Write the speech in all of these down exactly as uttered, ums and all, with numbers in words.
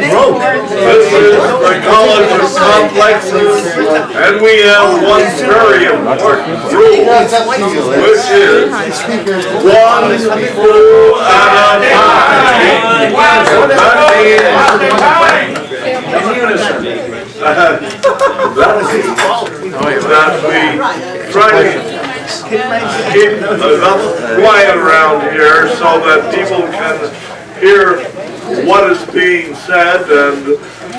broke. This is the College of Complexes, and we have one very important rule, which is one rule at a time. That means Uh, that we try to keep enough quiet around here so that people can hear what is being said and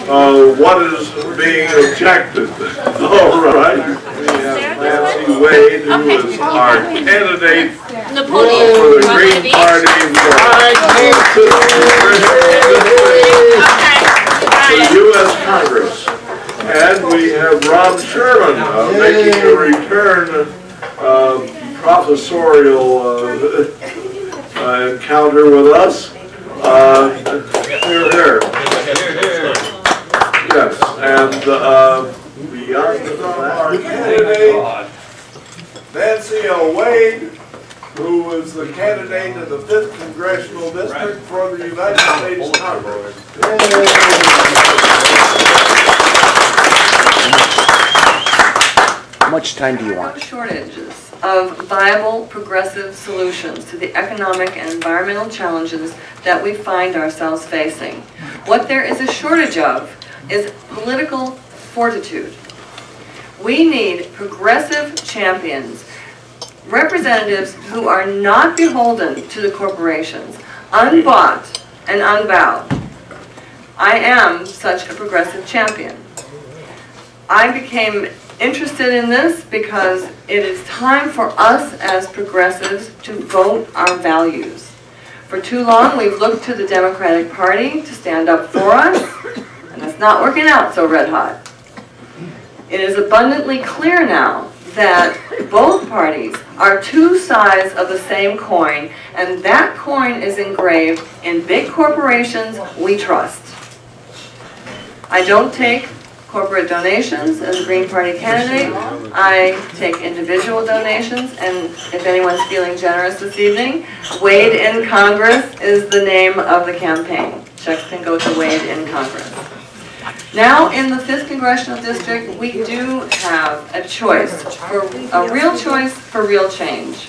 uh, what is being objected. All right. We have Nancy Wade, who is our candidate for the Green Party. For the U S Congress. And we have Rob Sherman uh, making a return uh, professorial uh, uh, encounter with us. Uh, here, here. Yes, and uh, beyond our candidate, Nancy Wade, who was the candidate of the fifth Congressional District for the United States Congress. How much time do you want? Shortages of viable, progressive solutions to the economic and environmental challenges that we find ourselves facing. What there is a shortage of is political fortitude. We need progressive champions, representatives who are not beholden to the corporations, unbought and unbowed. I am such a progressive champion. I became interested in this because it is time for us as progressives to vote our values. For too long we've looked to the Democratic Party to stand up for us, and it's not working out so red hot. It is abundantly clear now that both parties are two sides of the same coin, and that coin is engraved in big corporations we trust. I don't take corporate donations as a Green Party candidate. I take individual donations, and if anyone's feeling generous this evening, Wade in Congress is the name of the campaign. Checks can go to Wade in Congress. Now in the fifth Congressional District, we do have a choice, for a real choice for real change.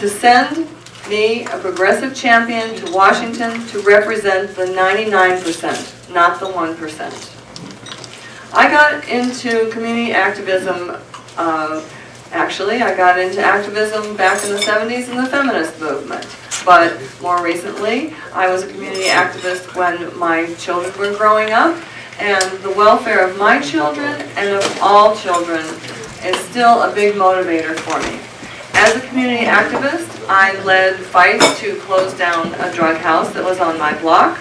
To send me, a progressive champion, to Washington to represent the ninety-nine percent, not the one percent. I got into community activism, uh, actually, I got into activism back in the seventies in the feminist movement. But more recently, I was a community activist when my children were growing up, and the welfare of my children and of all children is still a big motivator for me. As a community activist, I led fights to close down a drug house that was on my block.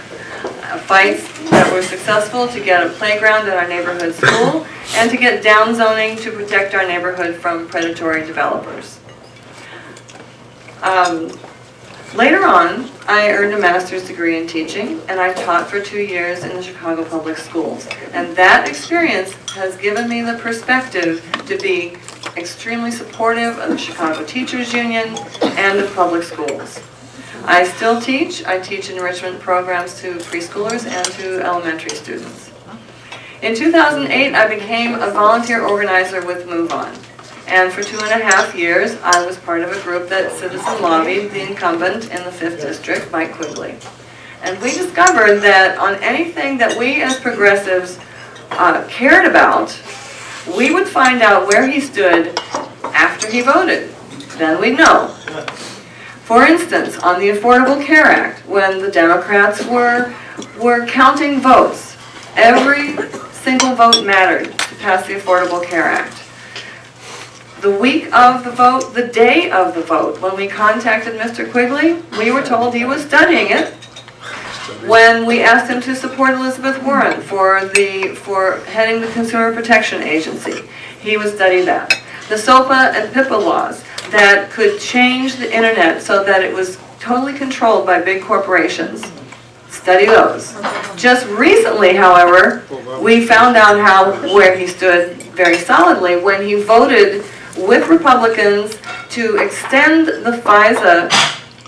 Fights that were successful to get a playground at our neighborhood school and to get down zoning to protect our neighborhood from predatory developers. Um, later on, I earned a master's degree in teaching, and I taught for two years in the Chicago Public Schools. And that experience has given me the perspective to be extremely supportive of the Chicago Teachers Union and of public schools. I still teach. I teach enrichment programs to preschoolers and to elementary students. In two thousand eight, I became a volunteer organizer with Move On. And for two and a half years, I was part of a group that citizen lobbied the incumbent in the fifth District, Mike Quigley. And we discovered that on anything that we as progressives uh, cared about, we would find out where he stood after he voted. Then we'd know. For instance, on the Affordable Care Act, when the Democrats were, were counting votes, every single vote mattered to pass the Affordable Care Act. The week of the vote, the day of the vote, when we contacted Mister Quigley, we were told he was studying it. When we asked him to support Elizabeth Warren for, the, for heading the Consumer Protection Agency, he was studying that. The SOPA and PIPA laws that could change the internet so that it was totally controlled by big corporations. Study those. Just recently, however, we found out how where he stood very solidly when he voted with Republicans to extend the FISA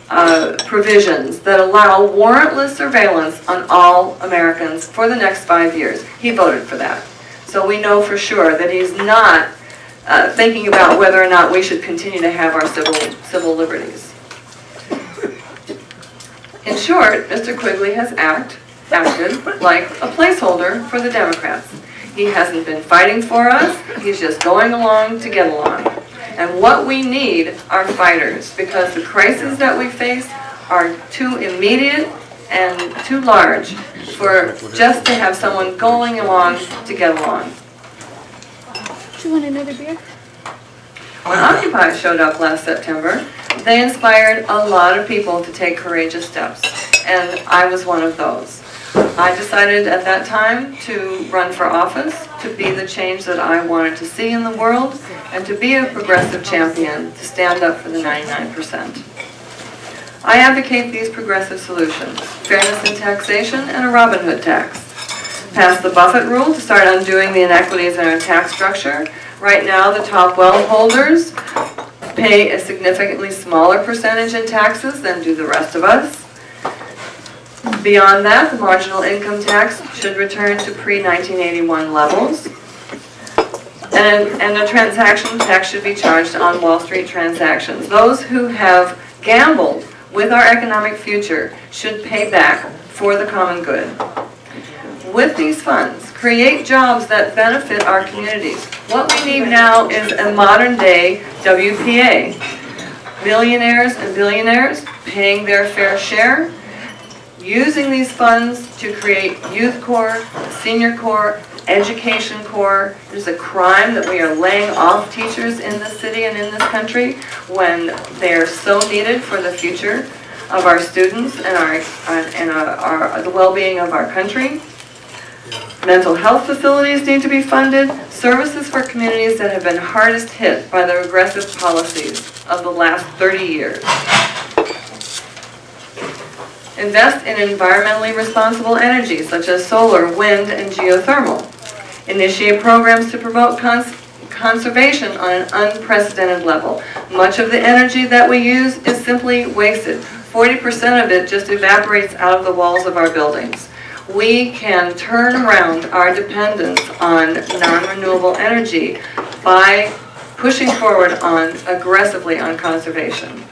uh, provisions that allow warrantless surveillance on all Americans for the next five years. He voted for that. So we know for sure that he's not uh, thinking about whether or not we should continue to have our civil, civil liberties. In short, Mister Quigley has act, acted like a placeholder for the Democrats. He hasn't been fighting for us, he's just going along to get along. And what we need are fighters, because the crises that we face are too immediate and too large for just to have someone going along to get along. Do you want another beer? When Occupy showed up last September, they inspired a lot of people to take courageous steps, and I was one of those. I decided at that time to run for office, to be the change that I wanted to see in the world, and to be a progressive champion, to stand up for the ninety-nine percent. I advocate these progressive solutions: fairness in taxation and a Robin Hood tax. Pass the Buffett rule to start undoing the inequities in our tax structure. Right now, the top wealth holders pay a significantly smaller percentage in taxes than do the rest of us. Beyond that, the marginal income tax should return to pre nineteen eighty-one levels. And, and a transaction tax should be charged on Wall Street transactions. Those who have gambled with our economic future should pay back for the common good. With these funds, create jobs that benefit our communities. What we need now is a modern-day W P A. Millionaires and billionaires paying their fair share, using these funds to create youth corps, senior corps, education corps. There's a crime that we are laying off teachers in this city and in this country when they are so needed for the future of our students and our and our, our the well-being of our country. Mental health facilities need to be funded. Services for communities that have been hardest hit by the regressive policies of the last thirty years. Invest in environmentally responsible energy, such as solar, wind, and geothermal. Initiate programs to promote cons conservation on an unprecedented level. Much of the energy that we use is simply wasted. forty percent of it just evaporates out of the walls of our buildings. We can turn around our dependence on non-renewable energy by pushing forward on aggressively on conservation.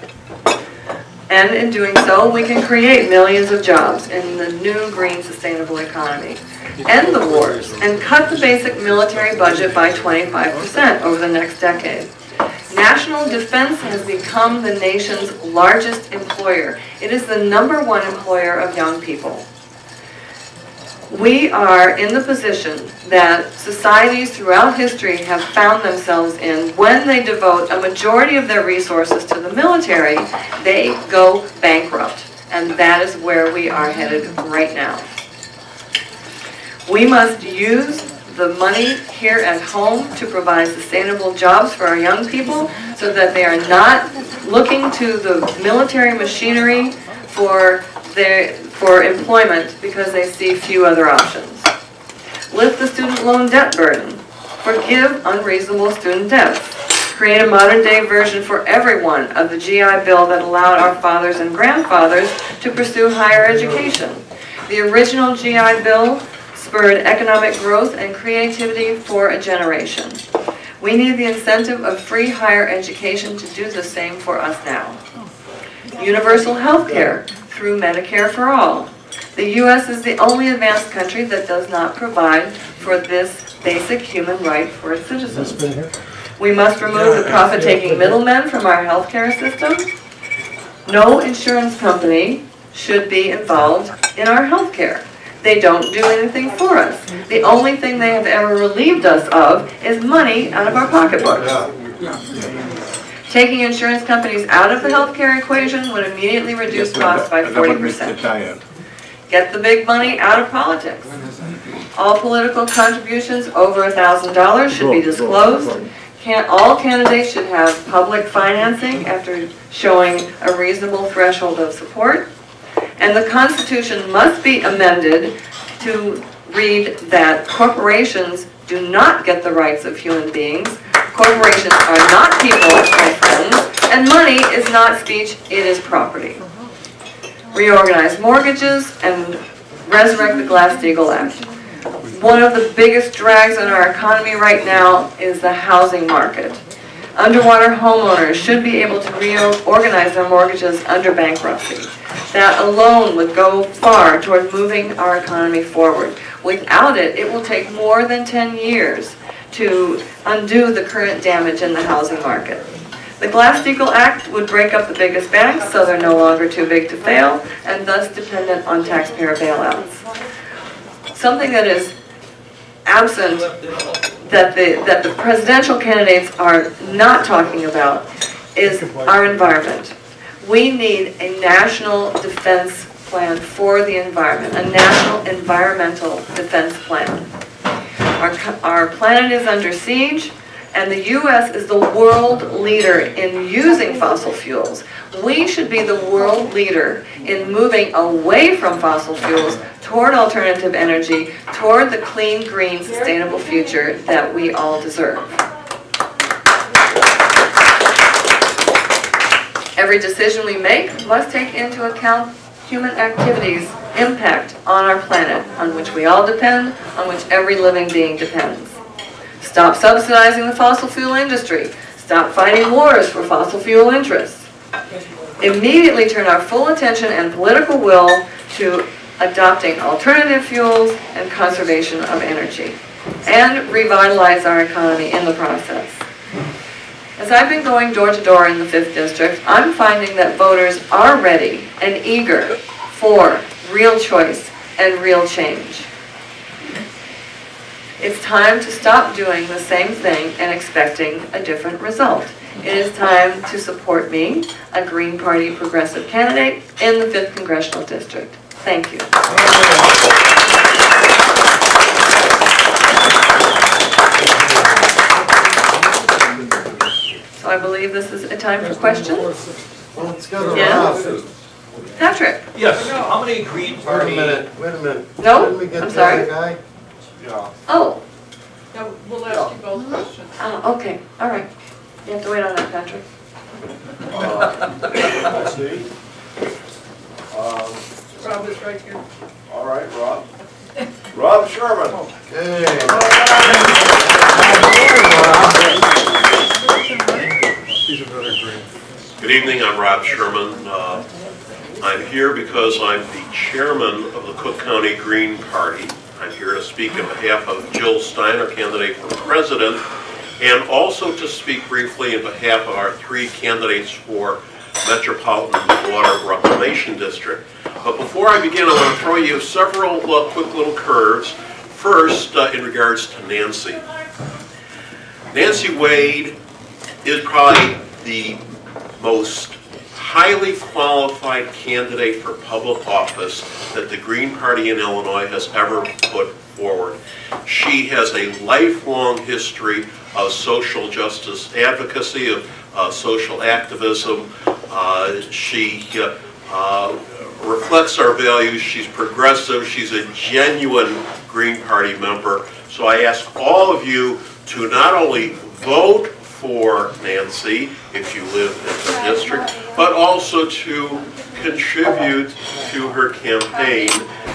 And in doing so, we can create millions of jobs in the new green sustainable economy. End the wars and cut the basic military budget by twenty-five percent over the next decade. National defense has become the nation's largest employer. It is the number one employer of young people. We are in the position that societies throughout history have found themselves in when they devote a majority of their resources to the military, they go bankrupt. And that is where we are headed right now. We must use the money here at home to provide sustainable jobs for our young people so that they are not looking to the military machinery for their for employment because they see few other options. Lift the student loan debt burden. Forgive unreasonable student debts. Create a modern-day version for everyone of the G I Bill that allowed our fathers and grandfathers to pursue higher education. The original G I Bill spurred economic growth and creativity for a generation. We need the incentive of free higher education to do the same for us now. Universal health care through Medicare for all. The U S is the only advanced country that does not provide for this basic human right for its citizens. We must remove the profit-taking middlemen from our healthcare system. No insurance company should be involved in our healthcare. They don't do anything for us. The only thing they have ever relieved us of is money out of our pocketbooks. Taking insurance companies out of the healthcare equation would immediately reduce costs by forty percent. Get the big money out of politics. All political contributions over one thousand dollars should be disclosed. Can, all candidates should have public financing after showing a reasonable threshold of support. And the Constitution must be amended to read that corporations do not get the rights of human beings. Corporations are not people, my friends, and money is not speech, it is property. reorganize mortgages, and resurrect the Glass-Steagall Act. One of the biggest drags on our economy right now is the housing market. Underwater homeowners should be able to reorganize their mortgages under bankruptcy. That alone would go far toward moving our economy forward. Without it, it will take more than ten years to undo the current damage in the housing market. The Glass-Steagall Act would break up the biggest banks so they're no longer too big to fail and thus dependent on taxpayer bailouts. Something that is absent, that the, that the presidential candidates are not talking about, is our environment. We need a national defense plan for the environment, a national environmental defense plan. Our, our planet is under siege, and the U S is the world leader in using fossil fuels. We should be the world leader in moving away from fossil fuels toward alternative energy, toward the clean, green, sustainable future that we all deserve. Every decision we make must take into account human activities' impact on our planet, on which we all depend, on which every living being depends. Stop subsidizing the fossil fuel industry. Stop fighting wars for fossil fuel interests. Immediately turn our full attention and political will to adopting alternative fuels and conservation of energy, and revitalize our economy in the process. As I've been going door to door in the fifth district, I'm finding that voters are ready and eager for real choice and real change. It's time to stop doing the same thing and expecting a different result. It is time to support me, a Green Party progressive candidate, in the fifth Congressional District. Thank you. So I believe this is a time for questions. Well, let's go to yeah. Patrick. Yes. How many Green Party? Wait a minute. Wait a minute. No. Didn't we get I'm sorry. Guy? Yeah. Oh. No, we'll ask you both questions. Oh, okay. All right. You have to wait on that, Patrick. Uh, let's see. Um, Rob is right here. All right, Rob. Rob Sherman. Hey. Good evening. I'm Rob Sherman. Uh, I'm here because I'm the chairman of the Cook County Green Party. I'm here to speak on behalf of Jill Stein, our candidate for president, and also to speak briefly on behalf of our three candidates for Metropolitan Water Reclamation District. But before I begin, I want to throw you several uh, quick little curves. First, uh, in regards to Nancy. Nancy Wade is probably the most highly qualified candidate for public office that the Green Party in Illinois has ever put forward. She has a lifelong history of social justice advocacy, of uh, social activism. Uh, she uh, uh, reflects our values, she's progressive, she's a genuine Green Party member. So I ask all of you to not only vote for Nancy if you live in the district, but also to contribute to her campaign,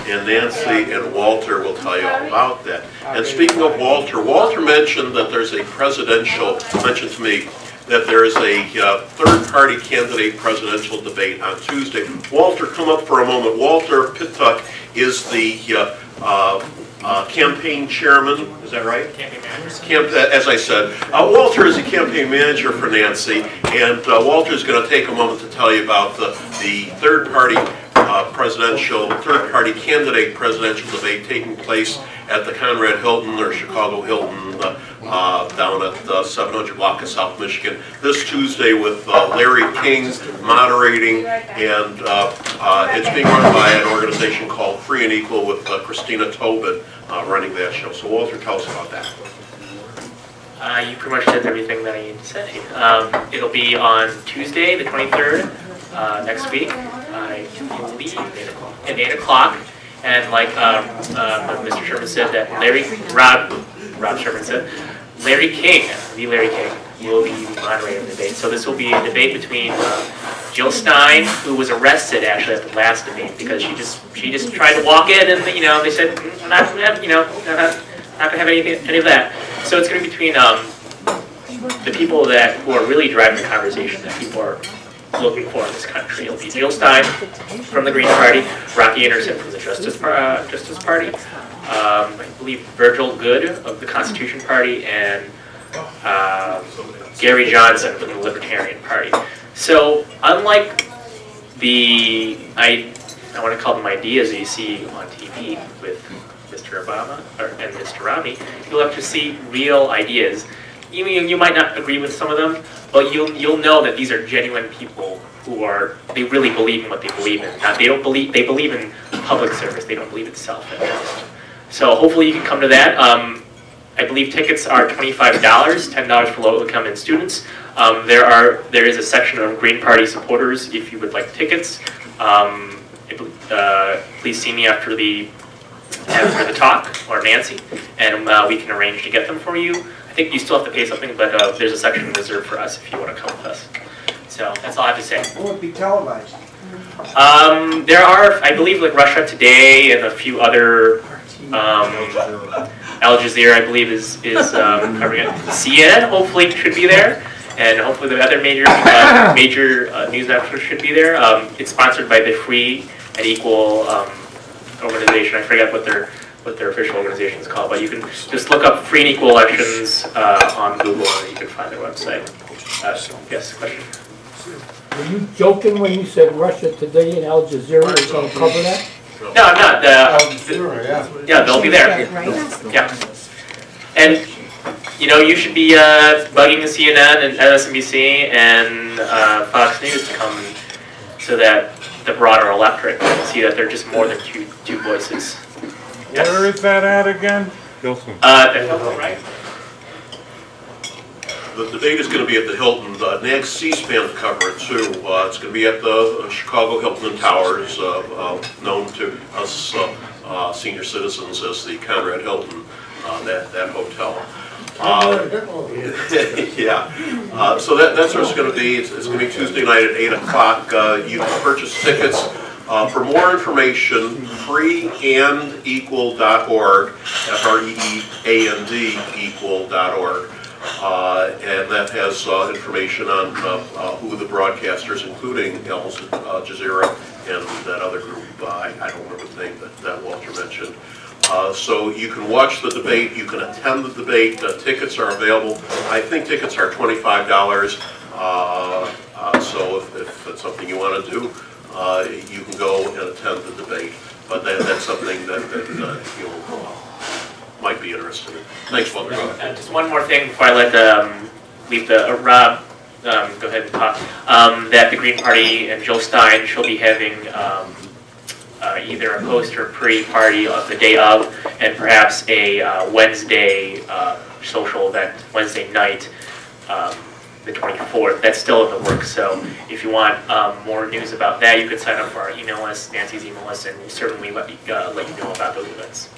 and Nancy and Walter will tell you all about that. And speaking of Walter, Walter mentioned that there's a presidential, mentioned to me, that there is a uh, third-party candidate presidential debate on Tuesday. Walter, come up for a moment. Walter Pittuck is the uh, uh, uh, campaign chairman, is that right? Campaign manager. Camp, as I said, uh, Walter is the campaign manager for Nancy, and uh, Walter is going to take a moment to tell you about the, the third-party uh, presidential, third-party candidate presidential debate taking place at the Conrad Hilton or Chicago Hilton uh, Uh, down at uh, seven hundred block of South Michigan this Tuesday with uh, Larry King moderating, and uh, uh, it's being run by an organization called Free and Equal with uh, Christina Tobin uh, running that show. So Walter, tell us about that. Uh, you pretty much said everything that I need to say. Um, it'll be on Tuesday the twenty-third uh, next week. I believe at eight o'clock, and like um, uh, Mister Sherman said, that Larry, Rob, Rob Sherman said, Larry King, the Larry King, will be moderating the debate. So this will be a debate between uh, Jill Stein, who was arrested actually at the last debate because she just she just tried to walk in, and you know they said I'm not gonna have, you know not, not gonna have anything any of that. So it's going to be between um, the people that who are really driving the conversation that people are looking for in this country. It'll be Jill Stein from the Green Party, Rocky Anderson from the Justice uh, Justice Party, um, I believe Virgil Good of the Constitution Party, and uh, Gary Johnson from the Libertarian Party. So unlike the I I want to call them ideas that you see on T V with Mister Obama or, and Mister Romney, you'll have to see real ideas. You you might not agree with some of them, but you'll you'll know that these are genuine people who are they really believe in what they believe in. Now, they don't believe they believe in public service. They don't believe in self-interest. So hopefully you can come to that. Um, I believe tickets are twenty-five dollars, ten dollars for low-income and students. Um, there are there is a section of Green Party supporters if you would like tickets. Um, uh, please see me after the after the talk or Nancy, and uh, we can arrange to get them for you. I think you still have to pay something, but uh, there's a section reserved for us if you want to come with us. So that's all I have to say. Will it be televised? Um, there are, I believe, like Russia Today and a few other. Um, Al Jazeera, I believe, is is um, covering it. C N N hopefully should be there, and hopefully the other major uh, major uh, news networks should be there. Um, it's sponsored by the Free and Equal um, organization. I forget what their. what their official organization is called, but you can just look up Free and Equal Elections uh, on Google and you can find their website. Uh, so, yes, question? Were you joking when you said Russia Today and Al Jazeera is going to cover that? No, I'm not. Uh, Jazeera, yeah. yeah, they'll be there. Yeah. And, you know, you should be uh, bugging C N N and M S N B C and uh, Fox News to come so that the broader electorate can see that they're just more than two, two voices. Yes. Where is that at again? Hilton. Uh, the Hilton, right? The debate is going to be at the Hilton. Uh, Next C-SPAN cover it too. Uh, it's going to be at the Chicago Hilton and Towers, uh, uh, known to us uh, uh, senior citizens as the Conrad Hilton, uh, that, that hotel. Uh, yeah. Uh, so that, that's what it's going to be. It's, it's going to be Tuesday night at eight o'clock. Uh, you can purchase tickets. Uh, for more information, free and equal dot org, F R E E A N D equal dot org, uh, and that has uh, information on uh, uh, who the broadcasters, including Al uh, Jazeera and that other group, uh, I don't remember the name that, that Walter mentioned. Uh, so you can watch the debate, you can attend the debate, uh, tickets are available. I think tickets are twenty-five dollars, uh, uh, so if, if that's something you want to do, Uh, you can go and attend the debate, but that, that's something that, that uh, you uh, might be interested in. Thanks, Walter. Uh, just one more thing before I let um, leave the uh, Rob um, go ahead and talk. Um, that the Green Party and Jill Stein she'll be having um, uh, either a post or pre-party of the day of, and perhaps a uh, Wednesday uh, social event, Wednesday night. Um, the twenty-fourth. That's still in the works, so if you want um, more news about that, you can sign up for our email list, Nancy's email list, and we'll certainly let you, uh, let you know about those events.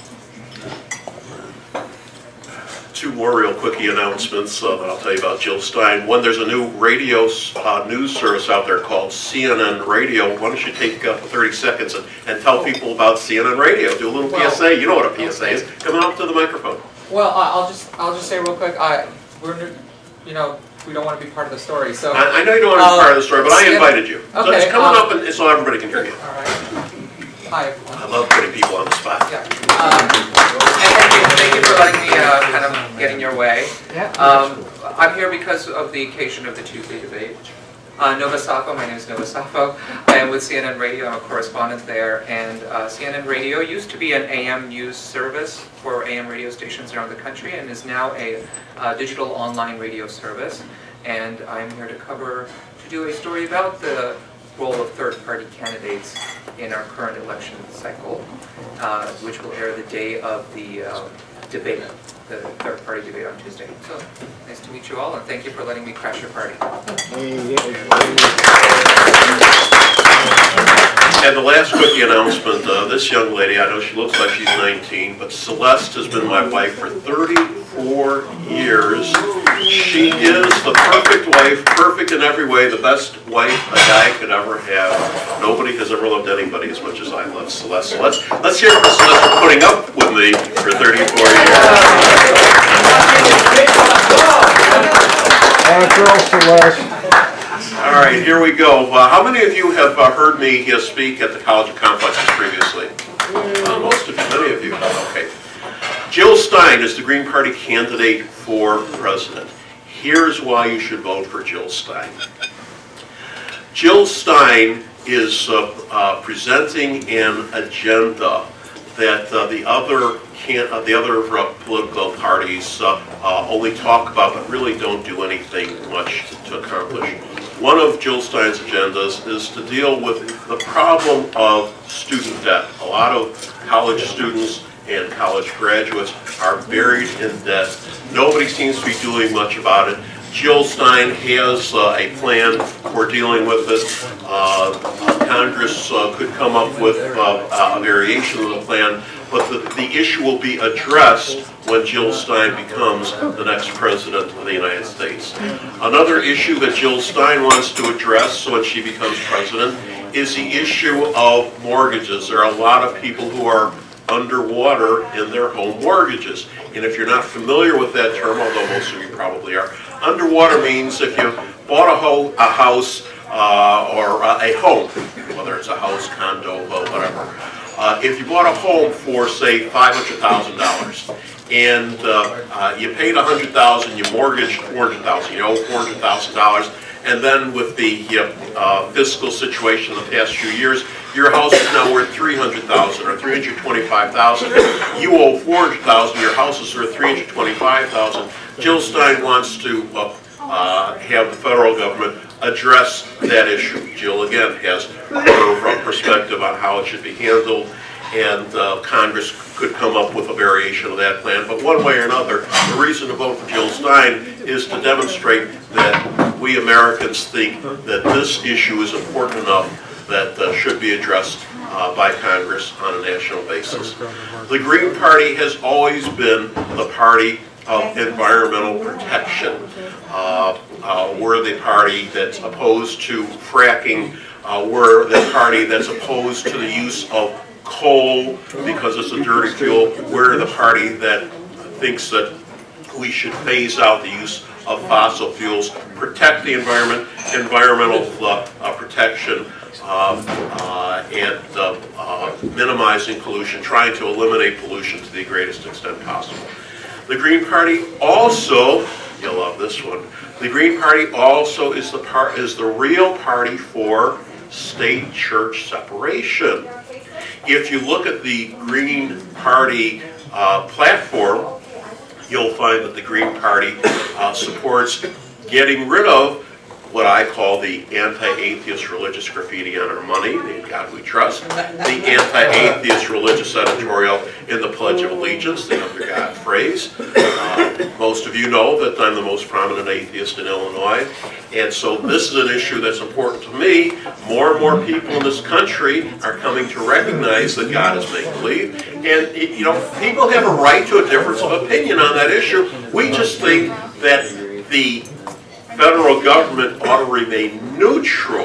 Two more real quickie announcements uh, that I'll tell you about Jill Stein. One, there's a new radio uh, news service out there called C N N Radio. Why don't you take uh, thirty seconds and, and tell people about C N N Radio. Do a little well, P S A. You know what a P S A is. Come on up to the microphone. Well, I'll just, I'll just say real quick, I, we're, you know, we don't want to be part of the story, so... I, I know you don't want to be uh, part of the story, but I invited you. Okay. So just come on uh, up and so everybody can hear you. All right. Hi, everyone. I love putting people on the spot. Yeah. Um, and thank you, thank you for letting me uh, kind of get in your way. Yeah. Um, I'm here because of the occasion of the Tuesday debate. Uh, Nova Safo, my name is Nova Safo. I am with C N N Radio. I'm a correspondent there. And uh, C N N Radio used to be an A M news service for A M radio stations around the country and is now a uh, digital online radio service. And I'm here to cover, to do a story about the role of third-party candidates in our current election cycle, uh, which will air the day of the uh, debate, the third-party debate on Tuesday. So, nice to meet you all, and thank you for letting me crash your party. And the last quickie announcement, uh, this young lady, I know she looks like she's nineteen, but Celeste has been my wife for thirty-four years. She is the perfect wife, perfect in every way, the best wife a guy could ever have. Nobody has ever loved anybody as much as I love Celeste. So let's, let's hear it for Celeste for putting up with me for thirty-four years. Girl Celeste. All right, here we go. Uh, how many of you have uh, heard me uh, speak at the College of Complexes previously? Uh, most of you, many of you. Okay. Jill Stein is the Green Party candidate for president. Here's why you should vote for Jill Stein. Jill Stein is uh, uh, presenting an agenda that uh, the other can uh, the other uh, political parties uh, uh, only talk about, but really don't do anything much to, to accomplish. One of Jill Stein's agendas is to deal with the problem of student debt. A lot of college students and college graduates are buried in debt. Nobody seems to be doing much about it. Jill Stein has uh, a plan for dealing with it. Uh, Congress uh, could come up with uh, a variation of the plan, but the, the issue will be addressed when Jill Stein becomes the next president of the United States. Another issue that Jill Stein wants to address when she becomes president is the issue of mortgages. There are a lot of people who are underwater in their home mortgages. And if you're not familiar with that term, although most of you probably are, underwater means if you bought a, ho a house uh, or uh, a home, whether it's a house, condo, boat, whatever, Uh, if you bought a home for, say, five hundred thousand dollars, and uh, uh, you paid one hundred thousand dollars, you mortgaged four hundred thousand dollars, you owe four hundred thousand dollars, and then with the uh, fiscal situation the past few years, your house is now worth three hundred thousand dollars or three hundred twenty-five thousand dollars. You owe four hundred thousand dollars, your house is worth three hundred twenty-five thousand dollars. Jill Stein wants to uh, uh, have the federal government address that issue. Jill, again, has her overall perspective on how it should be handled, and uh, Congress could come up with a variation of that plan. But one way or another, the reason to vote for Jill Stein is to demonstrate that we Americans think that this issue is important enough that uh, should be addressed uh, by Congress on a national basis. The Green Party has always been the party of environmental protection. Uh, uh, we're the party that's opposed to fracking. Uh, we're the party that's opposed to the use of coal because it's a dirty fuel. We're the party that thinks that we should phase out the use of fossil fuels, protect the environment, environmental uh, uh, protection, uh, uh, and uh, uh, minimizing pollution, trying to eliminate pollution to the greatest extent possible. The Green Party also, you'll love this one, the Green Party also is the, par is the real party for state-church separation. If you look at the Green Party uh, platform, you'll find that the Green Party uh, supports getting rid of what I call the anti-atheist religious graffiti on our money, in God We Trust, the anti-atheist religious editorial in the Pledge of Allegiance, the Under God phrase. Uh, most of you know that I'm the most prominent atheist in Illinois, and so this is an issue that's important to me. More and more people in this country are coming to recognize that God is make-believe, and it, you know, people have a right to a difference of opinion on that issue. We just think that the federal government ought to remain neutral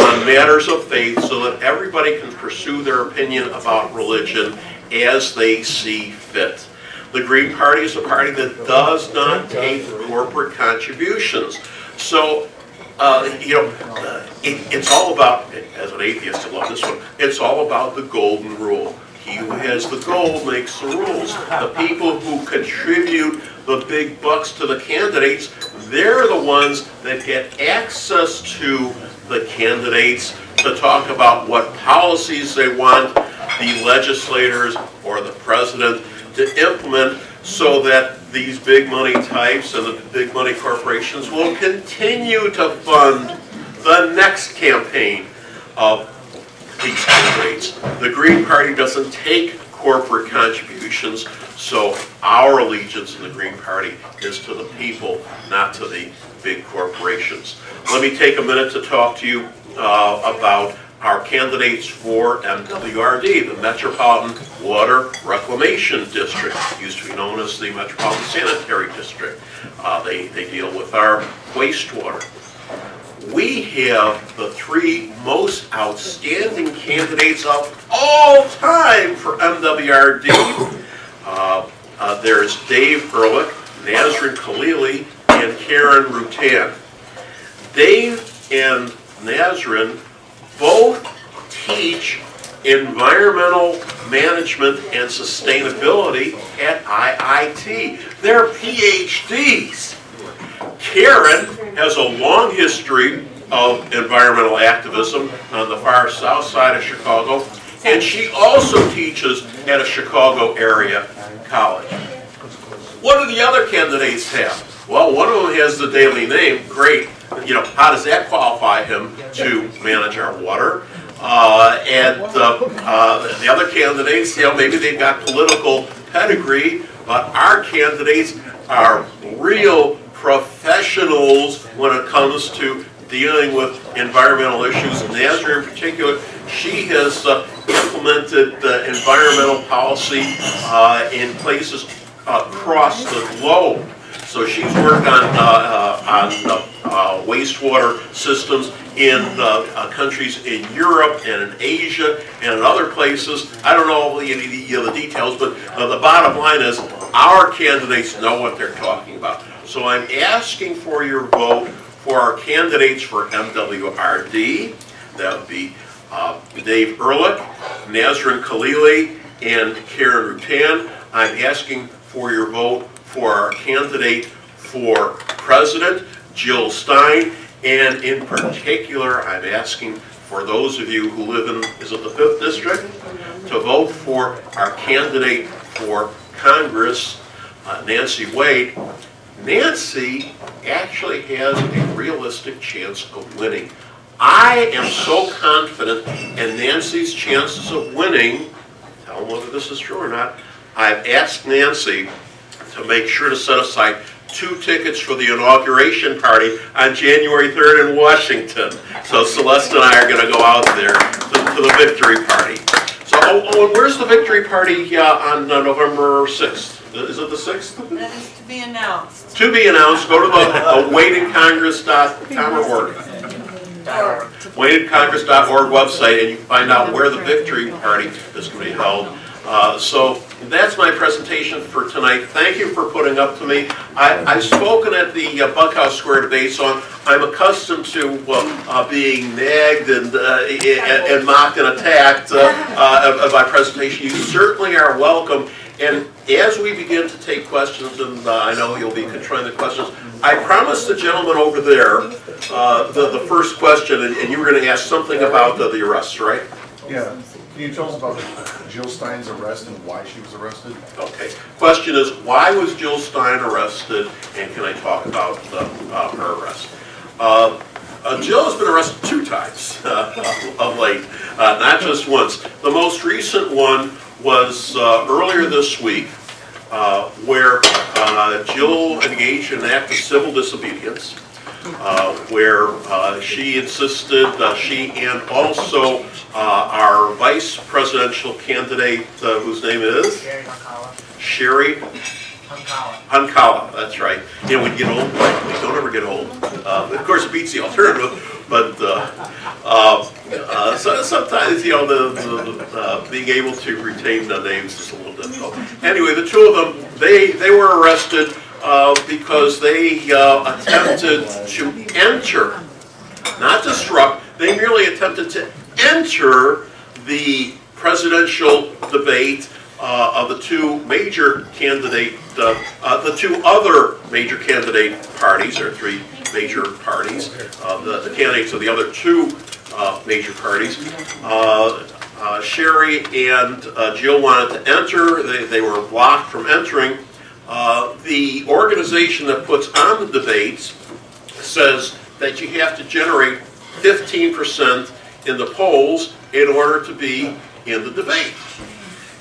on matters of faith so that everybody can pursue their opinion about religion as they see fit. The Green Party is a party that does not take corporate contributions. So, uh, you know, uh, it, it's all about, as an atheist, I love this one, it's all about the golden rule. He who has the gold makes the rules. The people who contribute the big bucks to the candidates, they're the ones that get access to the candidates to talk about what policies they want the legislators or the president to implement so that these big money types and the big money corporations will continue to fund the next campaign of these candidates. The Green Party doesn't take corporate contributions, so our allegiance in the Green Party is to the people, not to the big corporations. Let me take a minute to talk to you uh, about are candidates for M W R D, the Metropolitan Water Reclamation District, used to be known as the Metropolitan Sanitary District. Uh, they, they deal with our wastewater. We have the three most outstanding candidates of all time for M W R D. Uh, uh, there's Dave Ehrlich, Nazrin Khalili, and Karen Rutan. Dave and Nazrin both teach environmental management and sustainability at I I T. They're P H Ds. Karen has a long history of environmental activism on the far south side of Chicago, and she also teaches at a Chicago area college. What do the other candidates have? Well, one of them has the daily name, great. You know, how does that qualify him to manage our water? Uh, and uh, uh, the other candidates, you know, maybe they've got political pedigree, but our candidates are real professionals when it comes to dealing with environmental issues. And Nazrin in particular, she has uh, implemented uh, environmental policy uh, in places across the globe. So she's worked on, uh, uh, on uh, uh, wastewater systems in uh, uh, countries in Europe and in Asia and in other places. I don't know any of the, you know, the details, but uh, the bottom line is our candidates know what they're talking about. So I'm asking for your vote for our candidates for M W R D. That would be uh, Dave Ehrlich, Nazrin Khalili, and Karen Rutan. I'm asking for your vote for our candidate for president, Jill Stein, and in particular, I'm asking for those of you who live in, is it the fifth district, to vote for our candidate for Congress, uh, Nancy Wade. Nancy actually has a realistic chance of winning. I am so confident in Nancy's chances of winning. Tell them whether this is true or not. I've asked Nancy to make sure to set aside two tickets for the inauguration party on January third in Washington. So Celeste and I are going to go out there to, to the victory party. So, oh, oh, and where's the victory party uh, on uh, November sixth? Is it the sixth? That is to be announced. To be announced. Go to the uh, waiting congress dot org. waiting congress dot org website, and you can find out where the victory party is going to be held. Uh, so that's my presentation for tonight. Thank you for putting up to me. I, I've spoken at the uh, Buckhouse Square debate, so I'm, I'm accustomed to uh, uh, being nagged and, uh, and, and mocked and attacked uh, uh, of my presentation. You certainly are welcome. And as we begin to take questions, and uh, I know you'll be controlling the questions, I promised the gentleman over there uh, the, the first question, and, and you were going to ask something about the, the arrests, right? Yeah. Can you tell us about Jill Stein's arrest and why she was arrested? Okay. Question is, why was Jill Stein arrested, and can I talk about uh, uh, her arrest? Uh, uh, Jill has been arrested two times uh, of late, uh, not just once. The most recent one was uh, earlier this week, uh, where uh, Jill engaged in an act of civil disobedience, Uh, where uh, she insisted, uh, she and also uh, our vice presidential candidate, uh, whose name is? Sherry Honkawa. Sherry Honkawa. Honkawa, that's right. You know, we get old, right? We don't ever get old. Uh, of course, it beats the alternative, but uh, uh, uh, so, sometimes, you know, the, the, uh, being able to retain the names is a little difficult. Anyway, the two of them, they, they were arrested Uh, because they uh, attempted to enter, not disrupt, they merely attempted to enter the presidential debate uh, of the two major candidate, uh, uh, the two other major candidate parties, or three major parties, uh, the, the candidates of the other two uh, major parties. Uh, uh, Sherry and uh, Jill wanted to enter, they, they were blocked from entering. Uh, the organization that puts on the debates says that you have to generate fifteen percent in the polls in order to be in the debate.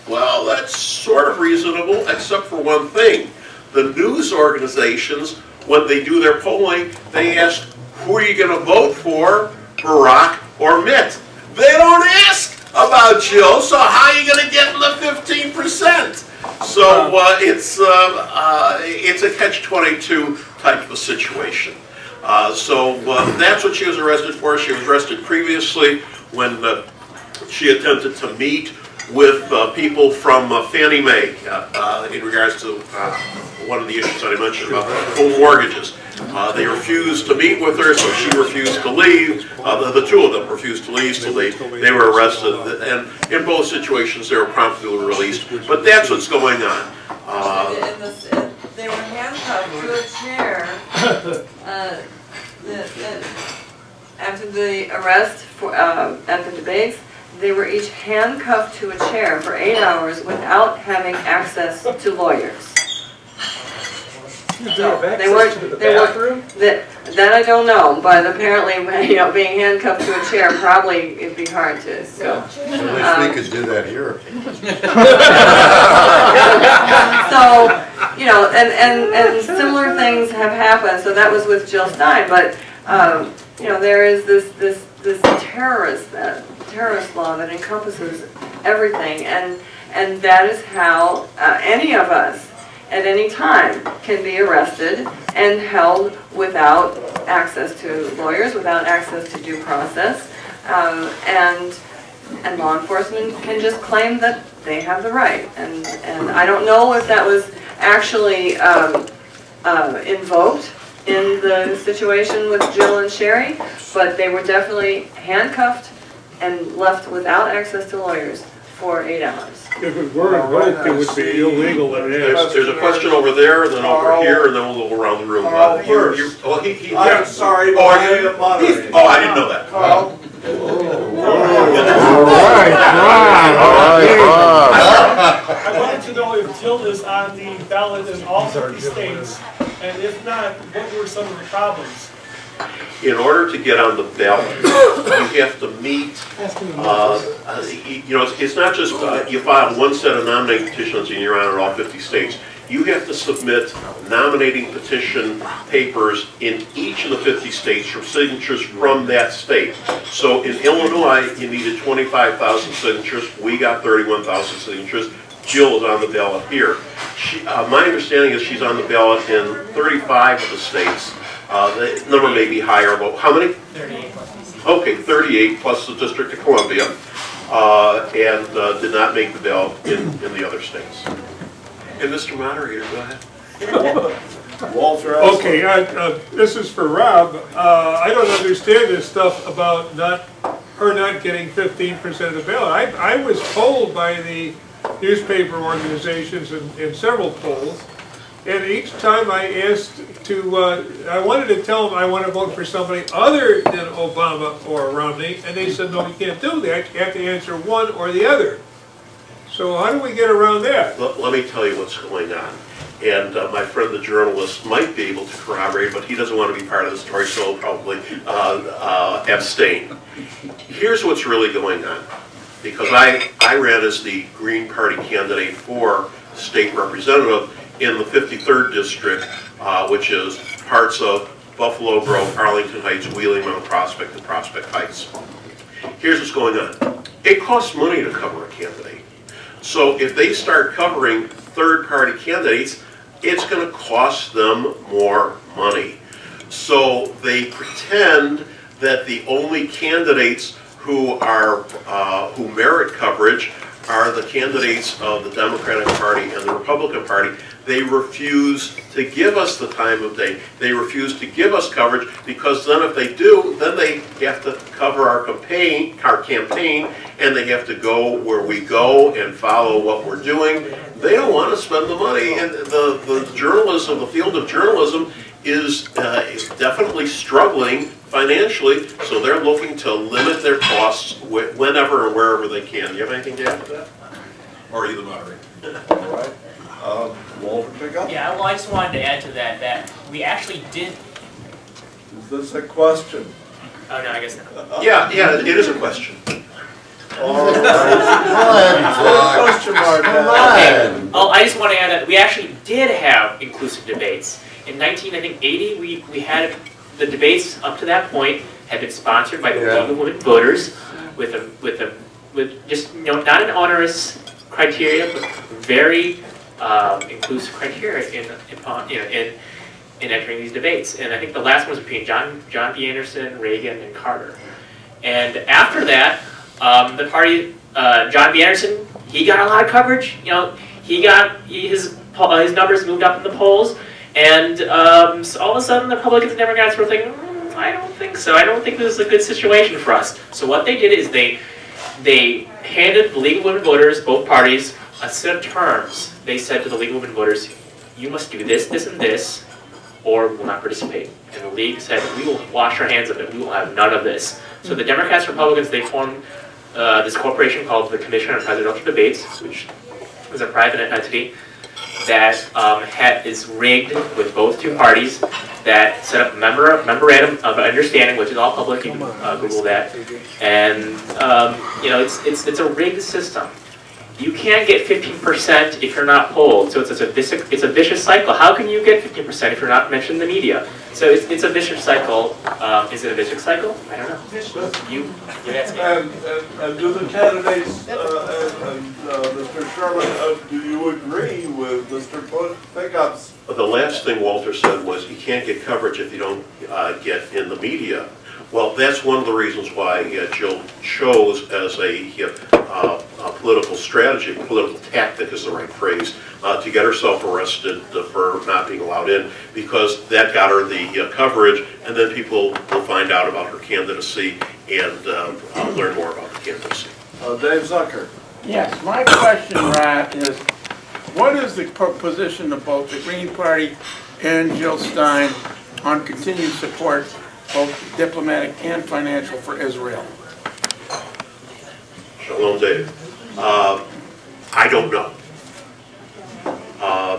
Well, that's sort of reasonable, except for one thing. The news organizations, when they do their polling, they ask, who are you going to vote for, Barack or Mitt? They don't ask about Jill, so how are you going to get the fifteen percent? So uh, it's, uh, uh, it's a catch twenty-two type of a situation. Uh, so uh, that's what she was arrested for. She was arrested previously when uh, she attempted to meet with uh, people from uh, Fannie Mae uh, uh, in regards to uh, one of the issues that I mentioned about home mortgages. Uh, they refused to meet with her, so she refused to leave. Uh, the, the two of them refused to leave, so they, they were arrested. And in both situations, they were promptly released. But that's what's going on. Uh, in this, in, they were handcuffed to a chair uh, the, the, after the arrest for, uh, at the debates. They were each handcuffed to a chair for eight hours without having access to lawyers. So they weren't. They weren't. That, that I don't know, but apparently, you know, being handcuffed to a chair probably it'd be hard to. So at least we could do that here. So you know, and and and similar things have happened. So that was with Jill Stein, but um, you know, there is this this this terrorist that. terrorist law that encompasses everything, and and that is how uh, any of us at any time can be arrested and held without access to lawyers, without access to due process, um, and and law enforcement can just claim that they have the right. And and I don't know if that was actually um, uh, invoked in the situation with Jill and Sherry, but they were definitely handcuffed and left without access to lawyers for eight hours. If it weren't right, it would be illegal. It is. There's a question over there, then over here, and then we'll go around the room. Uh, you're, you're, oh, he, he, I'm sorry, but oh, I didn't oh, I didn't know that. Carl. All right, Rob. I wanted to know if Jill is on the ballot in all fifty states, and if not, what were some of the problems? In order to get on the ballot, you have to meet, uh, you know, it's, it's not just uh, you file one set of nominating petitions and you're on in all fifty states. You have to submit nominating petition papers in each of the fifty states for signatures from that state. So in Illinois, you needed twenty-five thousand signatures. We got thirty-one thousand signatures. Jill is on the ballot here. She, uh, my understanding is she's on the ballot in thirty-five of the states. Uh, the number may be higher, but how many? thirty-eight. Okay, thirty-eight plus the District of Columbia, uh, and uh, did not make the bill in, in the other states. And Mister Moderator, go ahead. Walter. Okay, I, uh, this is for Rob. Uh, I don't understand this stuff about not her not getting fifteen percent of the bill. I, I was told by the newspaper organizations and, and several polls. And each time I asked to, uh, I wanted to tell them I want to vote for somebody other than Obama or Romney, and they said, no, you can't do that. You have to answer one or the other. So how do we get around that? Let, let me tell you what's going on. And uh, my friend the journalist might be able to corroborate, but he doesn't want to be part of the story, so he'll probably uh, uh, abstain. Here's what's really going on. Because I, I ran as the Green Party candidate for state representative in the fifty-third district, uh, which is parts of Buffalo Grove, Arlington Heights, Wheeling, Mount Prospect, and Prospect Heights. Here's what's going on. It costs money to cover a candidate. So if they start covering third-party candidates, it's going to cost them more money. So they pretend that the only candidates who are uh, who merit coverage are the candidates of the Democratic Party and the Republican Party. They refuse to give us the time of day. They refuse to give us coverage because then if they do, then they have to cover our campaign, our campaign, and they have to go where we go and follow what we're doing. They don't want to spend the money, and the, the journalism, the field of journalism is, uh, is definitely struggling financially, so they're looking to limit their costs wh whenever and wherever they can. Do you have anything to add to that? Or are you the moderator? All right. Uh, Walter, pick up? Yeah, well, I just wanted to add to that that we actually did... Is this a question? Oh, no, I guess not. Yeah, yeah, it is a question. All right. Well, question mark. Come on. Okay. Oh, I just want to add that we actually did have inclusive debates. In nineteen eighty, we, we had... The debates up to that point had been sponsored by the League of Women Voters. with a with a with just you know not an onerous criteria, but very um, inclusive criteria in in, you know, in in entering these debates. And I think the last one was between John John B. Anderson, Reagan, and Carter. And after that, um, the party uh, John B. Anderson, he got a lot of coverage. You know, he got he, his his numbers moved up in the polls. And um, so all of a sudden, the Republicans and Democrats were thinking, mm, I don't think so. I don't think this is a good situation for us. So what they did is they they handed the League of Women Voters, both parties, a set of terms. They said to the League of Women Voters, you must do this, this, and this, or we'll not participate. And the League said, we will wash our hands of it. We will have none of this. So the Democrats and Republicans, they formed uh, this corporation called the Commission on Presidential Debates, which is a private entity that um, had, is rigged with both two parties, that set up a member, memorandum of understanding, which is all public. You can uh, Google that. And um, you know, it's it's it's a rigged system. You can't get fifteen percent if you're not polled. So it's, it's a vicious it's a vicious cycle. How can you get fifteen percent if you're not mentioned in the media? So it's it's a vicious cycle. Um, is it a vicious cycle? I don't know. But you you ask me. And, and, and do the candidates uh, and, and uh, Mister Sherman, uh, do you agree with Mister Pickups? The last thing Walter said was you can't get coverage if you don't uh, get in the media. Well, that's one of the reasons why uh, Jill chose as a, uh, a political strategy, political tactic is the right phrase, uh, to get herself arrested for not being allowed in, because that got her the uh, coverage, and then people will find out about her candidacy and uh, uh, learn more about her candidacy. Uh, Dave Zucker. Yes, my question, Rod, is what is the position of both the Green Party and Jill Stein on continued support, both diplomatic and financial, for Israel? Shalom, David. Uh, I don't know. Uh,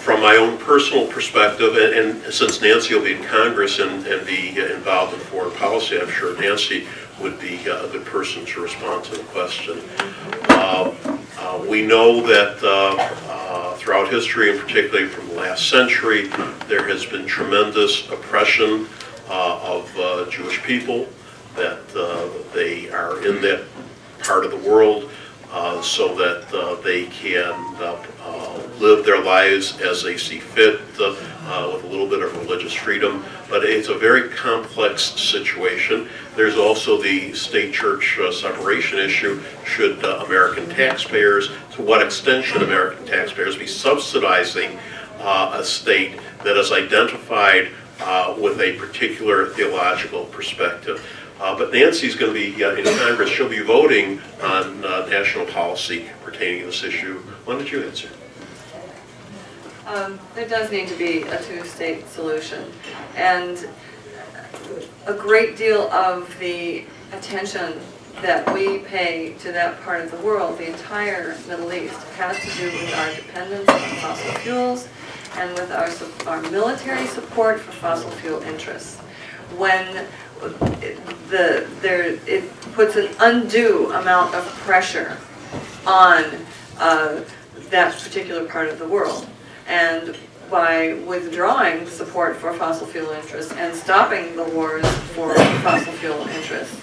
from my own personal perspective, and, and since Nancy will be in Congress and, and be involved in foreign policy, I'm sure Nancy would be a good person to respond to the question. Uh, uh, we know that uh, uh, throughout history, and particularly from the last century, there has been tremendous oppression uh, of uh, Jewish people, that uh, they are in that part of the world uh, so that uh, they can uh, uh, live their lives as they see fit uh, uh, with a little bit of religious freedom. But it's a very complex situation. There's also the state church uh, separation issue. Should uh, American taxpayers, to what extent should American taxpayers be subsidizing uh, a state that is identified uh, with a particular theological perspective? Uh, but Nancy's going to be uh, in Congress. She'll be voting on uh, national policy pertaining to this issue. Why don't you answer? Um, there does need to be a two-state solution. And a great deal of the attention that we pay to that part of the world, the entire Middle East, has to do with our dependence on fossil fuels and with our, our military support for fossil fuel interests. When The, there, it puts an undue amount of pressure on uh, that particular part of the world. And by withdrawing support for fossil fuel interests and stopping the wars for fossil fuel interests,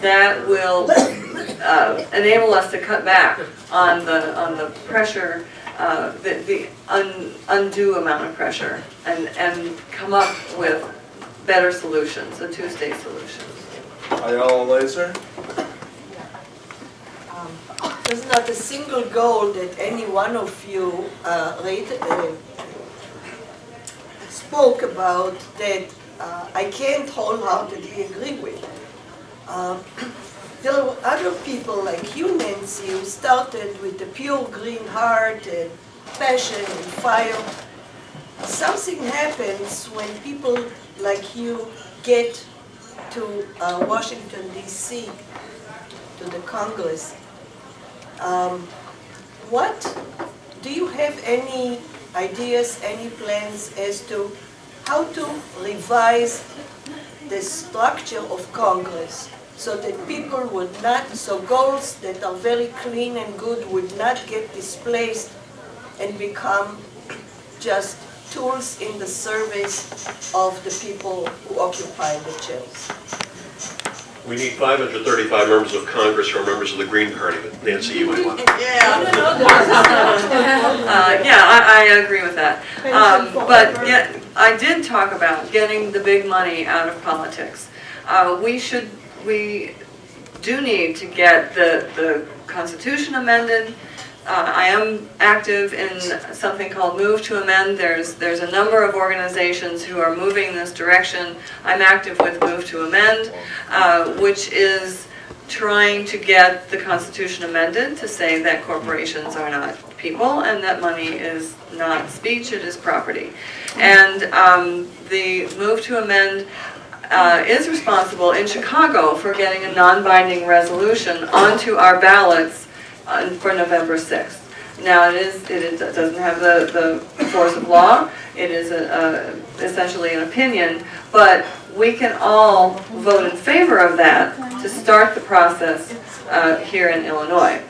that will uh, enable us to cut back on the, on the pressure, uh, the, the un, undue amount of pressure, and, and come up with better solutions, a two-state solution. Ayala Laser? Yeah. Um, there's not a single goal that any one of you uh, read, uh, spoke about that uh, I can't wholeheartedly agree with. Uh, there are other people like you, Nancy, who started with a pure green heart and passion and fire. Something happens when people like you get to uh, Washington, D C, to the Congress. Um, what, do you have any ideas, any plans as to how to revise the structure of Congress so that people would not, so goals that are very clean and good would not get displaced and become just tools in the service of the people who occupy the chairs? We need five hundred thirty-five members of Congress who are members of the Green Party. But Nancy, you might want to. Yeah, uh, yeah, I, I agree with that. Um, but yet, I did talk about getting the big money out of politics. Uh, we should, we do need to get the the Constitution amended. Uh, I am active in something called Move to Amend. There's there's a number of organizations who are moving in this direction. I'm active with Move to Amend, uh, which is trying to get the Constitution amended to say that corporations are not people and that money is not speech, it is property. And um, the Move to Amend Uh, is responsible in Chicago for getting a non-binding resolution onto our ballots uh, for November sixth. Now it is it, is, it doesn't have the, the force of law. It is a, a, essentially an opinion, but we can all vote in favor of that to start the process uh, here in Illinois.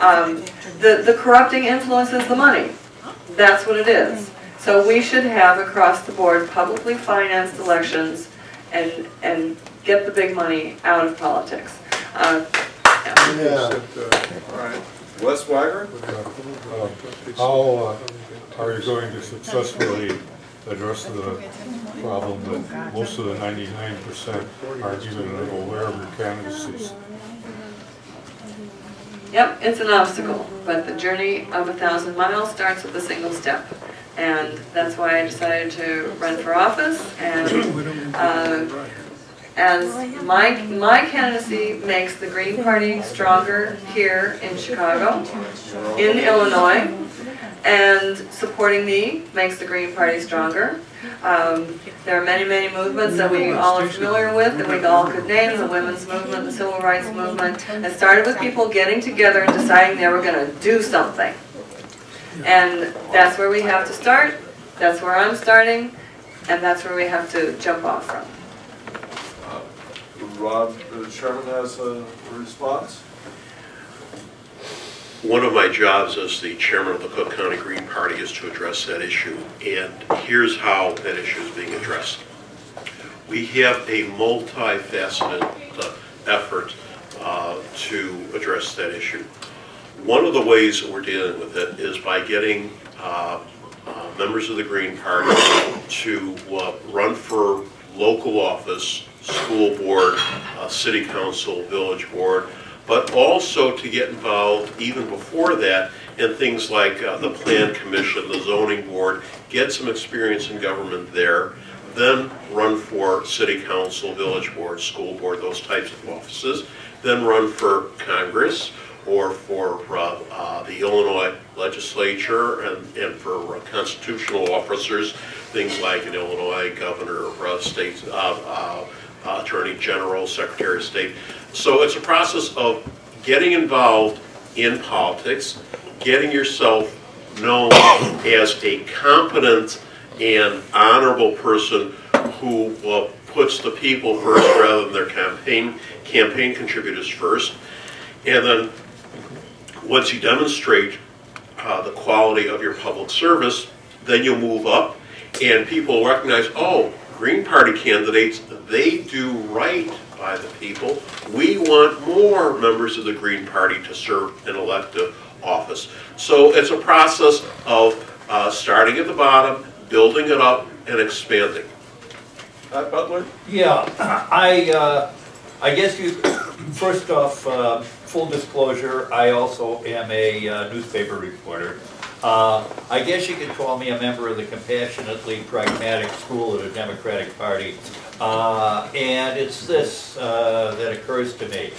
Um, the, the corrupting influence is the money. That's what it is. So we should have across-the-board publicly financed elections and and get the big money out of politics. Uh, yeah. yeah. All right. Wes Weiger? Uh, how uh, are you going to successfully address the problem that most of the ninety-nine percent aren't even aware of your candidacies? Yep, it's an obstacle, but the journey of a thousand miles starts with a single step. And that's why I decided to run for office. And uh, as my, my candidacy makes the Green Party stronger here in Chicago, in Illinois, and supporting me makes the Green Party stronger. Um, there are many, many movements that we all are familiar with, that we all could name, the women's movement, the civil rights movement. It started with people getting together and deciding they were going to do something. And that's where we have to start, that's where I'm starting, and that's where we have to jump off from. Uh, Rob uh, Sherman has a response. One of my jobs as the chairman of the Cook County Green Party is to address that issue, and here's how that issue is being addressed. We have a multifaceted uh, effort uh, to address that issue. One of the ways that we're dealing with it is by getting uh, uh, members of the Green Party to uh, run for local office, school board, uh, city council, village board, but also to get involved even before that in things like uh, the plan commission, the zoning board, get some experience in government there, then run for city council, village board, school board, those types of offices, then run for Congress, or for uh, uh, the Illinois legislature and, and for uh, constitutional officers, things like an Illinois governor, uh, state uh, uh, uh, attorney general, secretary of state. So it's a process of getting involved in politics, getting yourself known as a competent and honorable person who uh, puts the people first rather than their campaign, campaign contributors first, and then once you demonstrate uh, the quality of your public service, then you'll move up and people recognize, oh, Green Party candidates, they do right by the people. We want more members of the Green Party to serve in elective office. So it's a process of uh, starting at the bottom, building it up, and expanding. Pat Butler? Yeah, I, uh, I guess you, first off, uh, full disclosure, I also am a uh, newspaper reporter. Uh, I guess you could call me a member of the compassionately pragmatic school of the Democratic Party. Uh, and it's this uh, that occurs to me.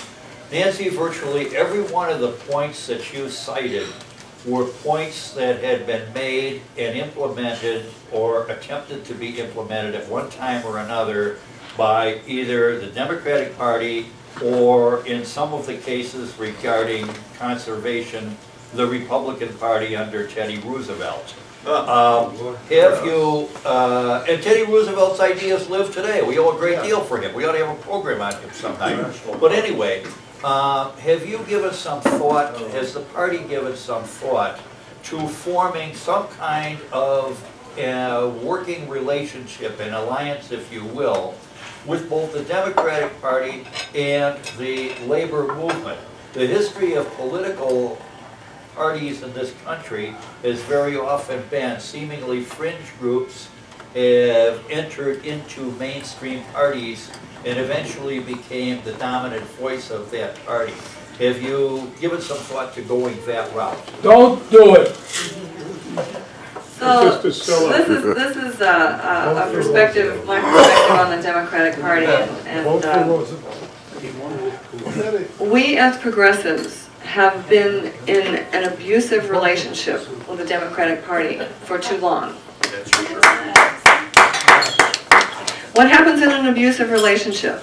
Nancy, virtually every one of the points that you cited were points that had been made and implemented or attempted to be implemented at one time or another by either the Democratic Party or in some of the cases regarding conservation, the Republican Party under Teddy Roosevelt. Um, if you, uh, and Teddy Roosevelt's ideas live today. We owe a great deal for him. We ought to have a program on him sometime. But anyway, uh, have you given some thought, has the party given some thought to forming some kind of uh, working relationship, an alliance, if you will, with both the Democratic Party and the labor movement. The history of political parties in this country has very often been seemingly fringe groups have entered into mainstream parties and eventually became the dominant voice of that party. Have you given some thought to going that route? Don't do it! So this is this is a, a, a perspective, my perspective on the Democratic Party, and, and uh, we as progressives have been in an abusive relationship with the Democratic Party for too long. What happens in an abusive relationship?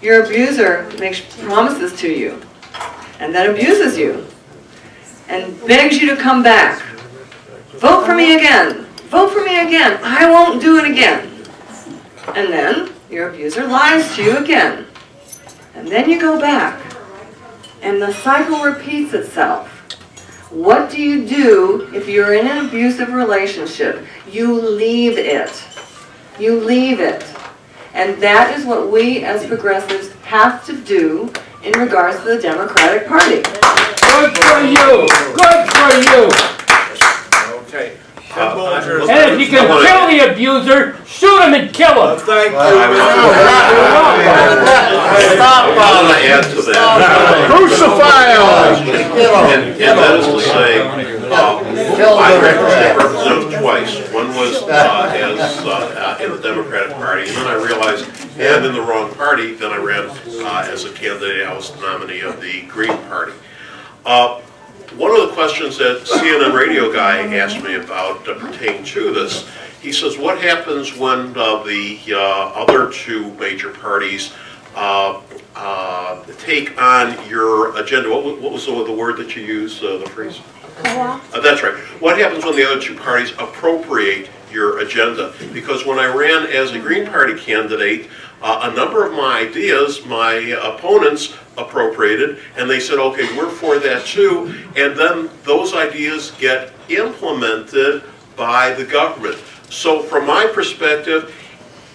Your abuser makes promises to you, and then abuses you, and begs you to come back. Vote for me again. Vote for me again. I won't do it again. And then your abuser lies to you again. And then you go back. And the cycle repeats itself. What do you do if you're in an abusive relationship? You leave it. You leave it. And that is what we as progressives have to do in regards to the Democratic Party. Good for you. Good for you. Okay. Uh, and if you can kill the abuser, shoot him and kill him. Uh, thank you. Stop on the answer to that. Crucify him. And, and that is to say, uh, I represented twice. One was uh, as uh, in the Democratic Party, and then I realized I'm in the wrong party. Then I ran uh, as a candidate, I was the nominee of the Green Party. Uh, One of the questions that C N N radio guy asked me about uh, pertained to this, he says, what happens when uh, the uh, other two major parties uh, uh, take on your agenda? What, what was the, the word that you used, uh, the phrase? Yeah. Uh, that's right. What happens when the other two parties appropriate your agenda? Because when I ran as a Green Party candidate, Uh, a number of my ideas, my opponents appropriated, and they said, okay, we're for that too, and then those ideas get implemented by the government. So from my perspective,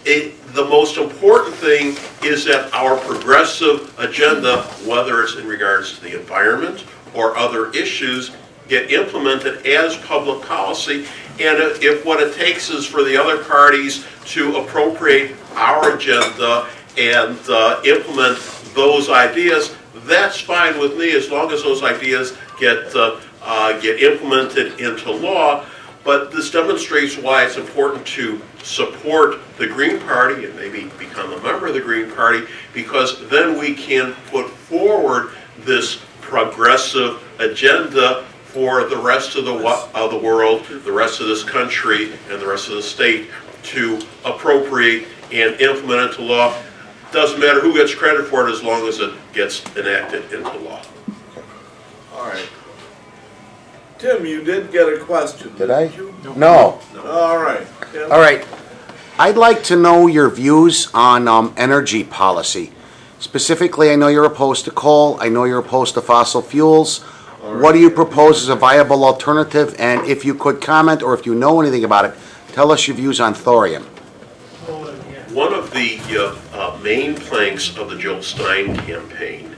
it, the most important thing is that our progressive agenda, whether it's in regards to the environment or other issues, get implemented as public policy. And if what it takes is for the other parties to appropriate our agenda and uh, implement those ideas, that's fine with me as long as those ideas get, uh, uh, get implemented into law. But this demonstrates why it's important to support the Green Party and maybe become a member of the Green Party, because then we can put forward this progressive agenda for the rest of the, of the world, the rest of this country, and the rest of the state to appropriate and implement into law. Doesn't matter who gets credit for it as long as it gets enacted into law. All right. Tim, you did get a question. Did I? No. No. All right. Tim. All right. I'd like to know your views on um, energy policy. Specifically, I know you're opposed to coal. I know you're opposed to fossil fuels. What do you propose as a viable alternative? And if you could comment, or if you know anything about it, tell us your views on thorium. One of the uh, uh, main planks of the Jill Stein campaign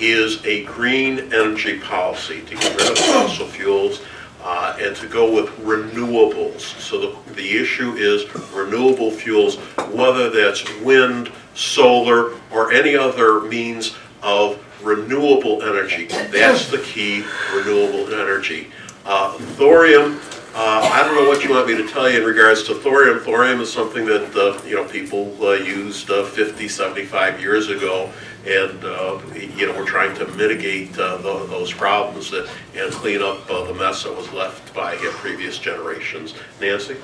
is a green energy policy to get rid of fossil fuels uh, and to go with renewables. So the, the issue is renewable fuels, whether that's wind, solar, or any other means of renewable energy. That's the key, renewable energy. Uh, thorium, uh, I don't know what you want me to tell you in regards to thorium. Thorium is something that uh, you know, people uh, used uh, fifty, seventy-five years ago, and uh, you know, we're trying to mitigate uh, the, those problems that, and clean up uh, the mess that was left by uh, previous generations. Nancy?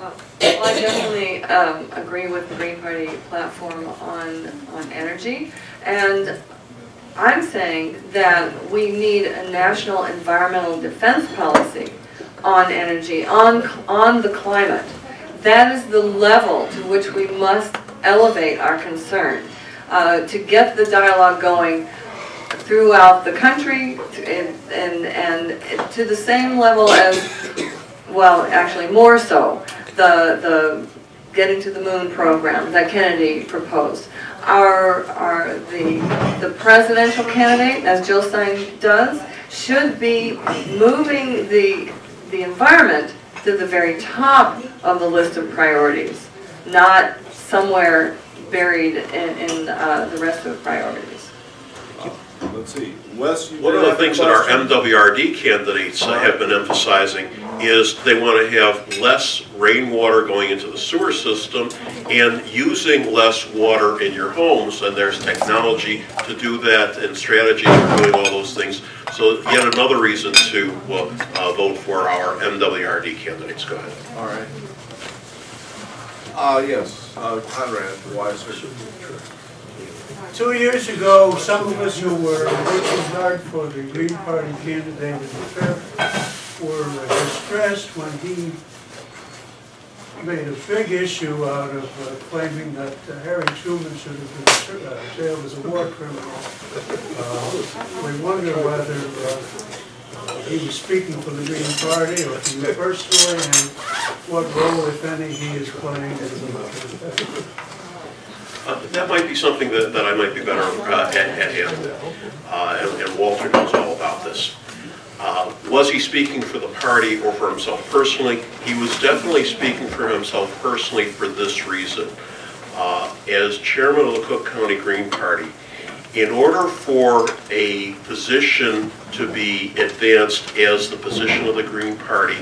Uh, well, I definitely um, agree with the Green Party platform on, on energy. And I'm saying that we need a national environmental defense policy on energy, on, on the climate. That is the level to which we must elevate our concern uh, to get the dialogue going throughout the country and, and, and to the same level as, well, actually more so, the, the Getting to the Moon program that Kennedy proposed, our, our the the presidential candidate, as Jill Stein does, should be moving the the environment to the very top of the list of priorities, not somewhere buried in, in uh, the rest of the priorities. Let's see. Wes, one of the things that our M W R D candidates uh, have been emphasizing is they want to have less rainwater going into the sewer system and using less water in your homes, and there's technology to do that and strategy for doing all those things. So yet another reason to uh, uh, vote for our M W R D candidates. Go ahead. All right. Uh, yes, uh, Conrad, the wise person. Two years ago, some of us who were working hard for the Green Party candidate in the fair were distressed when he made a big issue out of uh, claiming that uh, Harry Truman should have been uh, jailed as a war criminal. Uh, we wonder whether uh, he was speaking for the Green Party or for you personally, and what role, if any, he is playing as a mother. Uh, that might be something that, that I might be better uh, at, at him, uh, and, and Walter knows all about this. Uh, was he speaking for the party or for himself personally? He was definitely speaking for himself personally for this reason. Uh, as chairman of the Cook County Green Party, in order for a position to be advanced as the position of the Green Party,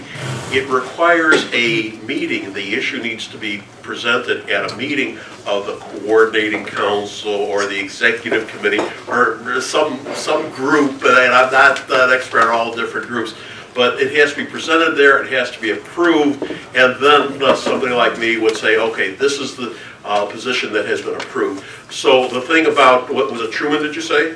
it requires a meeting. The issue needs to be presented at a meeting of the coordinating council or the executive committee or some some group, and I'm not an expert on all different groups, but it has to be presented there, it has to be approved, and then uh, somebody like me would say, okay, this is the uh, position that has been approved. So the thing about, what was it, Truman, did you say?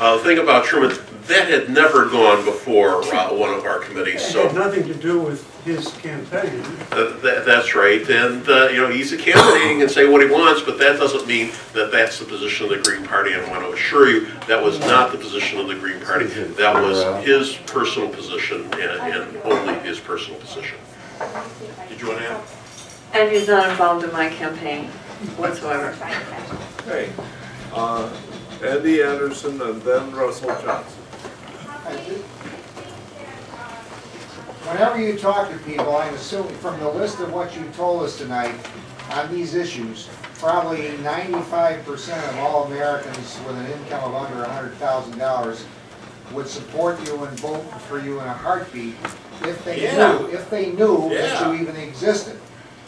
Uh, the thing about Truman, that had never gone before uh, one of our committees. So it had nothing to do with his campaign. Uh, th that's right, and uh, you know, he's a campaigning and say what he wants, but that doesn't mean that that's the position of the Green Party. And I want to assure you that was not the position of the Green Party. That was his personal position, and, and only his personal position. Did you want to add? And he's not involved in my campaign whatsoever. Hey, uh, Andy Anderson, and then Russell Johnson. Whenever you talk to people, I'm assuming from the list of what you told us tonight on these issues, probably ninety-five percent of all Americans with an income of under one hundred thousand dollars would support you and vote for you in a heartbeat if they yeah. knew, if they knew yeah. that you even existed.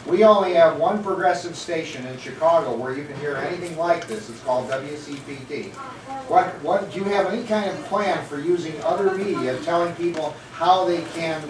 We only have one progressive station in Chicago where you can hear anything like this. It's called W C P T. What, what, do you have any kind of plan for using other media, telling people how they can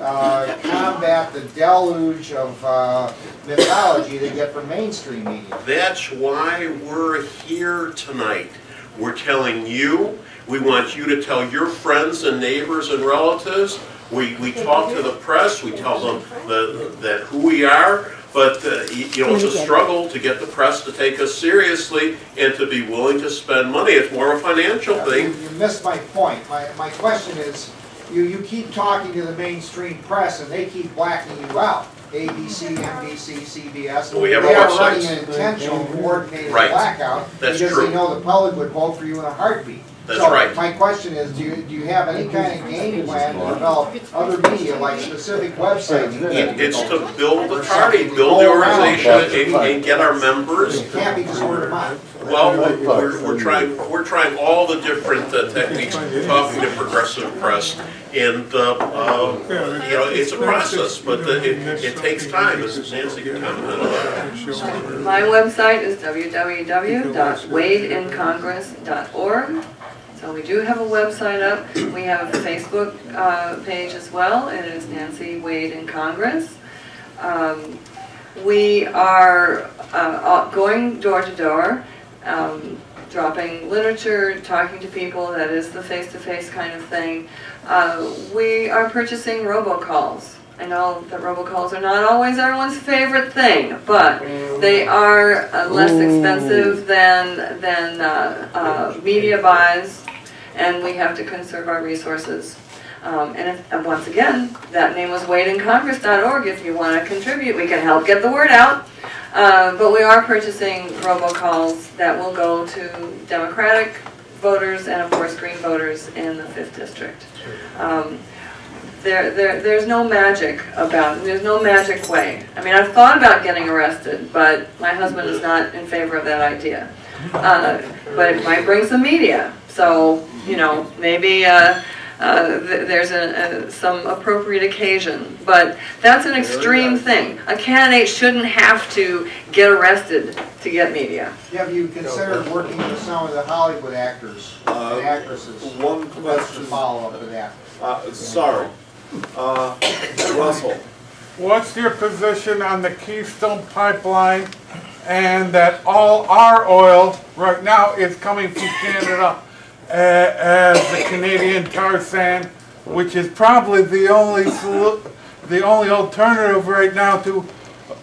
uh, combat the deluge of uh, mythology they get from mainstream media? That's why we're here tonight. We're telling you, we want you to tell your friends and neighbors and relatives. We, we talk to the press, we tell them the, that who we are, but uh, you know, it's a struggle to get the press to take us seriously and to be willing to spend money. It's more of a financial yeah, thing. You, you missed my point. My, my question is, you, you keep talking to the mainstream press and they keep blacking you out. A B C, N B C, C B S. Well, we have they our are websites. Running an intentional coordinated right. blackout That's because true. They know the public would vote for you in a heartbeat. That's so right. My question is, do you, do you have any kind of game plan to develop other media, like specific websites? It, it's to build the party, build the organization, and, and get our members. It can't be just word of mouth. Well, we're, we're trying. We're trying all the different uh, techniques. Talking to progressive press, and uh, uh, you know, it's a process, but uh, it, it takes time. As Nancy can comment on that. My website is w w w dot wade in congress dot org. So we do have a website up. We have a Facebook uh, page as well. It is Nancy Wade in Congress. Um, we are uh, going door to door. Um, dropping literature, talking to people, that is the face-to-face kind of thing. Uh, we are purchasing robocalls. I know that robocalls are not always everyone's favorite thing, but they are uh, less expensive than, than uh, uh, media buys, and we have to conserve our resources. Um, and, if, and once again, that name was Wade in Congress dot org. If you want to contribute, we can help get the word out. Uh, but we are purchasing robocalls that will go to Democratic voters and, of course, Green voters in the fifth District. Um, there, there, there's no magic about it. There's no magic way. I mean, I've thought about getting arrested, but my husband is not in favor of that idea. Uh, but it might bring some media. So, you know, maybe... Uh, Uh, th there's a, a, some appropriate occasion, but that's an extreme thing. A candidate shouldn't have to get arrested to get media. Have you considered working with some of the Hollywood actors uh, and actresses? One question to follow up to that. Uh, sorry, uh, Russell. What's your position on the Keystone Pipeline, and that all our oil right now is coming from Canada? Uh, as the Canadian tar sand, which is probably the only the only alternative right now to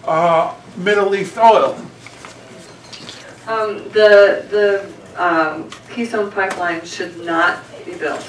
uh, Middle East oil. Um, the the um, Keystone Pipeline should not be built.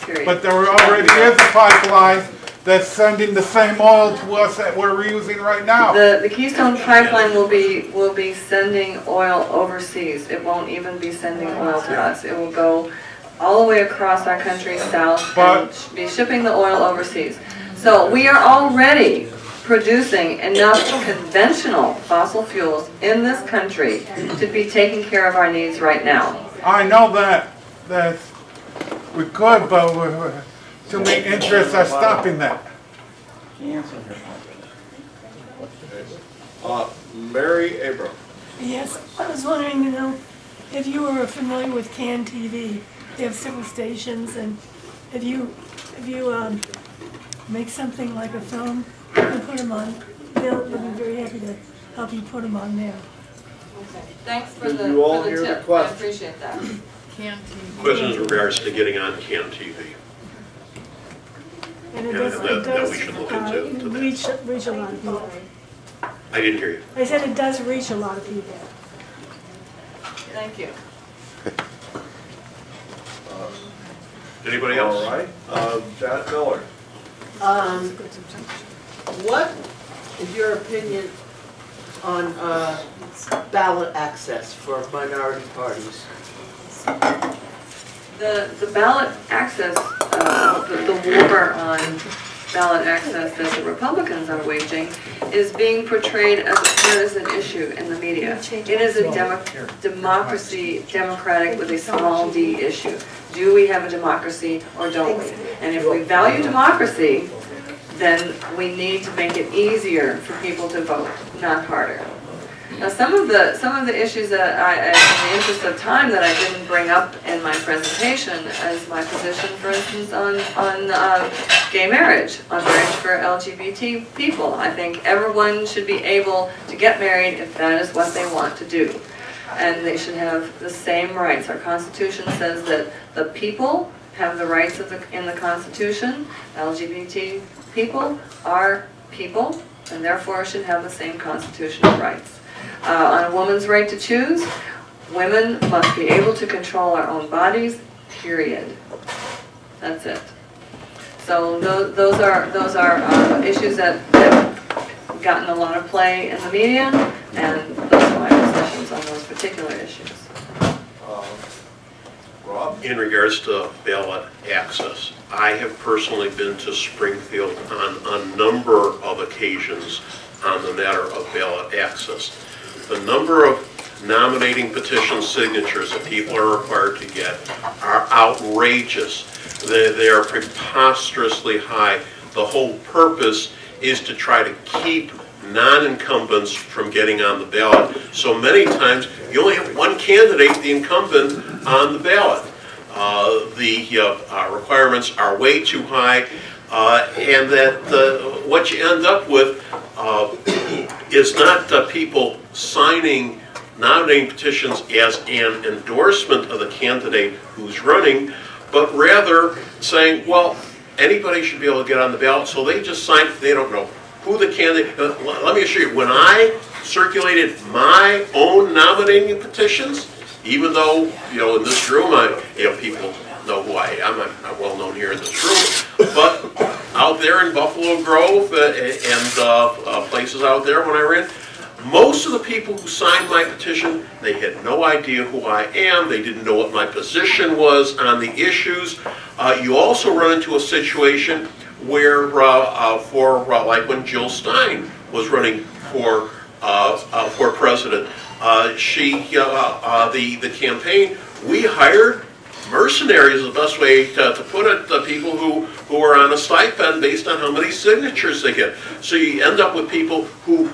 Period. But there already is a pipeline that's sending the same oil to us that we're using right now. The the Keystone Pipeline will be will be sending oil overseas. It won't even be sending oil to us. It will go all the way across our country south but, and be shipping the oil overseas. So we are already producing enough conventional fossil fuels in this country to be taking care of our needs right now. I know that that we could, but we're, too many interests are stopping that. Uh, Mary Abram. Yes, I was wondering, you know, if you were familiar with C A N T V, they have several stations, and if you if you um, make something like a film and put them on, they'll, they'll be very happy to help you put them on there. Okay. Thanks for Did the, you all for the hear tip. The I appreciate that. C A N T V. Questions in regards to getting on C A N T V. And it yeah, does, that, it does that we should look into, uh, into reach, reach a lot of people. I didn't hear you. I said it does reach a lot of people. Thank you. Uh, anybody else? All right. Uh, Janet Miller. Um, what is your opinion on uh, ballot access for minority parties? The, the ballot access, uh, the, the war on ballot access that the Republicans are waging is being portrayed as a partisan issue in the media. It is a demo democracy, democratic with a small d issue. Do we have a democracy or don't we? And if we value democracy, then we need to make it easier for people to vote, not harder. Now, some of the some of the issues that I, in the interest of time, that I didn't bring up in my presentation is my position, for instance, on on uh, gay marriage, on marriage for L G B T people. I think everyone should be able to get married if that is what they want to do, and they should have the same rights. Our Constitution says that the people have the rights of the, in the Constitution. L G B T people are people, and therefore should have the same constitutional rights. Uh, on a woman's right to choose, women must be able to control our own bodies, period. That's it. So those, those are, those are uh, issues that have gotten a lot of play in the media, and those are my positions on those particular issues. Uh, Rob? In regards to ballot access, I have personally been to Springfield on a number of occasions on the matter of ballot access. The number of nominating petition signatures that people are required to get are outrageous. They, they are preposterously high. The whole purpose is to try to keep non-incumbents from getting on the ballot. So many times, you only have one candidate, the incumbent, on the ballot. Uh, the uh, uh, requirements are way too high, uh, and that the, what you end up with uh, is not uh, people signing nominating petitions as an endorsement of the candidate who's running, but rather saying, well, anybody should be able to get on the ballot, so they just sign, they don't know who the candidate, uh, let me assure you, when I circulated my own nominating petitions, even though, you know, in this room, I, you know, people know who I am, I'm, I'm well known here in this room, but out there in Buffalo Grove uh, and uh, uh, places out there when I ran, most of the people who signed my petition, they had no idea who I am. They didn't know what my position was on the issues. Uh, you also run into a situation where, uh, uh, for uh, like when Jill Stein was running for uh, uh, for president, uh, she uh, uh, the the campaign, we hired mercenaries, is the best way to, to put it, the people who who are on a stipend based on how many signatures they get. So you end up with people who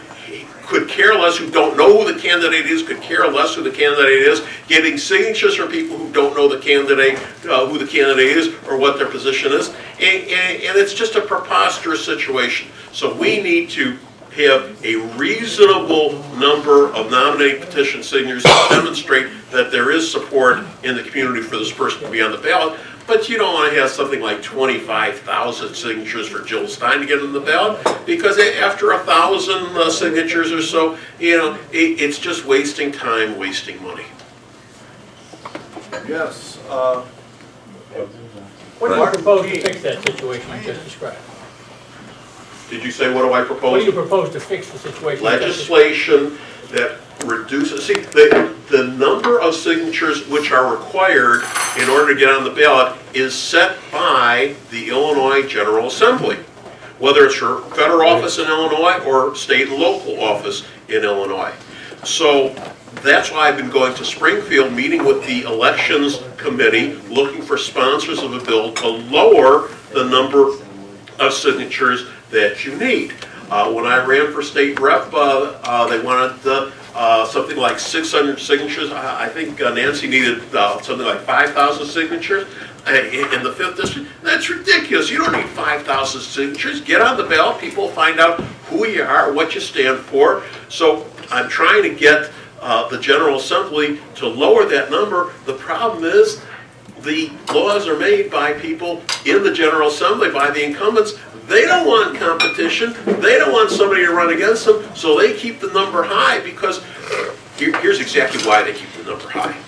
could care less, who don't know who the candidate is, could care less who the candidate is, getting signatures from people who don't know the candidate, uh, who the candidate is or what their position is, and, and, and it's just a preposterous situation. So we need to have a reasonable number of nominating petition signatures to demonstrate that there is support in the community for this person to be on the ballot. But you don't want to have something like twenty-five thousand signatures for Jill Stein to get on the ballot, because after a thousand uh, signatures or so, you know, it, it's just wasting time, wasting money. Yes. Uh, what do you propose to fix that situation you just described? Did you say what do I propose? What do you propose to fix the situation? Legislation that reduces, see, the, the number of signatures which are required in order to get on the ballot is set by the Illinois General Assembly, whether it's for federal office in Illinois or state and local office in Illinois. So that's why I've been going to Springfield, meeting with the elections committee, looking for sponsors of a bill to lower the number of signatures that you need. Uh, when I ran for state rep, uh, uh, they wanted uh, uh, something like six hundred signatures. I, I think uh, Nancy needed uh, something like five thousand signatures in, in the fifth district. That's ridiculous. You don't need five thousand signatures. Get on the ballot. People find out who you are, what you stand for. So I'm trying to get uh, the General Assembly to lower that number. The problem is the laws are made by people in the General Assembly, by the incumbents. They don't want competition. They don't want somebody to run against them, so they keep the number high because here's exactly why they keep the number high.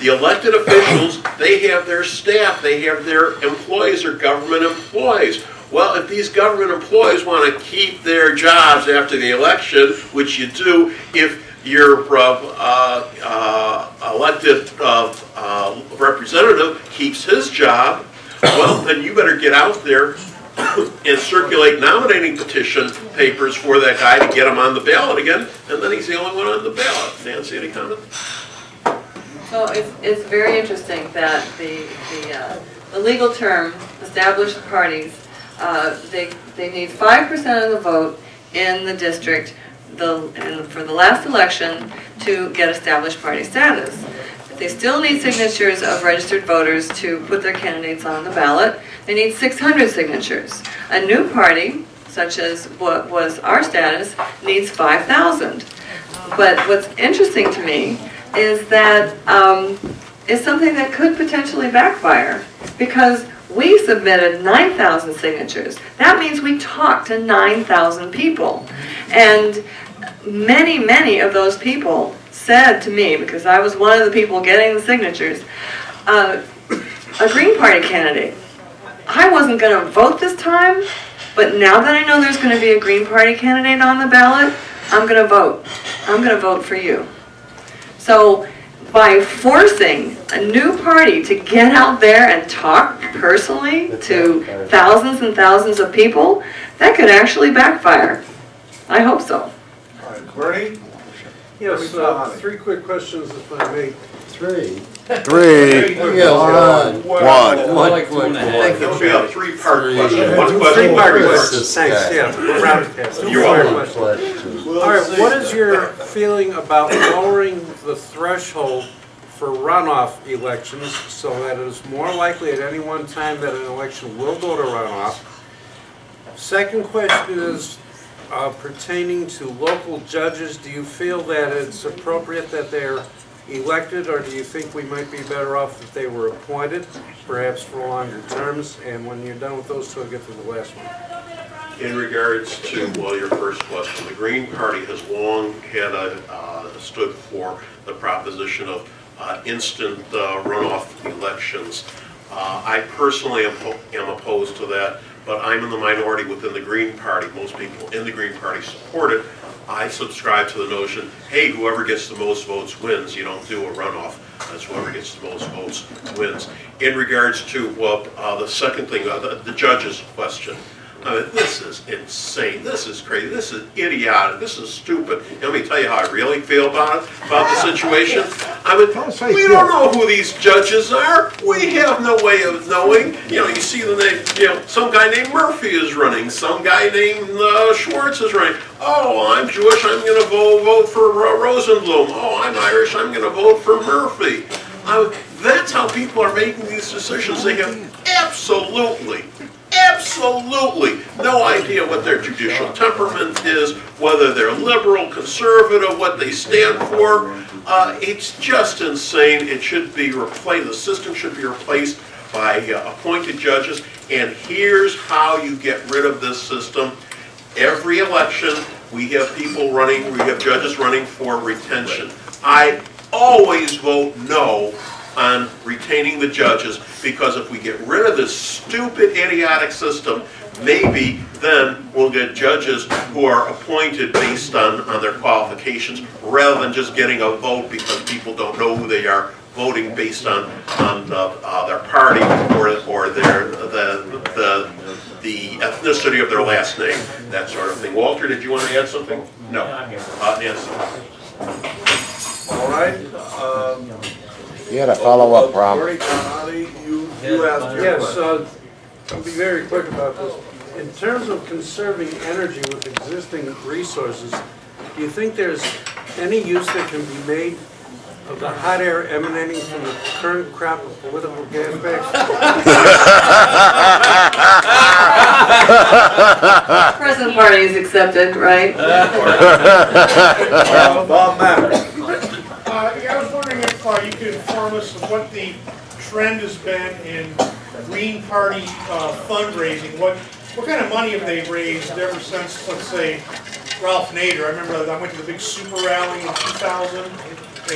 The elected officials, they have their staff, they have their employees or government employees. Well, if these government employees want to keep their jobs after the election, which you do if your uh, uh, elected uh, uh, representative keeps his job, well, then you better get out there and circulate nominating petition papers for that guy to get him on the ballot again, and then he's the only one on the ballot. Nancy, any comment? So it's, it's very interesting that the the, uh, the legal term established parties uh, they they need five percent of the vote in the district the in, for the last election to get established party status. They still need signatures of registered voters to put their candidates on the ballot. They need six hundred signatures. A new party, such as what was our status, needs five thousand. But what's interesting to me is that um, is something that could potentially backfire, because we submitted nine thousand signatures. That means we talked to nine thousand people. And many, many of those people said to me, because I was one of the people getting the signatures, uh, a Green Party candidate. I wasn't going to vote this time, but now that I know there's going to be a Green Party candidate on the ballot, I'm going to vote. I'm going to vote for you. So by forcing a new party to get out there and talk personally to thousands and thousands of people, that could actually backfire. I hope so. All right, Bernie? Yes, uh, three quick questions, if I may. Three. Three. One. One. One. One. Thank you. It'll be a three-part question. One question. Three-part question. Thanks. Yeah. You're welcome. All right. What is your feeling about lowering the threshold for runoff elections so that it is more likely at any one time that an election will go to runoff? Second question is, Uh, pertaining to local judges, do you feel that it's appropriate that they're elected, or do you think we might be better off if they were appointed, perhaps for longer terms? And when you're done with those two, I'll get to the last one. In regards to, well, your first question, the Green Party has long had a, uh, stood for the proposition of uh, instant uh, runoff elections. Uh, I personally am, am opposed to that, but I'm in the minority within the Green Party. Most people in the Green Party support it. I subscribe to the notion, hey, whoever gets the most votes wins. You don't do a runoff. That's whoever gets the most votes wins. In regards to well, uh, the second thing, uh, the, the judge's question, I mean, this is insane. This is crazy. This is idiotic. This is stupid. And let me tell you how I really feel about it, about the situation. I mean, we don't know who these judges are. We have no way of knowing. You know, you see the name. You know, some guy named Murphy is running. Some guy named uh, Schwartz is running. Oh, I'm Jewish. I'm going to vote vote for uh, Rosenblum. Oh, I'm Irish. I'm going to vote for Murphy. I mean, that's how people are making these decisions. They have absolutely. Absolutely no idea what their judicial temperament is, whether they're liberal, conservative, what they stand for. Uh, it's just insane. It should be replaced. The system should be replaced by uh, appointed judges. And here's how you get rid of this system. Every election, we have people running, we have judges running for retention. I always vote no on retaining the judges, because if we get rid of this stupid, idiotic system, maybe then we'll get judges who are appointed based on, on their qualifications, rather than just getting a vote because people don't know who they are, voting based on, on the, uh, their party or, or their the, the, the ethnicity of their last name, that sort of thing. Walter, did you want to add something? No. Uh, Nancy. All right. Um, You had a follow-up uh, problem. Larry Khalili, you, you asked your yes, question. Yes, uh, I'll be very quick about this. In terms of conserving energy with existing resources, do you think there's any use that can be made of the hot air emanating from the current crop of political gas bags? Present party is accepted, right? Well, Bob Matter. Uh, you could inform us of what the trend has been in Green Party uh, fundraising. What what kind of money have they raised ever since, let's say, Ralph Nader? I remember I went to the big super rally in two thousand,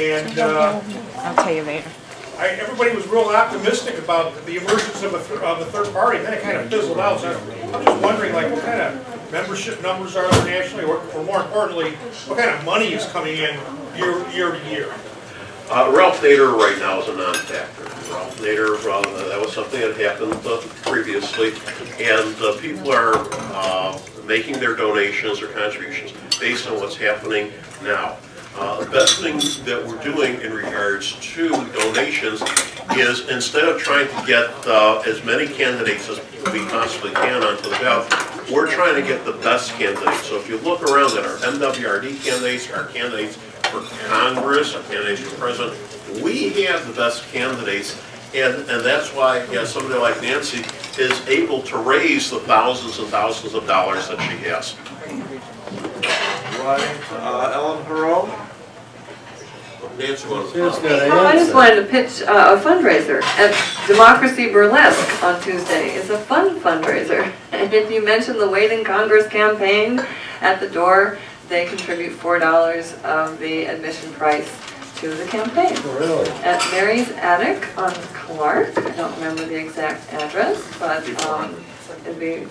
and uh, I'll tell you later. I, everybody was real optimistic about the emergence of a, th of a third party, and then it kind of fizzled out. So I'm just wondering, like, what kind of membership numbers are there nationally, or, or more importantly, what kind of money is coming in year year to year? Uh, Ralph Nader right now is a non-factor. Ralph Nader, uh, that was something that happened uh, previously, and uh, people are uh, making their donations or contributions based on what's happening now. Uh, the best thing that we're doing in regards to donations is, instead of trying to get uh, as many candidates as we possibly can onto the ballot, we're trying to get the best candidates. So if you look around at our M W R D candidates, our candidates for Congress, our candidates for president, we have the best candidates, and, and that's why yeah, somebody like Nancy is able to raise the thousands and thousands of dollars that she has. Right. Uh, Ellen Perot? Nancy, what was that? I just wanted to pitch uh, a fundraiser at Democracy Burlesque on Tuesday. It's a fun fundraiser. And if you mention the Wade in Congress campaign at the door, they contribute four dollars of the admission price to the campaign. Really? At Mary's Attic on Clark. I don't remember the exact address, but um, it'd be.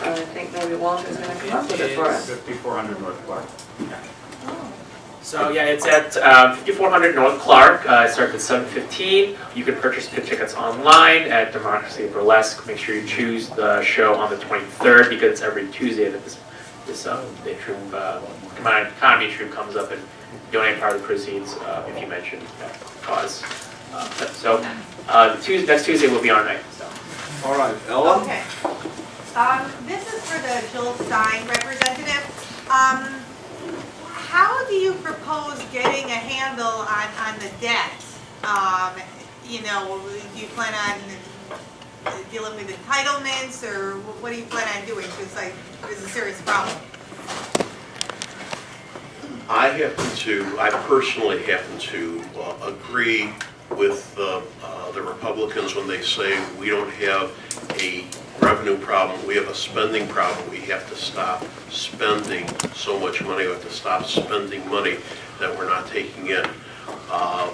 I think maybe Walter's going to come up with it for us. fifty-four hundred North Clark. Yeah. Oh. So yeah, it's at uh, fifty-four hundred North Clark. Uh, it starts at seven fifteen. You can purchase pit tickets online at Democracy Burlesque. Make sure you choose the show on the twenty-third, because it's every Tuesday that this. This um, the troop, uh, economy troop comes up and donate part of the proceeds uh, if you mention that cause. Uh, so uh, the Tuesday, next Tuesday will be our night. So. All right, Ella. Okay. Um, this is for the Jill Stein representative. Um, how do you propose getting a handle on on the debt? Um, you know, do you plan on dealing with entitlements, or what do you plan on doing? Because like, it's a serious problem. I happen to, I personally happen to uh, agree with uh, uh, the Republicans when they say we don't have a revenue problem, we have a spending problem. We have to stop spending so much money. We have to stop spending money that we're not taking in. Uh,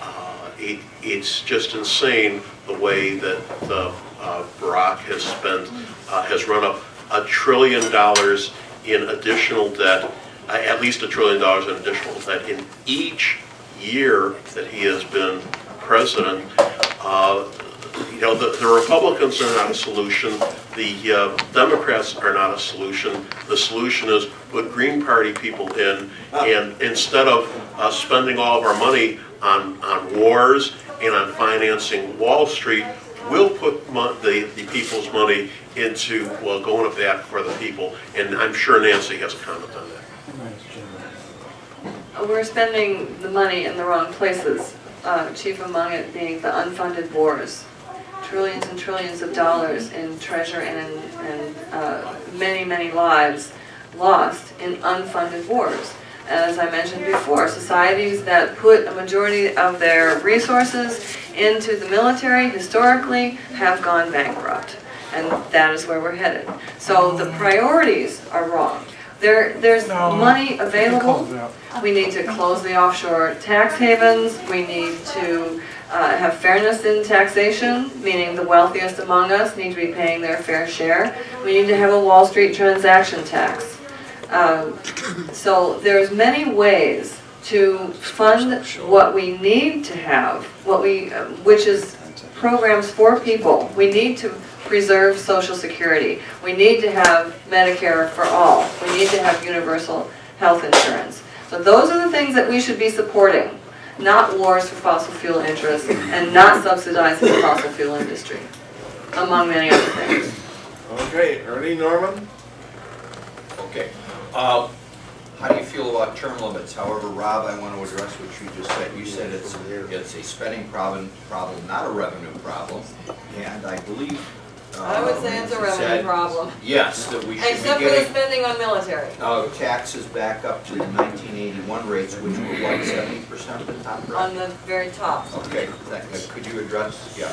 uh, it, it's just insane the way that the, uh, Barack has spent, uh, has run up a trillion dollars in additional debt, uh, at least a trillion dollars in additional debt in each year that he has been president. Uh, you know, the, the Republicans are not a solution. The uh, Democrats are not a solution. The solution is put Green Party people in, and instead of uh, spending all of our money on, on wars and on financing Wall Street, we'll put the, the people's money into, well, going to bat for the people. And I'm sure Nancy has a comment on that. We're spending the money in the wrong places, uh, chief among it being the unfunded wars. Trillions and trillions of dollars in treasure and, and uh, many, many lives lost in unfunded wars. As I mentioned before, societies that put a majority of their resources into the military historically have gone bankrupt, and that is where we're headed. So the priorities are wrong. There, there's no money available. We need to close the offshore tax havens. We need to uh, have fairness in taxation, meaning the wealthiest among us need to be paying their fair share. We need to have a Wall Street transaction tax. Um, so there's many ways to fund what we need to have, what we, uh, which is programs for people. We need to preserve Social Security. We need to have Medicare for all. We need to have universal health insurance. So those are the things that we should be supporting, not wars for fossil fuel interests and not subsidizing the fossil fuel industry, among many other things. Okay, Ernie Norman? Okay. Uh, how do you feel about term limits? However, Rob, I want to address what you just said. You said it's, it's a spending problem, problem, not a revenue problem, and I believe... Uh, I would say it's a revenue said, problem. Yes, that we should Except be getting, for the spending on military. Uh, taxes back up to the nineteen eighty-one rates, which were like seventy percent of the top rate. On the very top. Okay. That, uh, could you address yeah,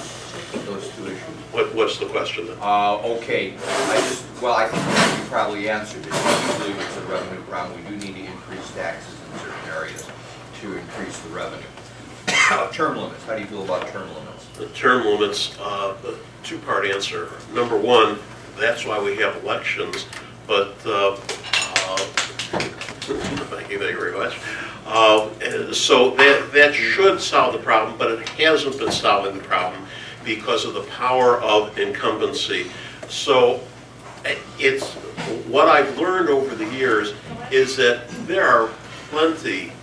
those two issues? What, what's the question then? Uh, okay. I just, well, I think you probably answered it. I believe it's a revenue problem. We do need to increase taxes in certain areas to increase the revenue. Uh, term limits. How do you feel about term limits? The term limits, uh, the two-part answer. Number one, that's why we have elections, but uh, uh, thank you very much. Uh, so that, that should solve the problem, but it hasn't been solving the problem because of the power of incumbency. So it's what I've learned over the years is that there are plenty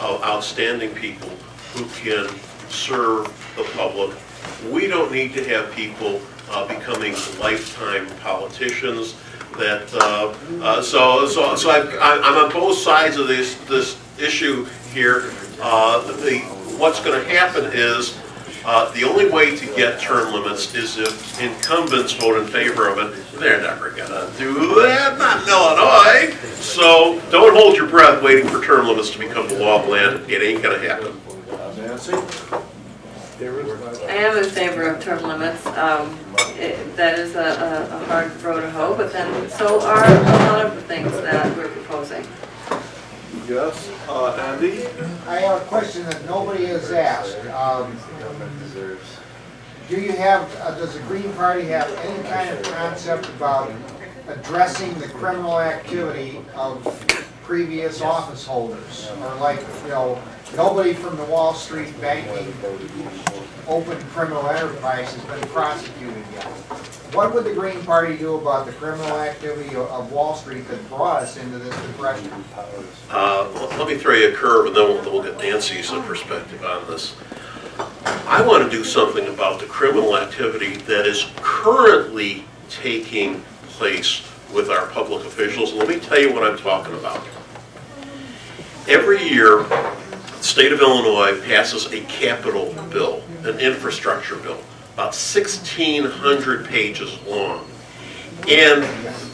of outstanding people who can serve the public. We don't need to have people uh, becoming lifetime politicians. That uh, uh, so so so I've, I'm on both sides of this this issue here. Uh, the what's going to happen is uh, the only way to get term limits is if incumbents vote in favor of it. They're never going to do that. Not in Illinois. So don't hold your breath waiting for term limits to become the law of the land. It ain't going to happen. Nancy? I am in favor of term limits. Um, it, that is a, a, a hard road to hoe, but then so are a lot of the things that we're proposing. Yes, uh, Andy? I have a question that nobody has asked. Um, do you have, uh, does the Green Party have any kind of concept about addressing the criminal activity of previous office holders? Or like, you know, nobody from the Wall Street banking open criminal enterprise has been prosecuted yet. What would the Green Party do about the criminal activity of Wall Street that brought us into this depression? Uh, let me throw you a curve and then we'll, we'll get Nancy's perspective on this. I want to do something about the criminal activity that is currently taking place with our public officials. Let me tell you what I'm talking about. Every year, the state of Illinois passes a capital bill, an infrastructure bill, about sixteen hundred pages long. And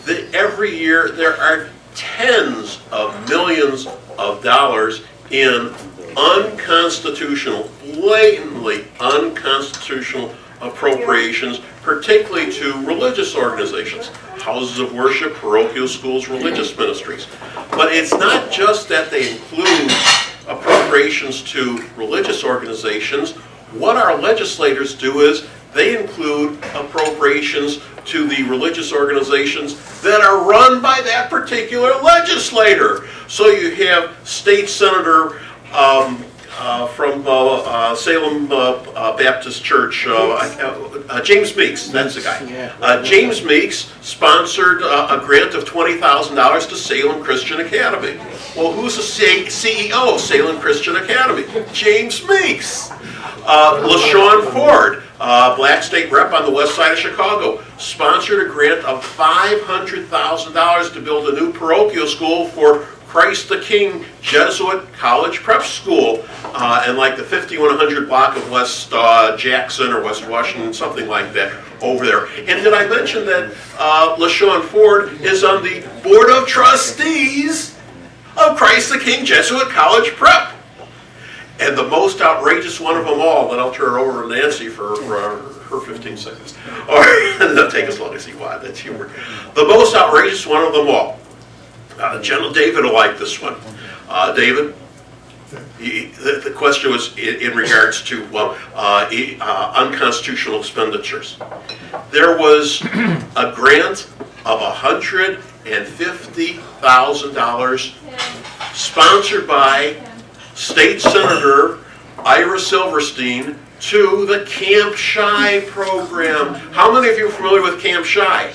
the, every year there are tens of millions of dollars in unconstitutional, blatantly unconstitutional appropriations, particularly to religious organizations, houses of worship, parochial schools, religious ministries. But it's not just that they include appropriations to religious organizations What our legislators do is they include appropriations to the religious organizations that are run by that particular legislator. So you have State Senator um, uh, from uh, uh, Salem uh, uh, Baptist Church, uh, uh, uh, James Meeks, that's the guy. Uh, James Meeks sponsored uh, a grant of twenty thousand dollars to Salem Christian Academy. Well, who's the C E O of Salem Christian Academy? James Meeks. Uh, LaShawn Ford, uh, black state rep on the west side of Chicago, sponsored a grant of five hundred thousand dollars to build a new parochial school for Christ the King Jesuit College Prep School uh, in like the fifty-one hundred block of West uh, Jackson or West Washington, something like that over there. And did I mention that uh, LaShawn Ford is on the Board of Trustees of Christ the King Jesuit College Prep? And the most outrageous one of them all, and I'll turn it over to Nancy for, for her fifteen seconds. Or it'll take as long as you want, that's humor. The most outrageous one of them all. Uh, General David will like this one. Uh, David, he, the, the question was in, in regards to well, uh, he, uh, unconstitutional expenditures. There was a grant of one hundred fifty thousand dollars sponsored by State Senator Ira Silverstein to the Camp Chi program. How many of you are familiar with Camp Chi?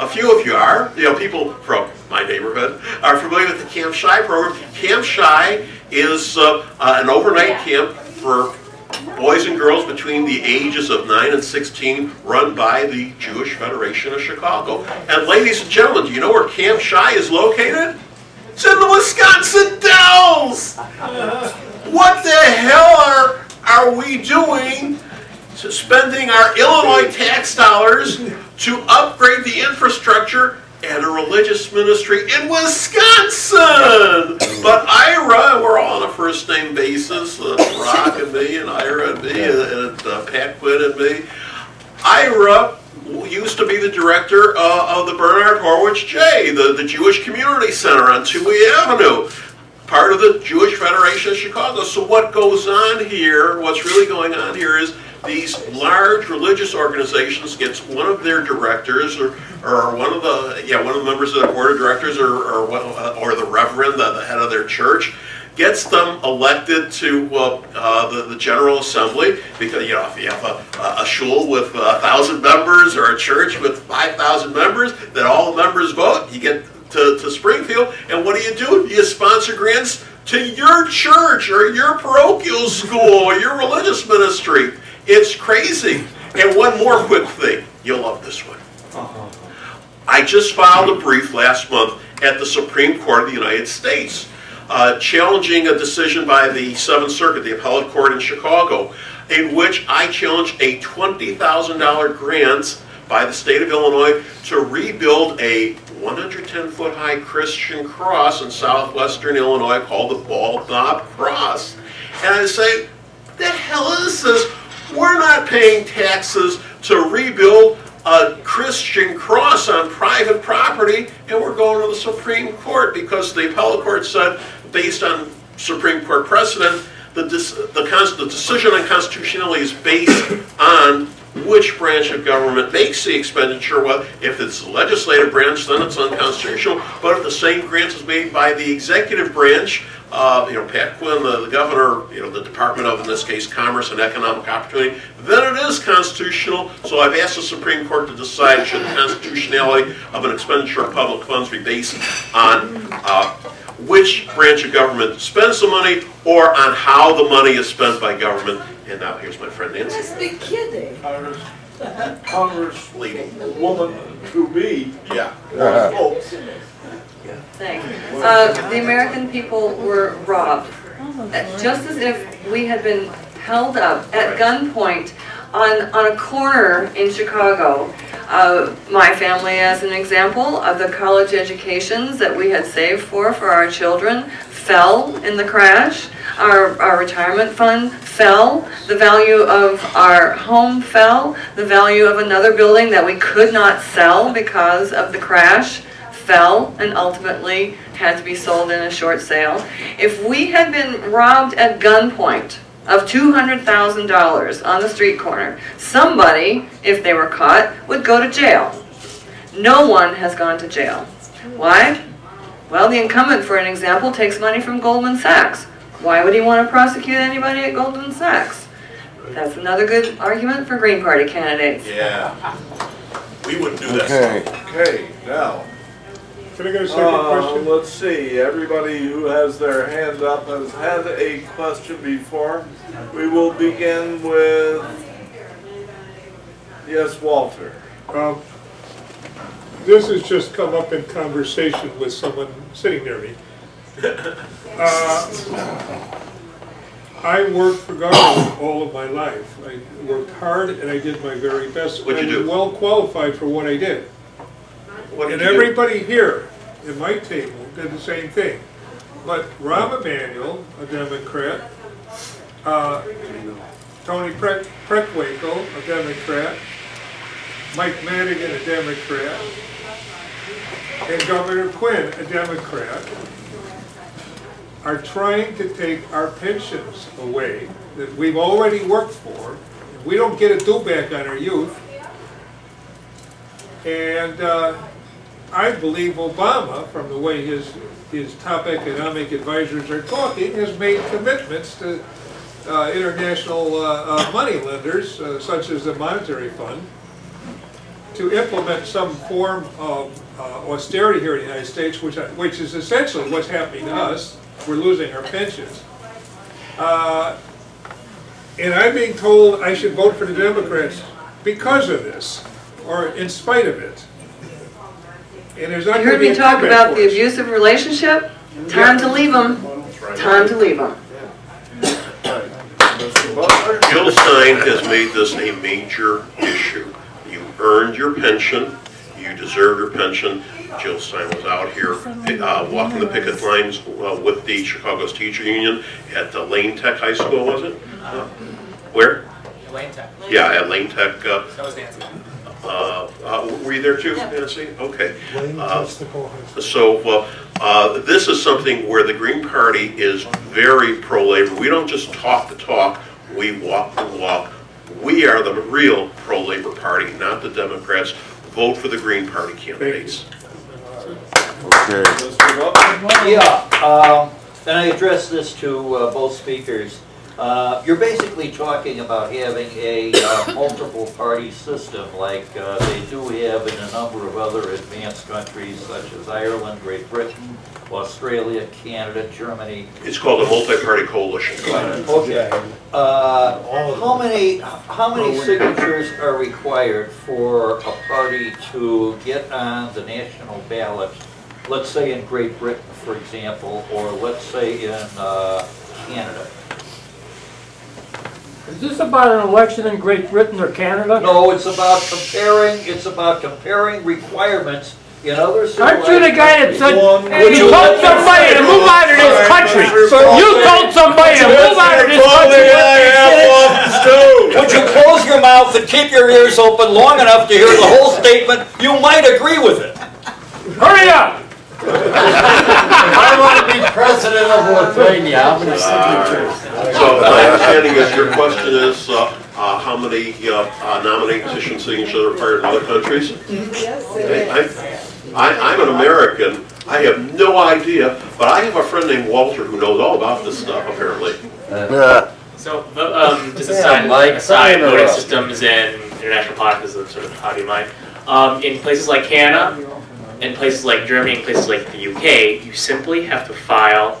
A few of you are. You know, people from my neighborhood are familiar with the Camp Chi program. Camp Chi is uh, uh, an overnight camp for boys and girls between the ages of nine and sixteen run by the Jewish Federation of Chicago. And ladies and gentlemen, do you know where Camp Chi is located? It's in the Wisconsin Dells! What the hell are, are we doing to spending our Illinois tax dollars to upgrade the infrastructure and a religious ministry in Wisconsin? But Ira, we're all on a first name basis, uh, Rock and me, and Ira and me, and uh, Pat Quinn and me. Ira used to be the director uh, of the Bernard Horwich J, the, the Jewish Community Center on Toohey Avenue, part of the Jewish Federation of Chicago. So what goes on here, what's really going on here is these large religious organizations gets one of their directors or, or one of the yeah one of the members of the board of directors or, or, or the reverend, the, the head of their church, gets them elected to uh, uh, the, the General Assembly, because you know if you have a, a shul with a thousand members or a church with five thousand members, then all the members vote. You get to, to Springfield, and what do you do? You sponsor grants to your church or your parochial school or your religious ministry. It's crazy. And one more quick thing, you'll love this one. I just filed a brief last month at the Supreme Court of the United States. Uh, challenging a decision by the Seventh Circuit, the appellate court in Chicago, in which I challenged a twenty thousand dollar grant by the state of Illinois to rebuild a one hundred ten foot high Christian cross in southwestern Illinois called the Bald Knob Cross. And I say, the hell is this? We're not paying taxes to rebuild a Christian cross on private property, and we're going to the Supreme Court because the appellate court said, based on Supreme Court precedent, that this, the, cons the decision on constitutionality is based on which branch of government makes the expenditure. Well, if it's the legislative branch, then it's unconstitutional. But if the same grant is made by the executive branch, uh, you know, Pat Quinn, the, the governor, you know, the Department of, in this case, Commerce and Economic Opportunity, then it is constitutional. So I've asked the Supreme Court to decide should the constitutionality of an expenditure of public funds be based on uh, which branch of government spends the money or on how the money is spent by government. And now here's my friend Nancy. Must be kidding. Congress, Congress lady, woman to be. Yeah. Uh, oh. yeah. Thanks. Uh, the American people were robbed, just as if we had been held up at gunpoint on on a corner in Chicago. Uh, my family, as an example, of the college educations that we had saved for for our children, fell in the crash. Our, our retirement fund fell, the value of our home fell, the value of another building that we could not sell because of the crash fell and ultimately had to be sold in a short sale. If we had been robbed at gunpoint of two hundred thousand dollars on the street corner. Somebody, if they were caught, would go to jail. No one has gone to jail. Why? Well, the incumbent, for an example, takes money from Goldman Sachs. Why would he want to prosecute anybody at Goldman Sachs? That's another good argument for Green Party candidates. Yeah. We wouldn't do that. Okay. Okay, now. Can I get a second uh, question? Let's see. Everybody who has their hand up has had a question before. We will begin with... Yes, Walter. Um, this has just come up in conversation with someone sitting near me. Uh, I worked for government all of my life. I worked hard and I did my very best. What'd you do? I was well qualified for what I did. What did and everybody do? Here at my table did the same thing. But Rahm Emanuel, a Democrat, uh, Tony Pre Preckwinkle, a Democrat, Mike Madigan, a Democrat, and Governor Quinn, a Democrat, are trying to take our pensions away that we've already worked for. We don't get a do-back on our youth. And uh, I believe Obama, from the way his, his top economic advisors are talking, has made commitments to uh, international uh, uh, money lenders, uh, such as the Monetary Fund, to implement some form of uh, austerity here in the United States, which, which is essentially what's happening to us. We're losing our pensions. Uh, and I'm being told I should vote for the Democrats because of this, or in spite of it. And there's not you heard me talk about the abusive relationship? Time yeah. to leave them. Time to leave them. Jill Stein has made this a major issue. You earned your pension. You deserve your pension. Jill Stein was out here uh, walking the picket lines uh, with the Chicago's teacher union at the Lane Tech High School, was it? Uh, where? Lane Tech. Yeah, at Lane Tech. Uh, that was Nancy. Uh, uh, were you there too, yeah. Nancy? Okay. Uh, so uh, uh, this is something where the Green Party is very pro-labor. We don't just talk the talk, we walk the walk. We are the real pro-labor party, not the Democrats. Vote for the Green Party candidates. Okay. Yeah, uh, and I address this to uh, both speakers. Uh, you're basically talking about having a uh, multiple party system like uh, they do have in a number of other advanced countries such as Ireland, Great Britain, Australia, Canada, Germany. It's called a multi-party coalition. Right. Okay. Uh, how many, how many signatures are required for a party to get on the national ballot, let's say in Great Britain, for example, or let's say in uh, Canada? Is this about an election in Great Britain or Canada? No, it's about comparing. It's about comparing requirements in other. Aren't you the guy that said you told somebody to move out of this country? You told somebody to move out of this country. Would you close your mouth and keep your ears open long enough to hear the whole statement? You might agree with it. Hurry up! I want to be president of Lithuania. How many signatures? So my understanding is your question is uh, uh, how many uh, uh, nominating position signatures are required in other countries? Yes, I, I, I'm an American. I have no idea, but I have a friend named Walter who knows all about this stuff apparently. Uh, so um, just aside, yeah, aside voting systems and international politics is sort of how do you mind? Um, in places like Canada, in places like Germany, and places like the U K, you simply have to file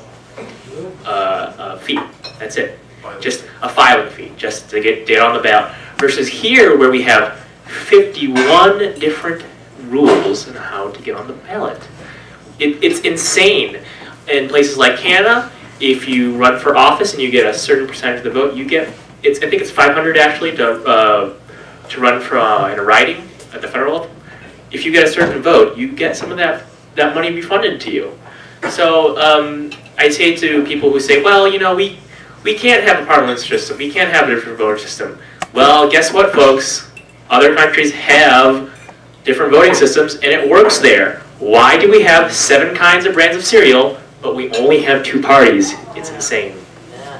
uh, a fee. That's it. Just a filing fee, just to get dead on the ballot. Versus here, where we have fifty-one different rules on how to get on the ballot. It, it's insane. In places like Canada, if you run for office and you get a certain percentage of the vote, you get, it's, I think it's five hundred actually to, uh, to run for uh, in a riding at the federal level. If you get a certain vote, you get some of that, that money refunded to you. So um, I say to people who say, well, you know, we, we can't have a parliamentary system. We can't have a different voter system. Well, guess what, folks? Other countries have different voting systems, and it works there. Why do we have seven kinds of brands of cereal, but we only have two parties? It's insane.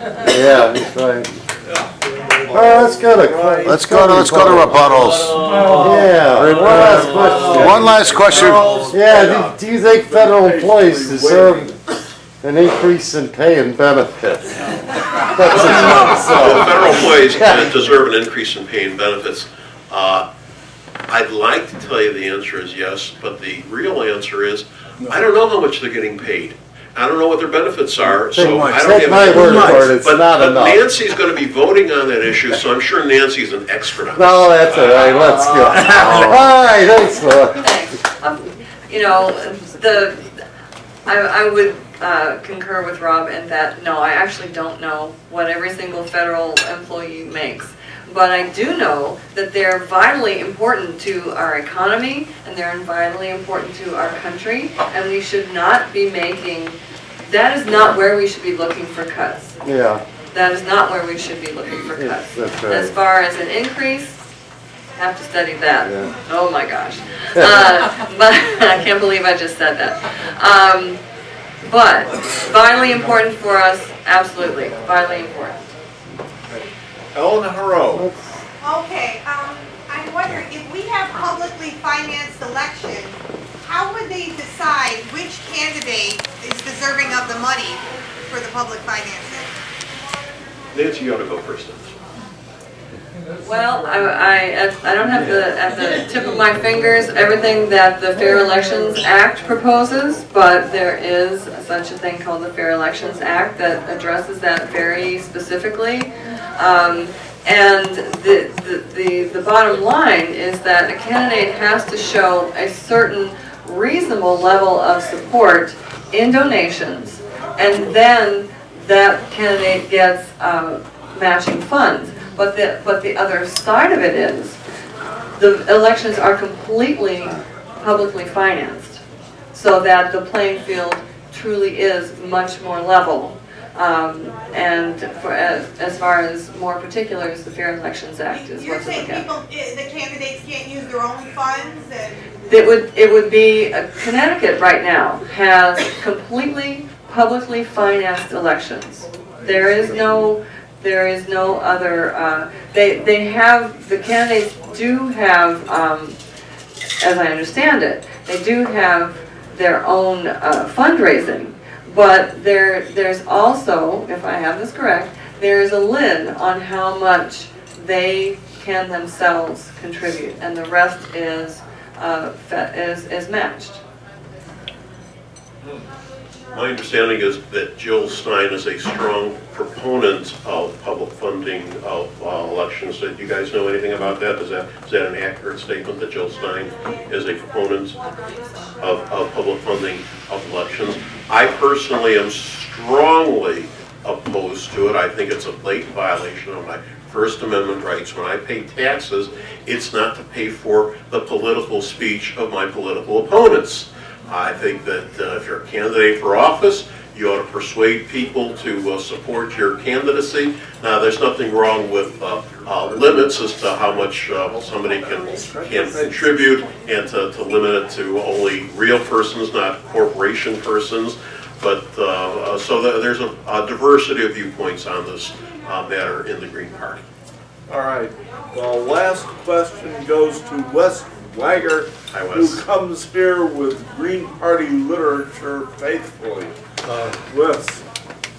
Yeah, that's right. All right, let's go to right. let's go to let's go to rebuttals. Oh. Yeah, oh. one last question. One last question. Oh. Yeah, do, do you think federal employees deserve an increase in pay and benefits? That's well, federal employees yeah. deserve an increase in pay and benefits. Uh, I'd like to tell you the answer is yes, but the real answer is I don't know how much they're getting paid. I don't know what their benefits are, so I don't give my word for it. It's not enough. But Nancy's going to be voting on that issue, so I'm sure Nancy's an expert on this. No, that's all right. Let's go. All right, thanks, Laura. Um, you know, the I, I would uh, concur with Rob in that no, I actually don't know what every single federal employee makes. But I do know that they're vitally important to our economy, and they're vitally important to our country, and we should not be making, that is not where we should be looking for cuts. Yeah. That is not where we should be looking for cuts. That's right. As far as an increase, have to study that. Yeah. Oh my gosh. uh, but I can't believe I just said that. Um, but vitally important for us, absolutely, vitally important. Eleanor Haro. Okay, um, I'm wondering, if we have publicly financed election, how would they decide which candidate is deserving of the money for the public financing? Nancy, you ought to go first. Well, I, I, I don't have the, at the tip of my fingers everything that the Fair Elections Act proposes, but there is such a thing called the Fair Elections Act that addresses that very specifically. Um, and the, the, the, the bottom line is that a candidate has to show a certain reasonable level of support in donations, and then that candidate gets um, matching funds. But the, but the other side of it is, the elections are completely publicly financed, so that the playing field truly is much more level. Um, and for, as, as far as more particulars, the Fair Elections Act is You're what to look at. You're saying people, the candidates can't use their own funds? And it would, it would be, uh, Connecticut right now has completely publicly financed elections. There is no... There is no other, uh, they, they have, the candidates do have, um, as I understand it, they do have their own uh, fundraising, but there, there's also, if I have this correct, there is a lid on how much they can themselves contribute, and the rest is, uh, is, is matched. My understanding is that Jill Stein is a strong proponent of public funding of uh, elections. Do you guys know anything about that? Is that, is that an accurate statement that Jill Stein is a proponent of, of public funding of elections? I personally am strongly opposed to it. I think it's a blatant violation of my First Amendment rights. When I pay taxes, it's not to pay for the political speech of my political opponents. I think that uh, if you're a candidate for office, you ought to persuade people to uh, support your candidacy. Now, there's nothing wrong with uh, uh, limits as to how much uh, somebody can, can contribute, and to, to limit it to only real persons, not corporation persons. But uh, so that there's a, a diversity of viewpoints on this uh, matter in the Green Party. All right. Well, last question goes to West Wager, who comes here with Green Party literature faithfully. Uh, Wes,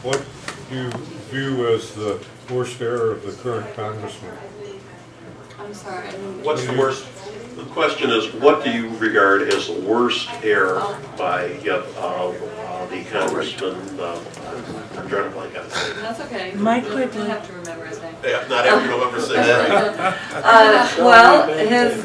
what do you view as the worst error of the current congressman? I'm sorry. What's the worst? The question is, what do you regard as the worst error by yep, uh, uh, the congressman? Uh, I'm trying to blank out. That's okay. Mike Quigley. You have to remember his name. Yeah, not after November sixth, right? uh, well, his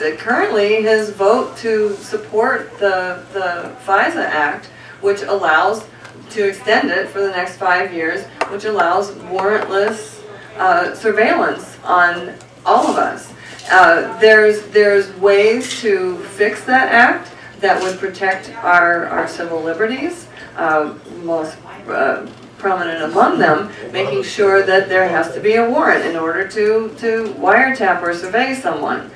uh, currently his vote to support the the FISA Act, which allows to extend it for the next five years, which allows warrantless uh, surveillance on all of us. Uh, there's, there's ways to fix that act that would protect our, our civil liberties, uh, most uh, prominent among them, making sure that there has to be a warrant in order to, to wiretap or survey someone.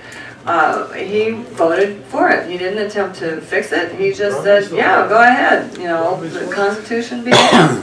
Uh, he voted for it. He didn't attempt to fix it. He just said, yeah, go ahead. You know, the Constitution be passed.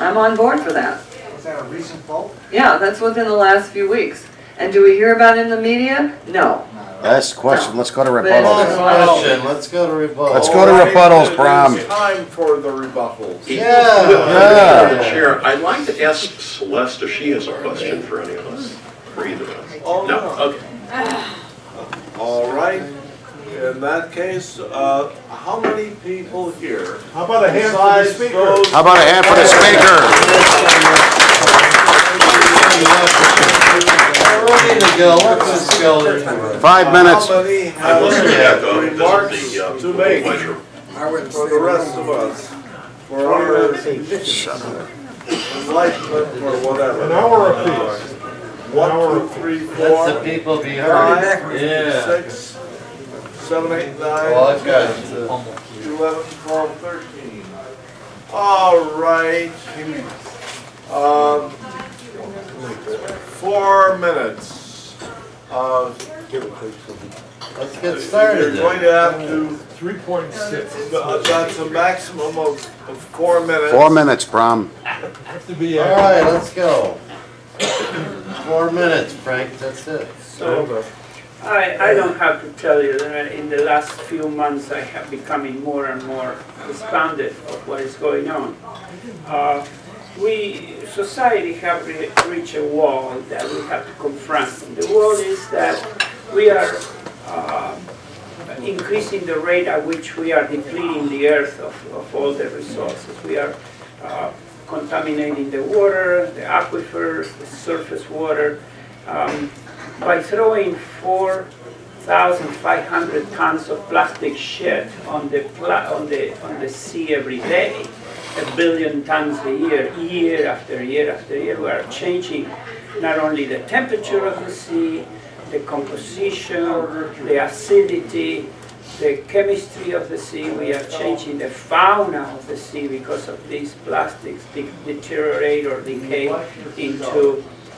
I'm on board for that. that a recent vote? Yeah, that's within the last few weeks. And do we hear about it in the media? No. Last question. No. Let's go to rebuttals. Question. Let's go to rebuttals. Let's go to rebuttals, Brom. It's time for the rebuttals. Yeah. yeah. yeah. Chair, I'd like to ask Celeste if she has a question for any of us. For either of us. Oh, no. no. Okay. All right. In that case, uh, how many people here? How about a hand for the speaker? How about a hand for the speaker? Ready to go. Let's just go. Five minutes. I wasn't going to make the rest of us for our enlightenment or whatever. An hour apiece. One, two, three, four. Let the people be heard. Five, yeah. Six, seven, eight, nine. Well, I've got eleven, twelve, thirteen. All right. Um. Four minutes. Uh, Let's get started. You're going to have to three point six. Uh, that's a maximum of, of four minutes. Four minutes, Brom. To be all right, let's go. Four minutes, Frank. That's it. So, I I don't have to tell you that in the last few months I have becoming more and more astounded of what is going on. Uh, We, society, have re reached a wall that we have to confront. And the wall is that we are uh, increasing the rate at which we are depleting the earth of, of all the resources. We are uh, contaminating the water, the aquifers, the surface water, um, by throwing four thousand five hundred tons of plastic shit on the, pla on the, on the sea every day. A billion tons a year, year after year after year. We are changing not only the temperature of the sea, the composition, the acidity, the chemistry of the sea. We are changing the fauna of the sea because of these plastics de deteriorate or decay into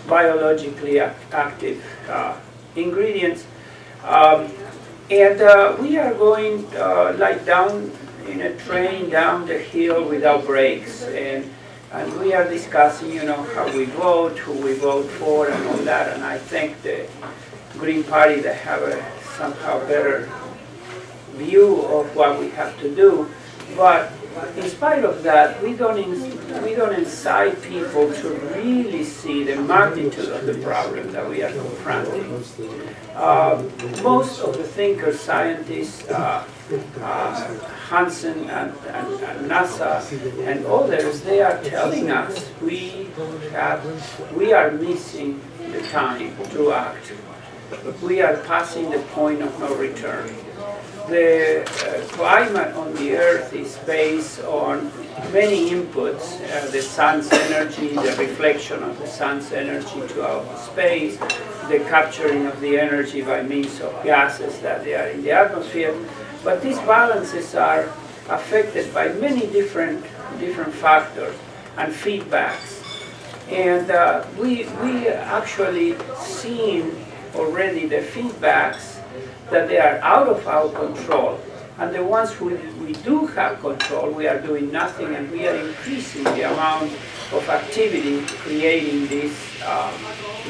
biologically active uh, ingredients. Um, and uh, we are going uh, like down in a train down the hill without brakes, and and we are discussing, you know, how we vote, who we vote for, and all that. And I think the Green Party that have a somehow better view of what we have to do. But in spite of that, we don't in, we don't incite people to really see the magnitude of the problem that we are confronting. Uh, most of the thinkers, scientists, uh, uh, Hansen and, and, and NASA and others, they are telling us we have, we are missing the time to act. We are passing the point of no return. The uh, climate on the Earth is based on many inputs, uh, the sun's energy, the reflection of the sun's energy to our space, the capturing of the energy by means of gases that they are in the atmosphere. But these balances are affected by many different, different factors and feedbacks. And uh, we, we actually seen already the feedbacks that they are out of our control. And the ones who we do have control, we are doing nothing, and we are increasing the amount of activity creating these um,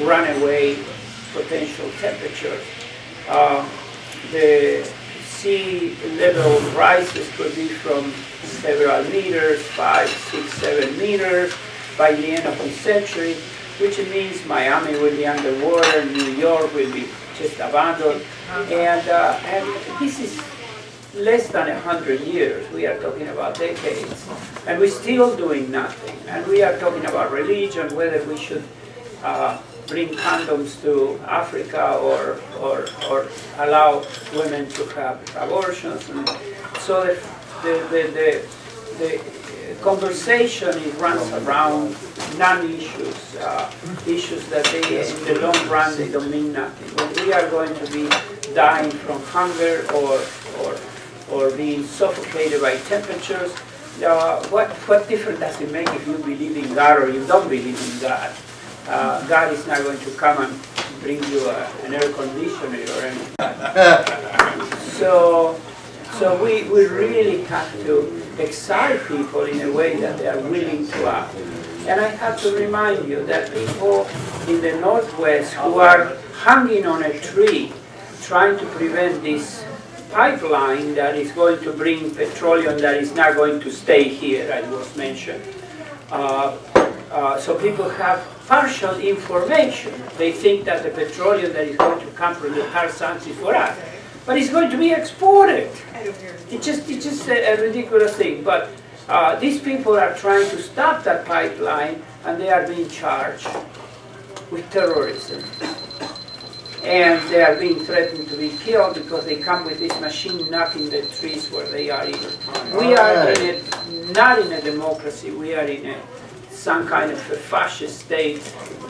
runaway potential temperatures. Uh, the sea level rises could be from several meters, five, six, seven meters by the end of the century, which means Miami will be underwater, New York will be just abandoned. And, uh, and this is less than a hundred years. We are talking about decades. And we're still doing nothing. And we are talking about religion, whether we should uh, bring condoms to Africa or, or, or allow women to have abortions. And so the, the, the, the, the conversation it runs around non-issues, uh, issues that they, in the long run, they don't mean nothing. But we are going to be dying from hunger or, or, or being suffocated by temperatures. Uh, what, what difference does it make if you believe in God or you don't believe in God? Uh, God is not going to come and bring you a, an air conditioner or anything. so, so we, we really have to excite people in a way that they are willing to act. And I have to remind you that people in the Northwest who are hanging on a tree trying to prevent this pipeline that is going to bring petroleum that is not going to stay here, as was mentioned. Uh, uh, so people have partial information. They think that the petroleum that is going to come from the tar sands is for us, but it's going to be exported. It's just, it's just a, a ridiculous thing. But uh, these people are trying to stop that pipeline, and they are being charged with terrorism. And they are being threatened to be killed because they come with this machine knocking the trees where they are in. We are in a, not in a democracy, we are in a, some kind of a fascist state,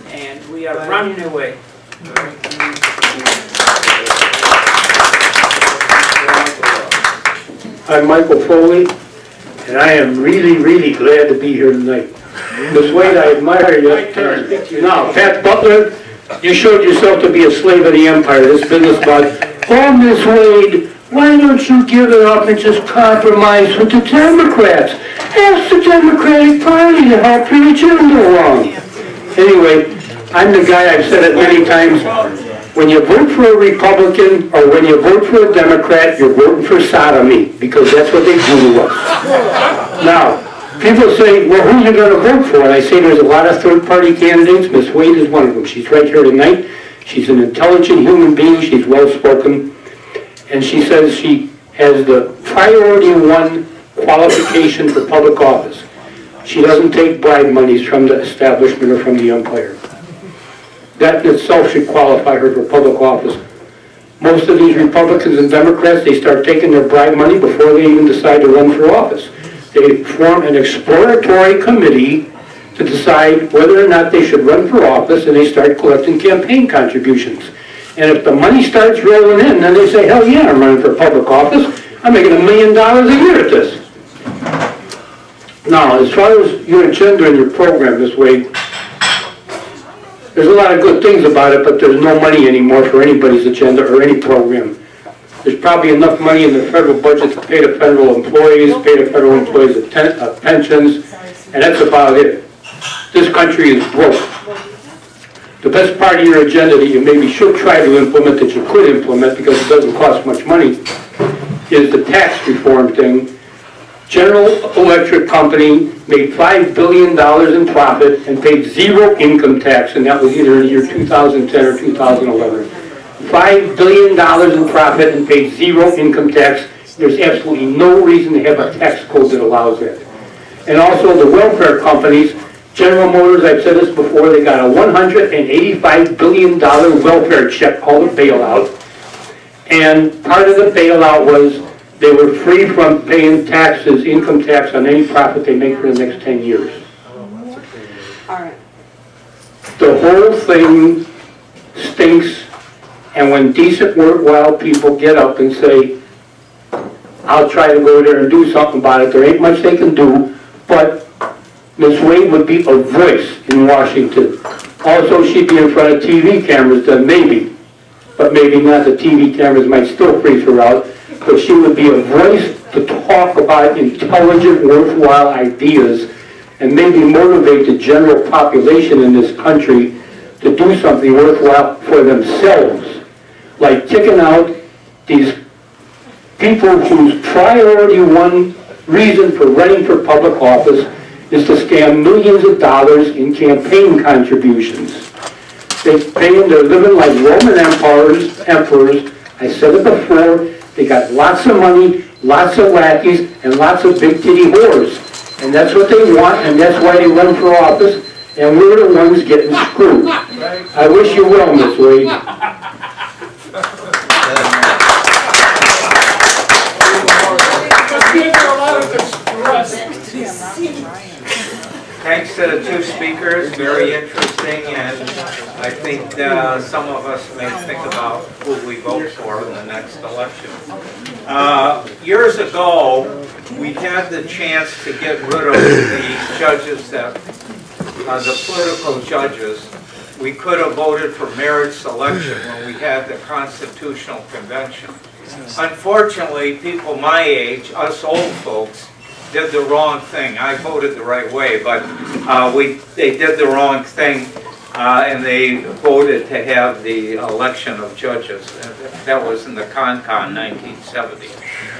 and we are running away. I'm Michael Foley, and I am really, really glad to be here tonight. Miz Wade, I admire you. Now, Pat Butler, you showed yourself to be a slave of the empire, this business bug. Oh, Miz Wade, why don't you give it up and just compromise with the Democrats? Ask the Democratic Party to help your agenda along. Anyway, I'm the guy, I've said it many times, when you vote for a Republican or when you vote for a Democrat, you're voting for sodomy, because that's what they do to us. Now, people say, well, who's it going to vote for? And I say there's a lot of third-party candidates. Miz Wade is one of them. She's right here tonight. She's an intelligent human being. She's well-spoken. And she says she has the priority one qualification for public office. She doesn't take bribe monies from the establishment or from the umpire. That in itself should qualify her for public office. Most of these Republicans and Democrats, they start taking their bribe money before they even decide to run for office. They form an exploratory committee to decide whether or not they should run for office, and they start collecting campaign contributions. And if the money starts rolling in, then they say, hell yeah, I'm running for public office. I'm making a million dollars a year at this. Now, as far as your agenda and your program, Miz Wade, there's a lot of good things about it, but there's no money anymore for anybody's agenda or any program. There's probably enough money in the federal budget to pay to federal employees, pay to federal employees uh, pensions, and that's about it. This country is broke. The best part of your agenda that you maybe should try to implement, that you could implement because it doesn't cost much money, is the tax reform thing. General Electric Company made five billion dollars in profit and paid zero income tax, and that was either in the year two thousand ten or two thousand eleven. five billion dollars in profit and pay zero income tax. There's absolutely no reason to have a tax code that allows that. And also the welfare companies, General Motors, I've said this before, they got a one hundred eighty-five billion dollars welfare check called a bailout. And part of the bailout was they were free from paying taxes, income tax, on any profit they make for the next ten years. All right. The whole thing stinks. And when decent, worthwhile people get up and say, I'll try to go there and do something about it, there ain't much they can do, but Miz Wade would be a voice in Washington. Also, she'd be in front of T V cameras then, maybe. But maybe not, the T V cameras might still freeze her out. But she would be a voice to talk about intelligent, worthwhile ideas and maybe motivate the general population in this country to do something worthwhile for themselves. Like kicking out these people whose priority one reason for running for public office is to scam millions of dollars in campaign contributions. They pay and they're living like Roman emperors, emperors. I said it before, they got lots of money, lots of lackeys, and lots of big titty whores. And that's what they want, and that's why they run for office, and we're the ones getting screwed. I wish you well, Miz Wade. Thanks to the two speakers, very interesting, and I think uh, some of us may think about who we vote for in the next election. Uh, years ago, we had the chance to get rid of the judges that, uh, the political judges. We could have voted for marriage selection when we had the Constitutional Convention. Unfortunately, people my age, us old folks, did the wrong thing. I voted the right way, but uh, we they did the wrong thing, uh, and they voted to have the election of judges. That was in the Con-Con nineteen seventy.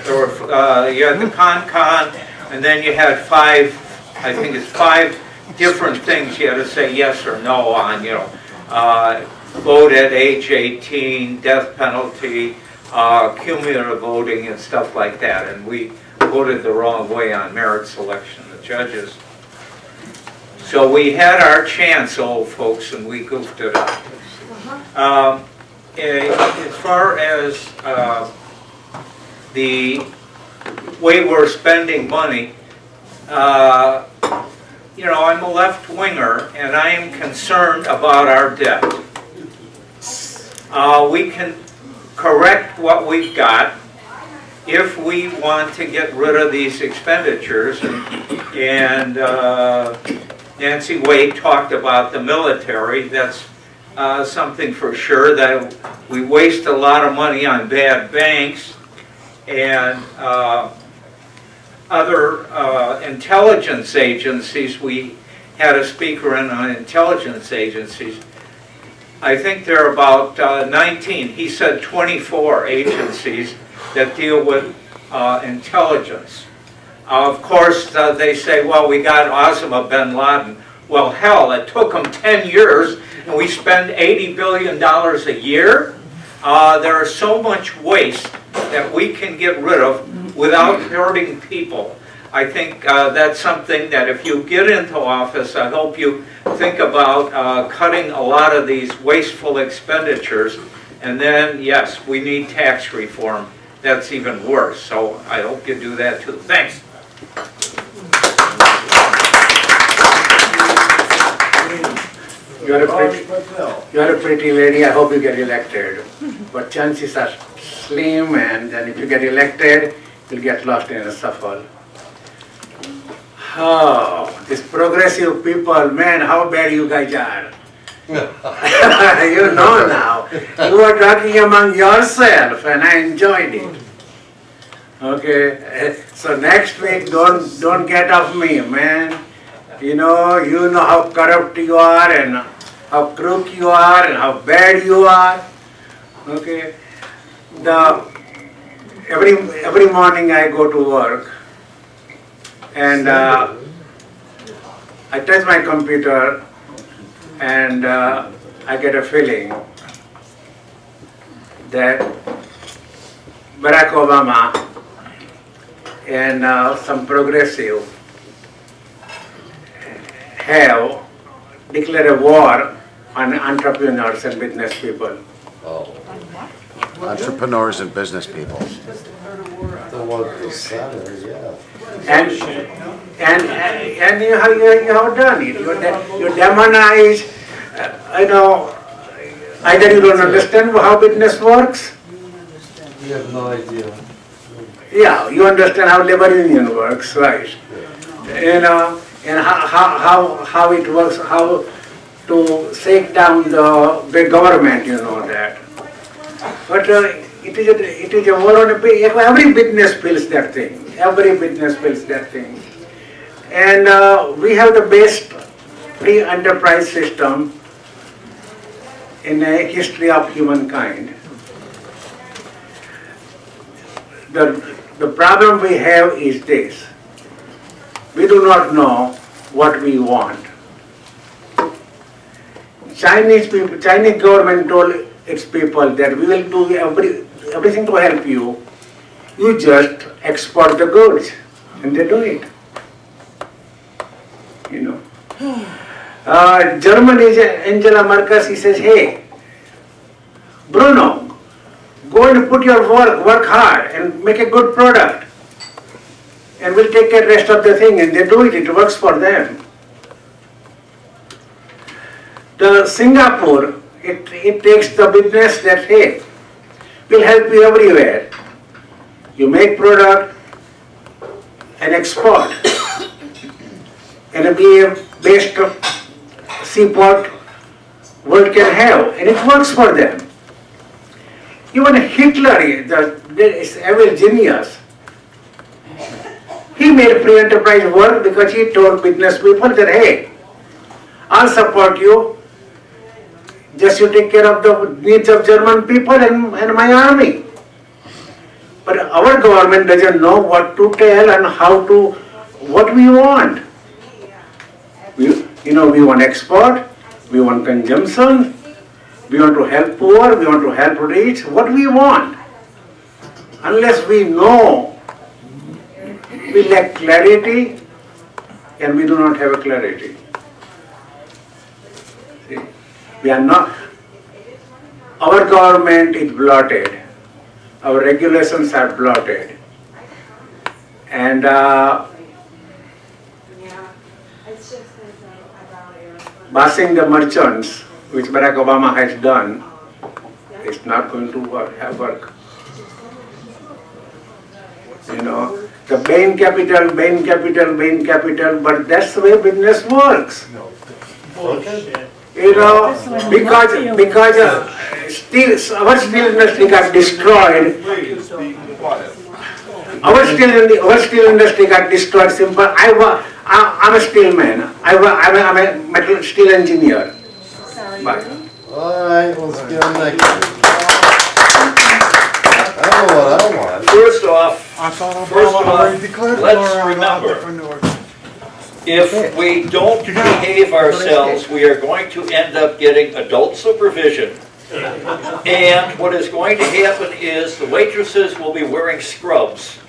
There were, uh, you had the Con-Con, and then you had five, I think it's five different things you had to say yes or no on, you know. Uh, vote at age eighteen, death penalty, uh, cumulative voting, and stuff like that. And we voted the wrong way on merit selection of judges. So we had our chance, old folks, and we goofed it up. Um, as far as uh, the way we're spending money, uh, you know, I'm a left-winger, and I am concerned about our debt. Uh, we can correct what we've got if we want to get rid of these expenditures. And, and uh, Nancy Wade talked about the military. That's uh, something for sure, that we waste a lot of money on bad banks and uh, other uh, intelligence agencies. We had a speaker in on intelligence agencies. I think there are about uh, nineteen, he said twenty-four agencies that deal with uh, intelligence. Uh, of course, uh, they say, well, we got Osama bin Laden. Well, hell, it took them ten years, and we spend eighty billion dollars a year. Uh, there is so much waste that we can get rid of without hurting people. I think uh, that's something that if you get into office, I hope you think about uh, cutting a lot of these wasteful expenditures. And then, yes, we need tax reform. That's even worse. So I hope you do that too. Thanks. You're a pretty, you're a pretty lady. I hope you get elected. But chances are slim, and then if you get elected, you'll get lost in a shuffle. Oh, these progressive people, man, how bad you guys are. You know now. You are talking among yourself, and I enjoyed it. Okay, so next week, don't, don't get off me, man. You know, you know how corrupt you are, and how crook you are, and how bad you are. Okay, the, every, every morning I go to work. And uh, I touch my computer, and uh, I get a feeling that Barack Obama and uh, some progressive have declared a war on entrepreneurs and business people. Oh. Entrepreneurs and business people. The war is Saturday, yeah. And, and, and you have, you have done it. You, de you demonize, uh, you know, either you don't understand how business works. You have no idea. Yeah, you understand how labor union works, right? Yeah. You know, and how, how, how it works, how to shake down the big government, you know that. But uh, it is a, it is a war on a big, every business feels that thing. Every business builds that thing. And uh, we have the best free enterprise system in the history of humankind. The, the problem we have is this. We do not know what we want. Chinese people, Chinese government told its people that we will do every, everything to help you. You just export the goods, and they do it. You know. Uh, Germany, Angela Merkel, she says, hey, Bruno, go and put your work, work hard, and make a good product. And we'll take the rest of the thing, and they do it, it works for them. The Singapore, it, it takes the business that, hey, we'll help you everywhere. You make product and export, and be a best seaport world can have, and it works for them. Even Hitler, the, the is evil genius. He made free enterprise work because he told business people that, hey, I'll support you, just you take care of the needs of German people and, and my army. But our government doesn't know what to tell and how to, what we want. We, you know, we want export, we want consumption, we want to help poor, we want to help rich, what we want. Unless we know, we lack clarity, and we do not have a clarity. See, we are not, our government is bloated. Our regulations are bloated, and uh, busing the merchants, which Barack Obama has done, is not going to work, have work. You know, the Bain Capital, Bain Capital, Bain Capital, but that's the way business works. You know, because because uh, steel, our steel industry got destroyed. Our steel, our steel industry got destroyed. Simple. I was, I, I'm a steel man. I was, I'm, I'm a metal steel engineer. Bye. All right, let's get on next. I don't know what I want. First off, I thought first off, let's remember. If we don't behave ourselves, we are going to end up getting adult supervision. And what is going to happen is the waitresses will be wearing scrubs.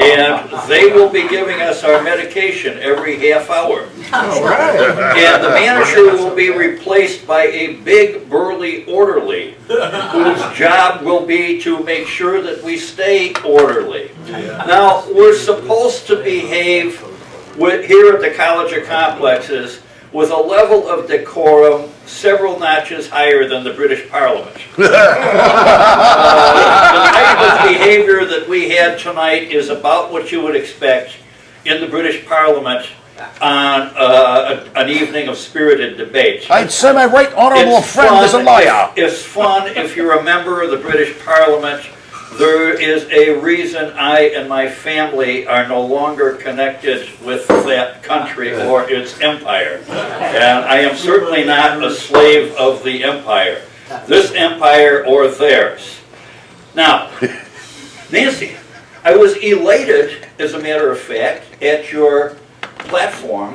And they will be giving us our medication every half hour. And the manager will be replaced by a big, burly orderly whose job will be to make sure that we stay orderly. Now, we're supposed to behave here at the College of Complexes with a level of decorum several notches higher than the British Parliament. uh, the type of behavior that we had tonight is about what you would expect in the British Parliament on uh, a, an evening of spirited debate. I'd say my right honourable friend is a liar. It's fun if you're a member of the British Parliament. There is a reason I and my family are no longer connected with that country or its empire. And I am certainly not a slave of the empire. This empire or theirs. Now, Nancy, I was elated, as a matter of fact, at your platform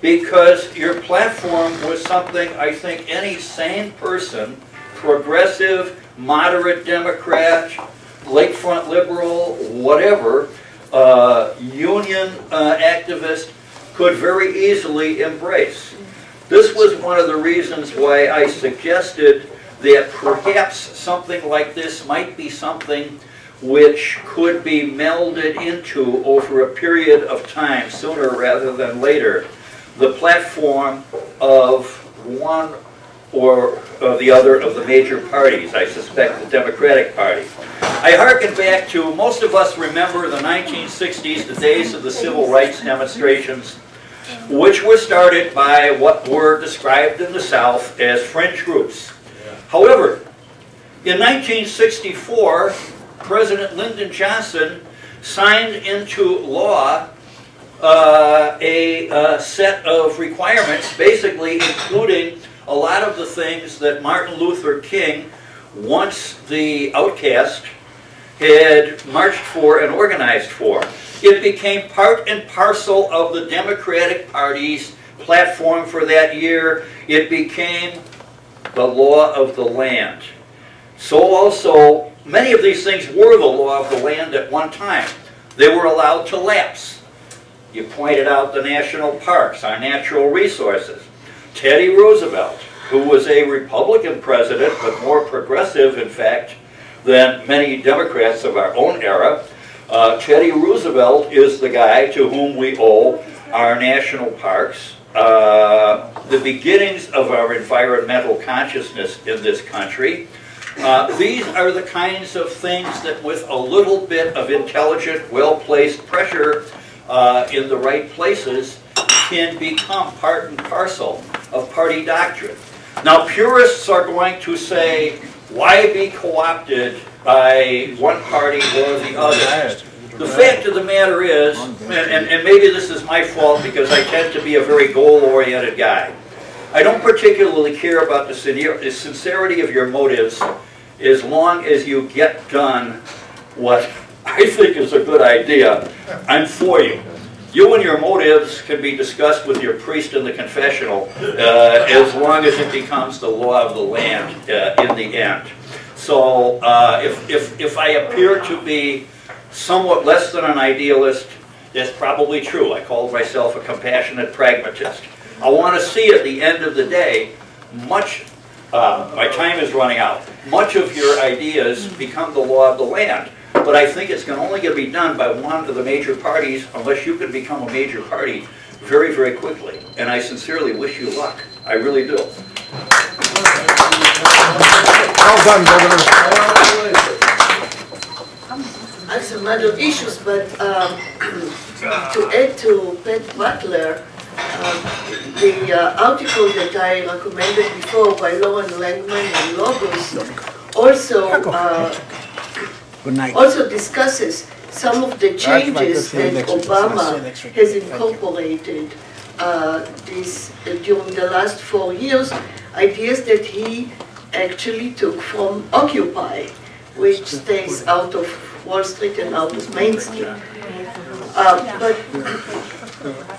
because your platform was something I think any sane person, progressive, moderate Democrat, lakefront liberal, whatever, uh, union uh, activist could very easily embrace. This was one of the reasons why I suggested that perhaps something like this might be something which could be melded into over a period of time, sooner rather than later, the platform of one or uh, the other of the major parties, I suspect the Democratic Party. I hearken back to, most of us remember the nineteen sixties, the days of the civil rights demonstrations, which were started by what were described in the South as fringe groups. However, in nineteen sixty-four, President Lyndon Johnson signed into law uh, a uh, set of requirements, basically including a lot of the things that Martin Luther King, once the outcast, had marched for and organized for. It became part and parcel of the Democratic Party's platform for that year. It became the law of the land. So also, many of these things were the law of the land at one time. They were allowed to lapse. You pointed out the national parks, our natural resources. Teddy Roosevelt, who was a Republican president, but more progressive, in fact, than many Democrats of our own era. Uh, Teddy Roosevelt is the guy to whom we owe our national parks, uh, the beginnings of our environmental consciousness in this country. Uh, these are the kinds of things that with a little bit of intelligent, well-placed pressure uh, in the right places can become part and parcel of party doctrine. Now, purists are going to say, why be co-opted by one party or the other? The fact of the matter is, and, and, and maybe this is my fault because I tend to be a very goal-oriented guy, I don't particularly care about the sincerity of your motives as long as you get done what I think is a good idea. I'm for you. You and your motives can be discussed with your priest in the confessional uh, as long as it becomes the law of the land uh, in the end. So uh, if, if, if I appear to be somewhat less than an idealist, that's probably true. I call myself a compassionate pragmatist. I want to see at the end of the day, much, uh, my time is running out, much of your ideas become the law of the land. But I think it's only going to be done by one of the major parties unless you can become a major party very, very quickly. And I sincerely wish you luck. I really do. Well done, Governor. I have some other issues, but um, to add to Pat Butler, Um, the uh, article that I recommended before by Lauren Langman and Logos also uh, also discusses some of the changes that Obama has incorporated uh, this uh, during the last four years, ideas that he actually took from Occupy, which stays out of Wall Street and out of Main Street. Uh, but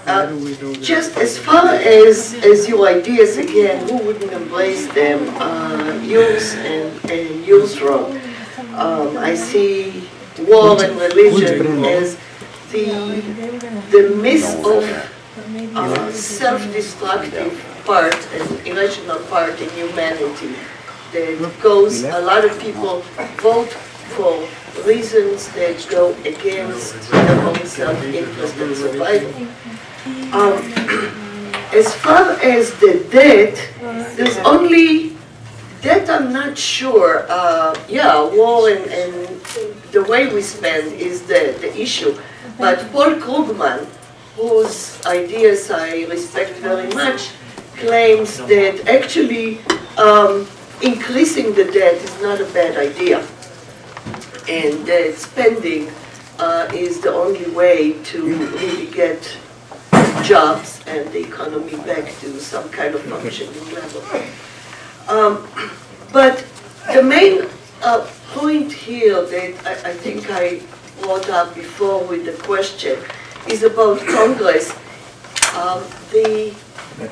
Uh, just as far as, as your ideas, again, who wouldn't embrace them, uh, yours and, and yours, Rob. Um, I see war and religion as the, the myth of uh, self-destructive part and irrational part in humanity that goes, a lot of people vote for reasons that go against their own self-interest and survival. Um, as far as the debt, there's only debt I'm not sure. Uh, yeah, war and, and the way we spend is the, the issue. But Paul Krugman, whose ideas I respect very much, claims that actually um, increasing the debt is not a bad idea, and that uh, spending uh, is the only way to really get jobs and the economy back to some kind of functioning level. Um, but the main uh, point here that I, I think I brought up before with the question is about Congress. Um, the,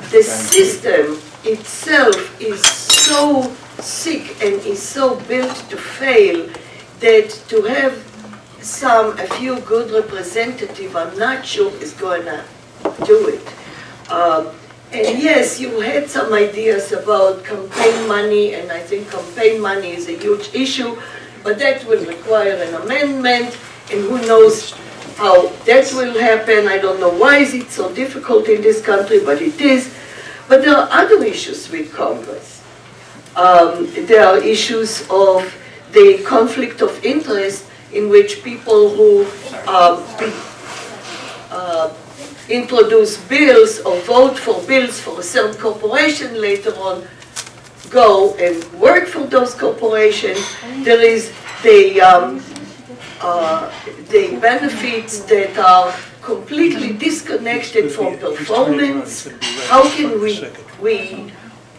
the system itself is so sick and is so built to fail that to have some, a few good representatives, I'm not sure is going to do it. Uh, and yes, you had some ideas about campaign money, and I think campaign money is a huge issue, but that will require an amendment, and who knows how that will happen. I don't know why is it so difficult in this country, but it is. But there are other issues with Congress. Um, there are issues of the conflict of interest in which people who uh, uh, introduce bills or vote for bills for a certain corporation later on go and work for those corporations. There is the, um, uh, the benefits that are completely disconnected from performance. How can we, we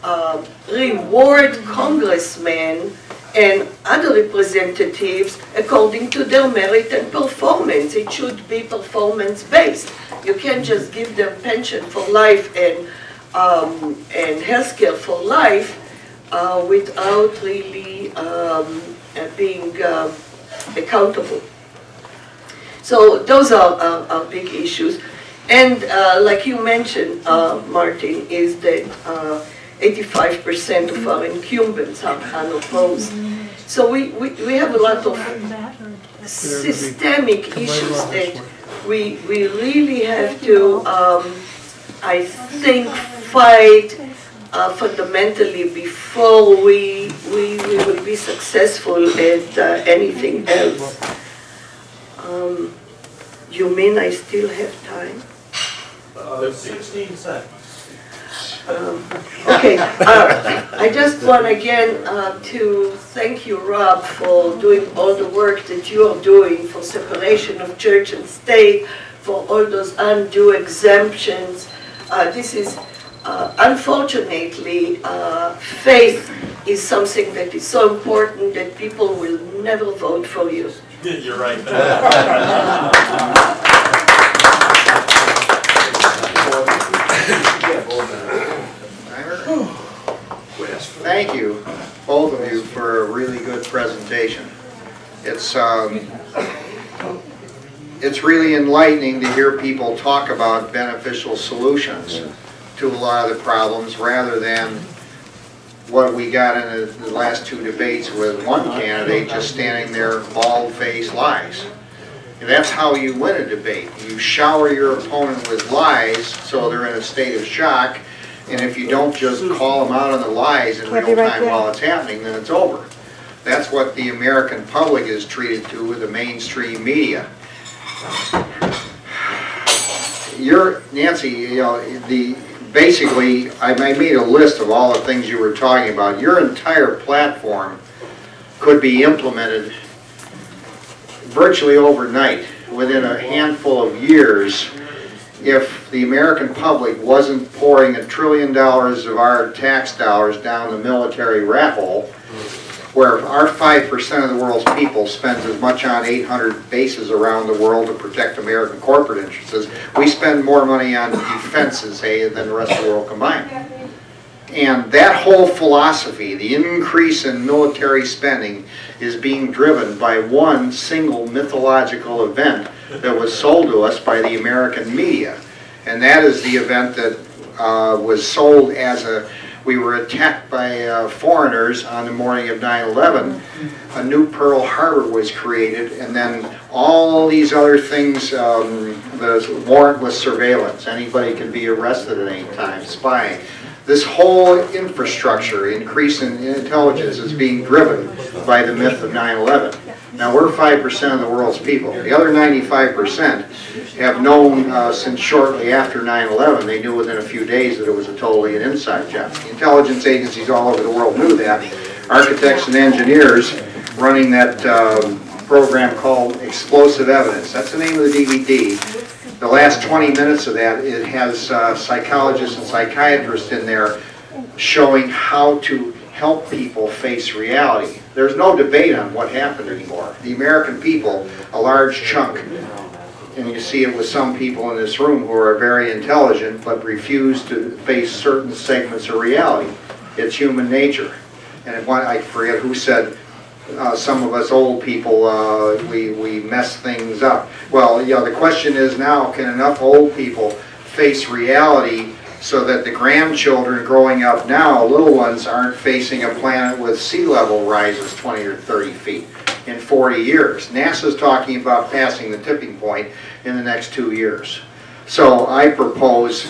uh, reward congressmen and other representatives according to their merit and performance? It should be performance-based. You can't just give them pension for life and, um, and health care for life uh, without really um, being uh, accountable. So those are our, our big issues. And uh, like you mentioned, uh, Martin, is that uh, eighty-five percent of our incumbents are unopposed. So we, we, we have a lot of systemic issues that we, we really have to, um, I think, fight uh, fundamentally before we, we, we will be successful at uh, anything else. Um, you mean I still have time? Uh, sixteen seconds. Um, okay, uh, I just want again uh, to thank you, Rob, for doing all the work that you are doing for separation of church and state, for all those undue exemptions. Uh, this is, uh, unfortunately, uh, faith is something that is so important that people will never vote for you. You're right. Thank you, both of you, for a really good presentation. It's um, it's really enlightening to hear people talk about beneficial solutions to a lot of the problems, rather than what we got in the last two debates with one candidate just standing there bald-faced lies. And that's how you win a debate. You shower your opponent with lies so they're in a state of shock, and if you don't just call them out on the lies in real time while it's happening, then it's over. That's what the American public is treated to with the mainstream media. You're, Nancy, you know, the basically, I made a list of all the things you were talking about. Your entire platform could be implemented virtually overnight, within a handful of years, if the American public wasn't pouring a trillion dollars of our tax dollars down the military rat hole, where our five percent of the world's people spends as much on eight hundred bases around the world to protect American corporate interests. We spend more money on defenses, hey, than the rest of the world combined. And that whole philosophy, the increase in military spending, is being driven by one single mythological event that was sold to us by the American media. And that is the event that uh, was sold as a we were attacked by uh, foreigners on the morning of nine eleven. A new Pearl Harbor was created, and then all these other things, um, the warrantless surveillance, anybody can be arrested at any time, spying. This whole infrastructure, increase in intelligence, is being driven by the myth of nine eleven. Now, we're five percent of the world's people. The other ninety-five percent have known uh, since shortly after nine eleven. They knew within a few days that it was a totally an inside job. The intelligence agencies all over the world knew that. Architects and engineers running that um, program called Explosive Evidence. That's the name of the D V D. The last twenty minutes of that, it has uh, psychologists and psychiatrists in there showing how to help people face reality. There's no debate on what happened anymore. The American people, a large chunk, and you see it with some people in this room who are very intelligent but refuse to face certain segments of reality. It's human nature. And if one, I forget who said, uh, some of us old people, uh, we, we mess things up. Well, you know, the question is now, can enough old people face reality so that the grandchildren growing up now, little ones, aren't facing a planet with sea level rises twenty or thirty feet in forty years. NASA's talking about passing the tipping point in the next two years. So I propose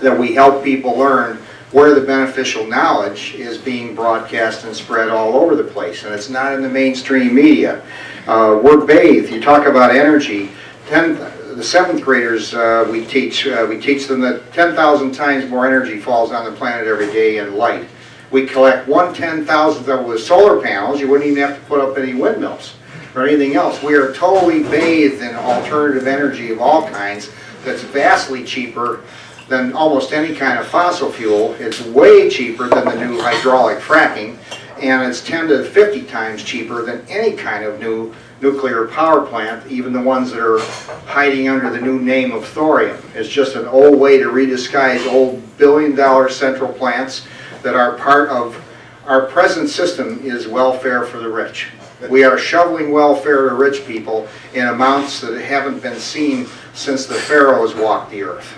that we help people learn where the beneficial knowledge is being broadcast and spread all over the place, and it's not in the mainstream media. Uh, we're bathed. You talk about energy, ten the seventh graders uh, we teach, uh, we teach them that ten thousand times more energy falls on the planet every day in light. We collect one ten thousandth of it with solar panels. You wouldn't even have to put up any windmills or anything else. We are totally bathed in alternative energy of all kinds that's vastly cheaper than almost any kind of fossil fuel. It's way cheaper than the new hydrauc fracking, and it's ten to fifty times cheaper than any kind of new nuclear power plant, even the ones that are hiding under the new name of thorium. It's just an old way to redisguise old billion-dollar central plants that are part of our present system is welfare for the rich. We are shoveling welfare to rich people in amounts that haven't been seen since the pharaohs walked the earth.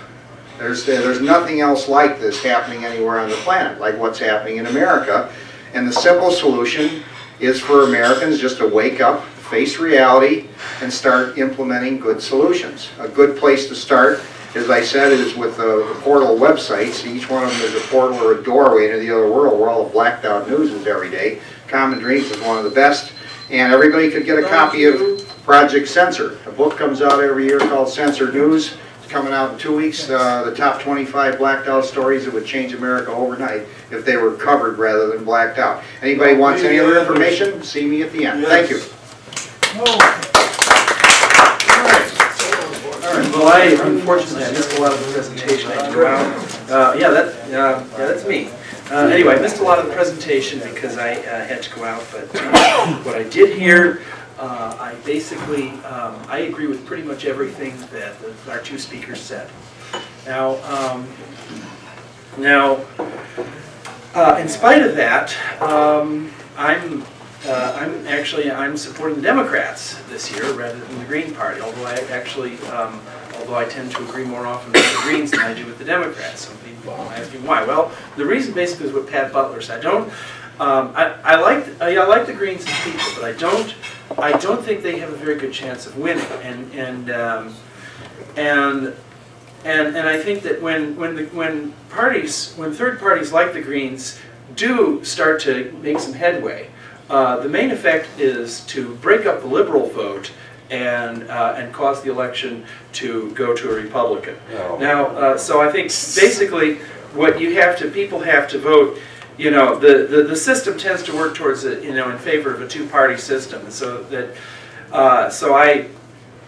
There's, there's nothing else like this happening anywhere on the planet, like what's happening in America. And the simple solution is for Americans just to wake up, face reality, and start implementing good solutions. A good place to start, as I said, is with the portal websites. Each one of them is a portal or a doorway into the other world where all the blacked out news is every day. Common Dreams is one of the best. And everybody could get a copy of Project Censor. A book comes out every year called Censor News. It's coming out in two weeks, uh, the top twenty-five blacked out stories that would change America overnight if they were covered rather than blacked out. Anybody wants any other information? See me at the end. Yes. Thank you. Oh. All right. Well, I, unfortunately, I missed a lot of the presentation. Uh, yeah, that, uh, yeah, that's me. Uh, anyway, I missed a lot of the presentation because I uh, had to go out, but uh, what I did hear, Uh, I basically, um, I agree with pretty much everything that the, our two speakers said. Now, um, now, uh, in spite of that, um, I'm, uh, I'm actually, I'm supporting the Democrats this year rather than the Green Party. Although I actually, um, although I tend to agree more often with the Greens than I do with the Democrats. Some people ask me why. Well, the reason basically is what Pat Butler said. I don't. Um, I, I like, I, I like the Greens as people, but I don't. I don't think they have a very good chance of winning, and and um, and and and I think that when when the, when parties when third parties like the Greens do start to make some headway, uh, the main effect is to break up the liberal vote and uh, and cause the election to go to a Republican. No. Now, uh, so I think basically what you have to people have to vote. You know, the, the, the system tends to work towards, a, you know, in favor of a two-party system. So that, uh, so I,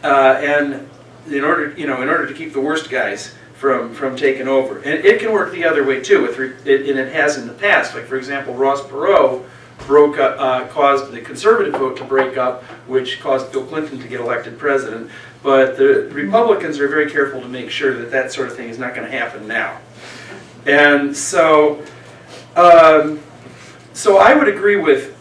uh, and in order, you know, in order to keep the worst guys from, from taking over. And it can work the other way, too, with re it, and it has in the past. Like, for example, Ross Perot broke up, uh, caused the conservative vote to break up, which caused Bill Clinton to get elected president. But the Republicans are very careful to make sure that that sort of thing is not going to happen now. And so... Um, so I would agree with,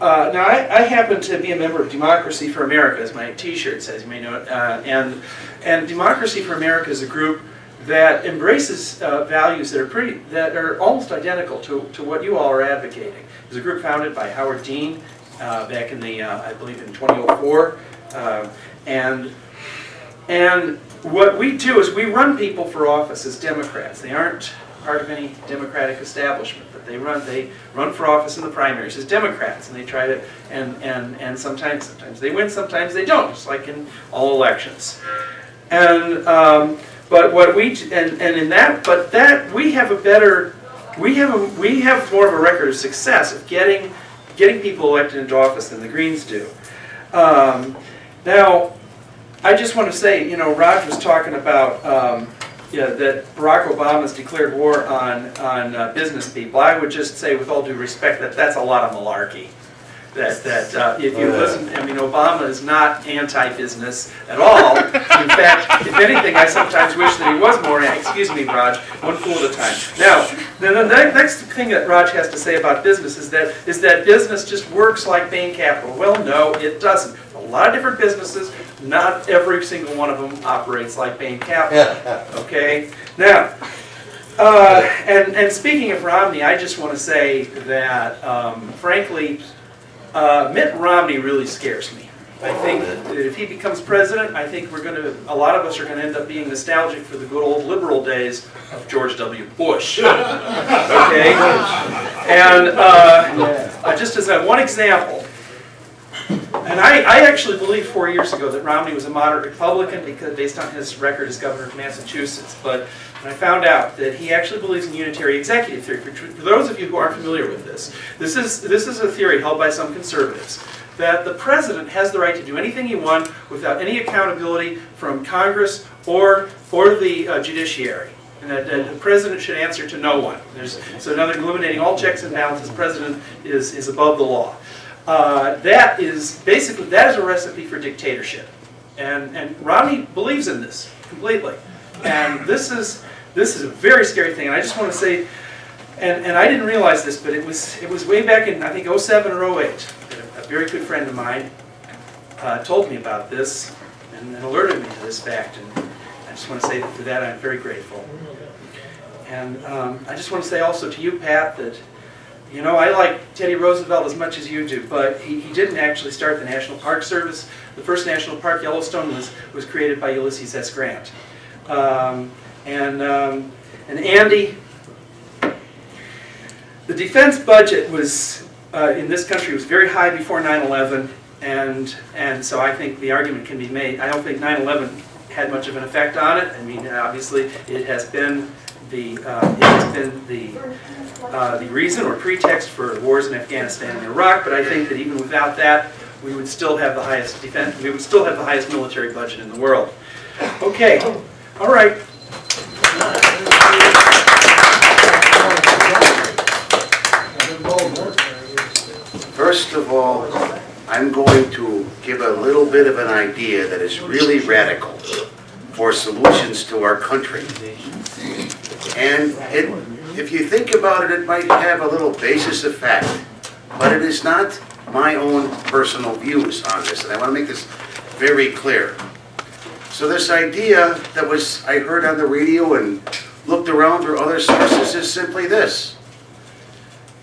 uh, now I, I happen to be a member of Democracy for America, as my t-shirt says, you may know it, uh, and, and Democracy for America is a group that embraces uh, values that are pretty, that are almost identical to, to what you all are advocating. It's a group founded by Howard Dean uh, back in the, uh, I believe in twenty oh four, uh, and, and what we do is we run people for office as Democrats. They aren't part of any Democratic establishment, but they run they run for office in the primaries as Democrats, and they try to and and and sometimes sometimes they win, sometimes they don't, just like in all elections. And um, but what we and and in that but that we have a better we have a, we have more of a record of success of getting getting people elected into office than the Greens do. Um, now, I just want to say, you know, Raj was talking about. Um, Yeah, that Barack Obama's declared war on, on uh, business people. I would just say, with all due respect, that that's a lot of malarkey. That, that uh, if you listen, I mean, Obama is not anti-business at all. In fact, if anything, I sometimes wish that he was more, excuse me, Raj, one fool at a time. Now, the, the next thing that Raj has to say about business is that, is that business just works like Bain Capital. Well, no, it doesn't. A lot of different businesses, not every single one of them operates like Bain Capital. Okay? Now, uh, and, and speaking of Romney, I just want to say that, um, frankly, uh, Mitt Romney really scares me. I think that if he becomes president, I think we're going to, a lot of us are going to end up being nostalgic for the good old liberal days of George W. Bush. Okay? And uh, just as a, one example, and I, I actually believed four years ago that Romney was a moderate Republican because based on his record as governor of Massachusetts. But when I found out that he actually believes in unitary executive theory, for those of you who aren't familiar with this, this is, this is a theory held by some conservatives, that the president has the right to do anything he wants without any accountability from Congress or, or the uh, judiciary. And that, that the president should answer to no one. There's, so another eliminating all checks and balances, president is, is above the law. Uh, that is basically that is a recipe for dictatorship, and and Romney believes in this completely, and this is this is a very scary thing. And I just want to say, and and I didn't realize this, but it was it was way back in I think oh seven or oh eight that a, a very good friend of mine uh, told me about this and, and alerted me to this fact, and I just want to say that for that I'm very grateful. And um, I just want to say also to you, Pat, that. You know, I like Teddy Roosevelt as much as you do, but he, he didn't actually start the National Park Service. The first National Park, Yellowstone, was, was created by Ulysses S. Grant. Um, and, um, and Andy, the defense budget was, uh, in this country, was very high before nine eleven, and, and so I think the argument can be made. I don't think nine eleven had much of an effect on it. I mean, obviously, it has been the uh, it has been the uh, the reason or pretext for wars in Afghanistan and Iraq. But I think that even without that, we would still have the highest defense. We would still have the highest military budget in the world. Okay, all right. First of all, I'm going to give a little bit of an idea that is really radical for solutions to our country. And it, if you think about it, it might have a little basis of fact, but it is not my own personal views on this, and I want to make this very clear. So this idea that was I heard on the radio and looked around through other sources is simply this.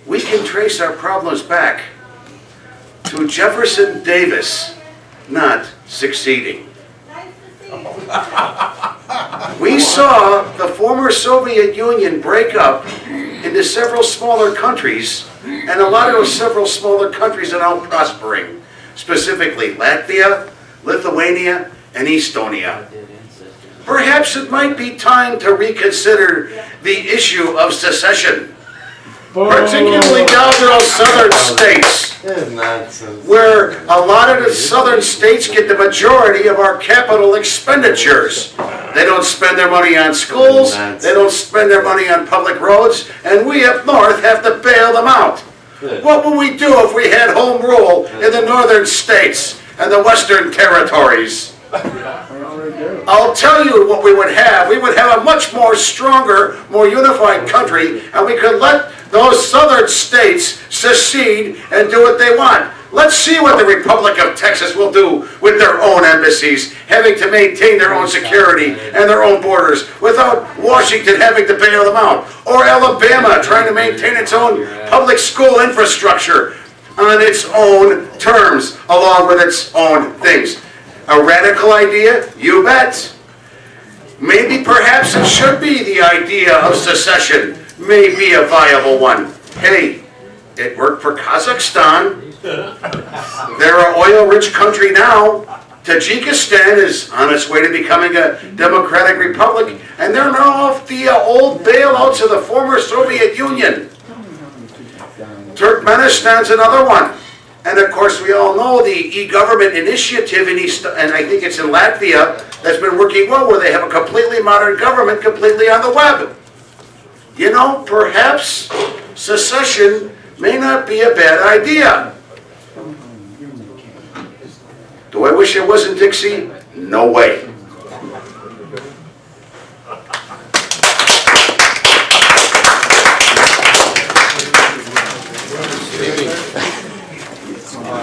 We can trace our problems back to Jefferson Davis not succeeding. We saw the former Soviet Union break up into several smaller countries, and a lot of those several smaller countries are now prospering, specifically Latvia, Lithuania, and Estonia. Perhaps it might be time to reconsider the issue of secession, particularly down in those southern states, where a lot of the southern states get the majority of our capital expenditures. They don't spend their money on schools, they don't spend their money on public roads, and we up north have to bail them out. What would we do if we had home rule in the northern states and the western territories? I'll tell you what we would have. We would have a much more stronger, more unified country, and we could let those southern states secede and do what they want. Let's see what the Republic of Texas will do with their own embassies, having to maintain their own security and their own borders without Washington having to bail them out. Or Alabama trying to maintain its own public school infrastructure on its own terms, along with its own things. A radical idea? You bet. Maybe perhaps it should be the idea of secession. May be a viable one. Hey, it worked for Kazakhstan. They're an oil-rich country now. Tajikistan is on its way to becoming a democratic republic, and they're now off the uh, old bailouts of the former Soviet Union. Turkmenistan's another one. And of course, we all know the e-government initiative in East, and I think it's in Latvia, that's been working well, where they have a completely modern government, completely on the web. You know, perhaps secession may not be a bad idea. Do I wish it wasn't Dixie? No way.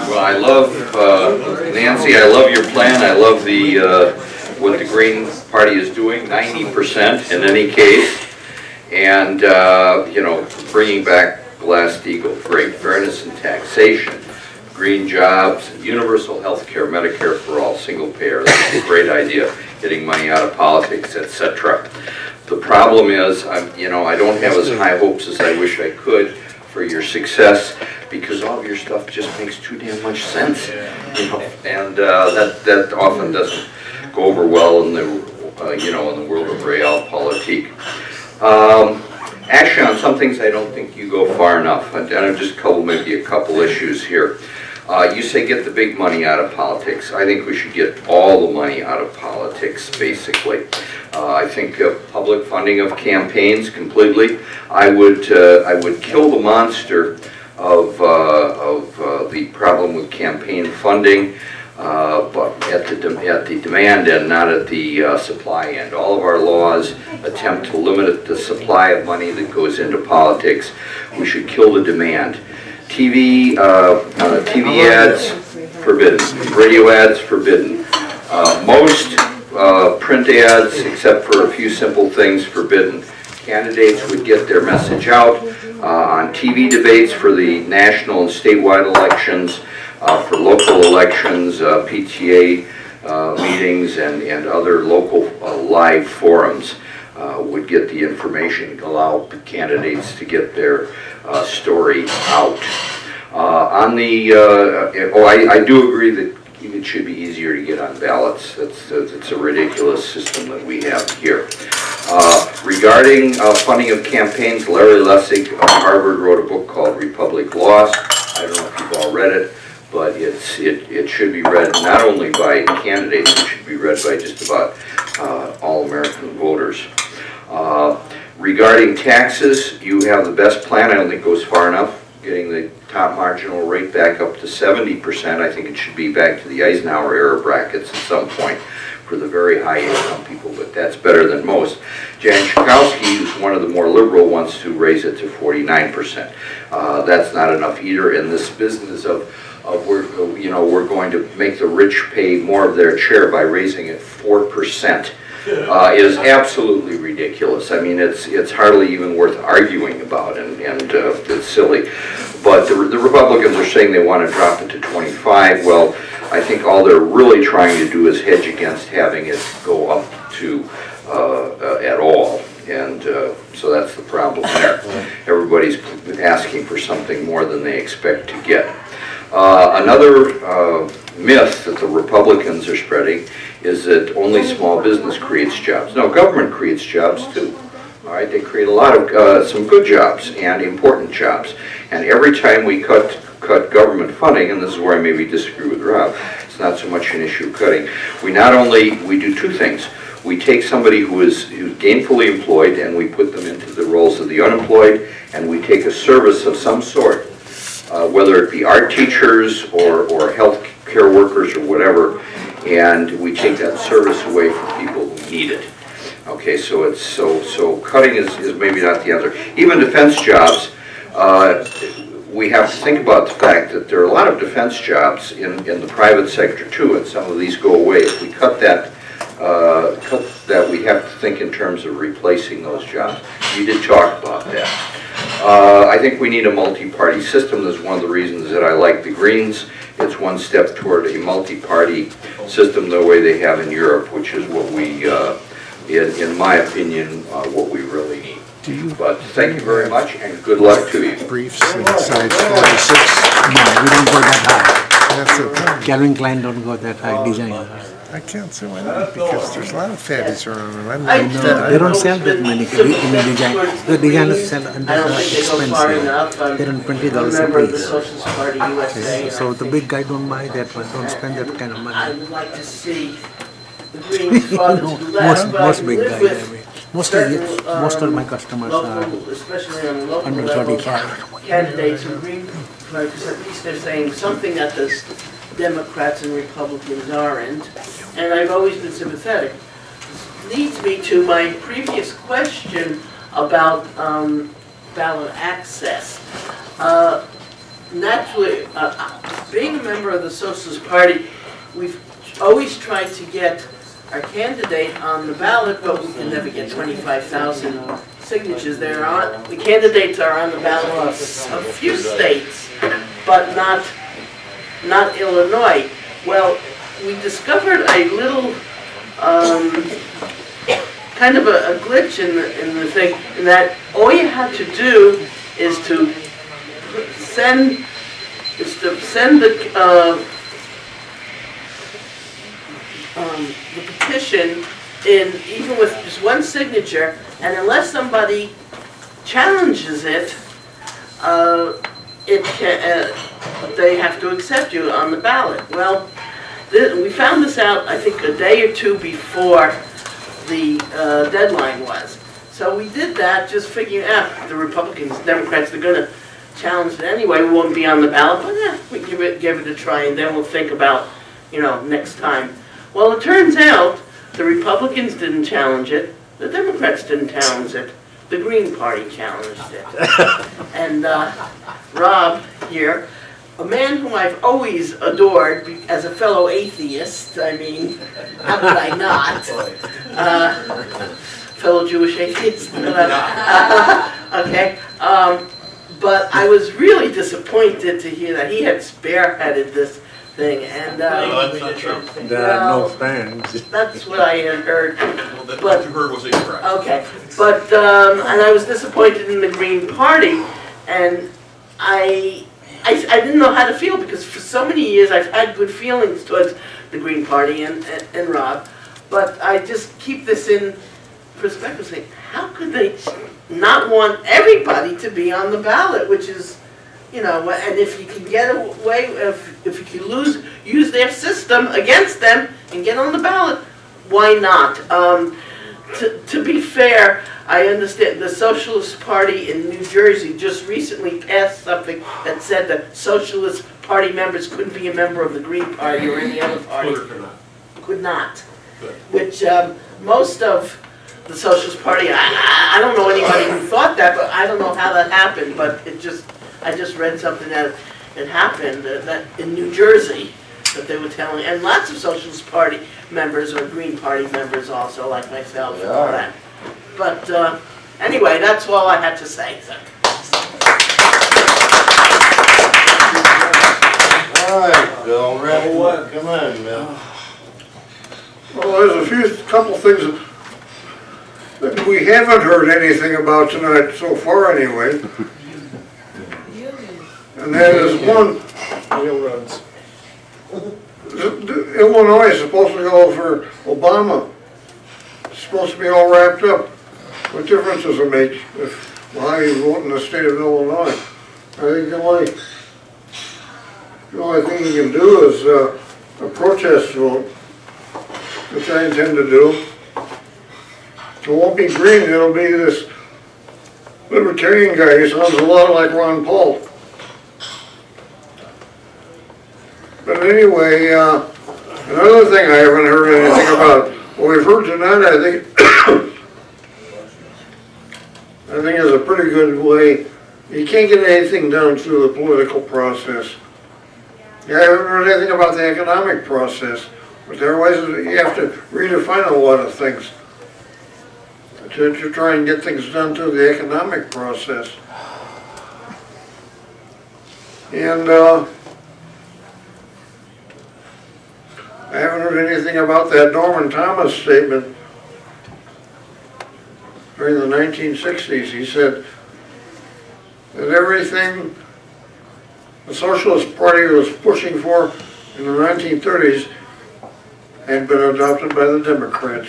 Well, I love, uh, Nancy, I love your plan. I love the uh, what the Green Party is doing, ninety percent in any case. And, uh, you know, bringing back Glass-Steagall, great fairness in taxation, green jobs, universal health care, Medicare for all, single payer. That's a great idea, getting money out of politics, et cetera. The problem is, I'm, you know, I don't have as high hopes as I wish I could for your success, because all of your stuff just makes too damn much sense. You know? And uh, that, that often doesn't go over well in the, uh, you know, in the world of realpolitik. Um, actually, on some things I don't think you go far enough, and I'll just cover maybe a couple issues here. Uh, you say get the big money out of politics. I think we should get all the money out of politics, basically. Uh, I think uh, public funding of campaigns completely. I would uh, I would kill the monster of uh, of uh, the problem with campaign funding. Uh, but at the, de at the demand end, not at the uh, supply end. All of our laws attempt to limit the supply of money that goes into politics. We should kill the demand. T V, uh, uh, T V ads, forbidden. Radio ads, forbidden. Uh, most uh, print ads, except for a few simple things, forbidden. Candidates would get their message out uh, on T V debates for the national and statewide elections. Uh, for local elections, uh, P T A uh, meetings, and, and other local uh, live forums uh, would get the information, allow candidates to get their uh, story out. Uh, on the, uh, oh, I, I do agree that it should be easier to get on ballots. That's, that's a ridiculous system that we have here. Uh, regarding uh, funding of campaigns, Larry Lessig of Harvard wrote a book called Republic Lost. I don't know if you've all read it, but it's, it, it should be read not only by candidates, it should be read by just about uh, all American voters. Uh, regarding taxes, you have the best plan. I don't think it goes far enough. Getting the top marginal rate back up to seventy percent. I think it should be back to the Eisenhower era brackets at some point for the very high income people, but that's better than most. Jan Schakowsky, who's one of the more liberal, wants to raise it to forty-nine percent. Uh, that's not enough either in this business of, of we're, you know, we're going to make the rich pay more of their share by raising it four percent. Uh, is absolutely ridiculous. I mean, it's it's hardly even worth arguing about, and, and uh, it's silly. But the, the Republicans are saying they want to drop it to twenty-five. Well, I think all they're really trying to do is hedge against having it go up to uh, uh, at all. And uh, so that's the problem there. Everybody's asking for something more than they expect to get. Uh, another uh, myth that the Republicans are spreading is that only small business creates jobs. No, government creates jobs too. All right, they create a lot of uh, some good jobs and important jobs. And every time we cut cut government funding, and this is where I maybe disagree with Rob, it's not so much an issue of cutting. We not only we do two things. We take somebody who is who's gainfully employed and we put them into the roles of the unemployed, and we take a service of some sort. Uh, whether it be art teachers or, or health care workers or whatever, and we take that service away from people who need it. Okay, so it's so so cutting is, is maybe not the answer. Even defense jobs, uh, we have to think about the fact that there are a lot of defense jobs in, in the private sector too, and some of these go away. If we cut that, uh, cut that, we have to think in terms of replacing those jobs. We did talk about that. Uh, I think we need a multi-party system. That's one of the reasons that I like the Greens. It's one step toward a multi-party system the way they have in Europe, which is what we, uh, in, in my opinion, uh, what we really need. But thank you very much, and good luck to you. Briefs inside forty-six. No, we don't go that high. That's okay. Calvin Klein don't go that high. Design. I can't say why not, because there's a lot of fatties around, and I'm I know that. They don't sell that many in the design. The designers sell under the expensive. They're on twenty dollars a piece. Okay. So the big guy don't buy that one, don't spend that kind of money. I would like to see the Greens father no, to the left, most, most big guys, I mean. Most of, most of my customers are under thirty-five. Candidates and Green voters, at least they're saying something that does. Democrats and Republicans aren't, and I've always been sympathetic. This leads me to my previous question about um, ballot access. Uh, naturally, uh, being a member of the Socialist Party, we've always tried to get our candidate on the ballot, but we can never get twenty-five thousand signatures. They're on, the candidates are on the ballot of a few states, but not not Illinois. Well, we discovered a little um, kind of a, a glitch in the, in the thing, in that all you had to do is to send is to send the uh, um, the petition in, even with just one signature, and unless somebody challenges it, uh, it can. Uh, they have to accept you on the ballot. Well, th we found this out, I think, a day or two before the uh, deadline was. So we did that, just figuring out the Republicans, Democrats, they're going to challenge it anyway. We won't be on the ballot, but eh, we give it, give it a try, and then we'll think about, you know, next time. Well, it turns out the Republicans didn't challenge it. The Democrats didn't challenge it. The Green Party challenged it. And uh, Rob here, a man whom I've always adored as a fellow atheist, I mean, how could I not? Uh, fellow Jewish atheist. Uh, okay. Um, but I was really disappointed to hear that he had spearheaded this thing. And, uh, no, that's not true. There are no fans. That's what I had heard. Well, that but, what you heard was incorrect. Okay. But, um, and I was disappointed in the Green Party, and I... I, I didn't know how to feel, because for so many years I've had good feelings towards the Green Party and, and, and Rob, but I just keep this in perspective, saying, how could they not want everybody to be on the ballot, which is, you know, and if you can get away, if, if you can lose, use their system against them and get on the ballot, why not? Um, to, to be fair, I understand the Socialist Party in New Jersey just recently passed something that said that Socialist Party members couldn't be a member of the Green Party or any other party. Could or not. Could not. Good. Which um, most of the Socialist Party, I, I don't know anybody who thought that, but I don't know how that happened, but it just, I just read something that it happened uh, that in New Jersey that they were telling, and lots of Socialist Party members or Green Party members also, like myself and all that. But uh, anyway, that's all I had to say. So. All right, Bill. Bill what? Come on, Bill. Well, there's a few, couple things that, that we haven't heard anything about tonight so far, anyway. And that is one. Railroads. Illinois is supposed to go for Obama. It's supposed to be all wrapped up. What difference does it make if how you vote in the state of Illinois? I think the only, the only thing you can do is uh, a protest vote, which I intend to do. It won't be green, it'll be this libertarian guy who sounds a lot like Ron Paul. But anyway, uh, another thing I haven't heard anything about, what we've heard tonight, I think, I think is a pretty good way. You can't get anything done through the political process. Yeah, I haven't heard anything about the economic process, but there are ways that you have to redefine a lot of things to, to try and get things done through the economic process. And uh, I haven't heard anything about that Norman Thomas statement during the nineteen sixties. He said that everything the Socialist Party was pushing for in the nineteen thirties had been adopted by the Democrats.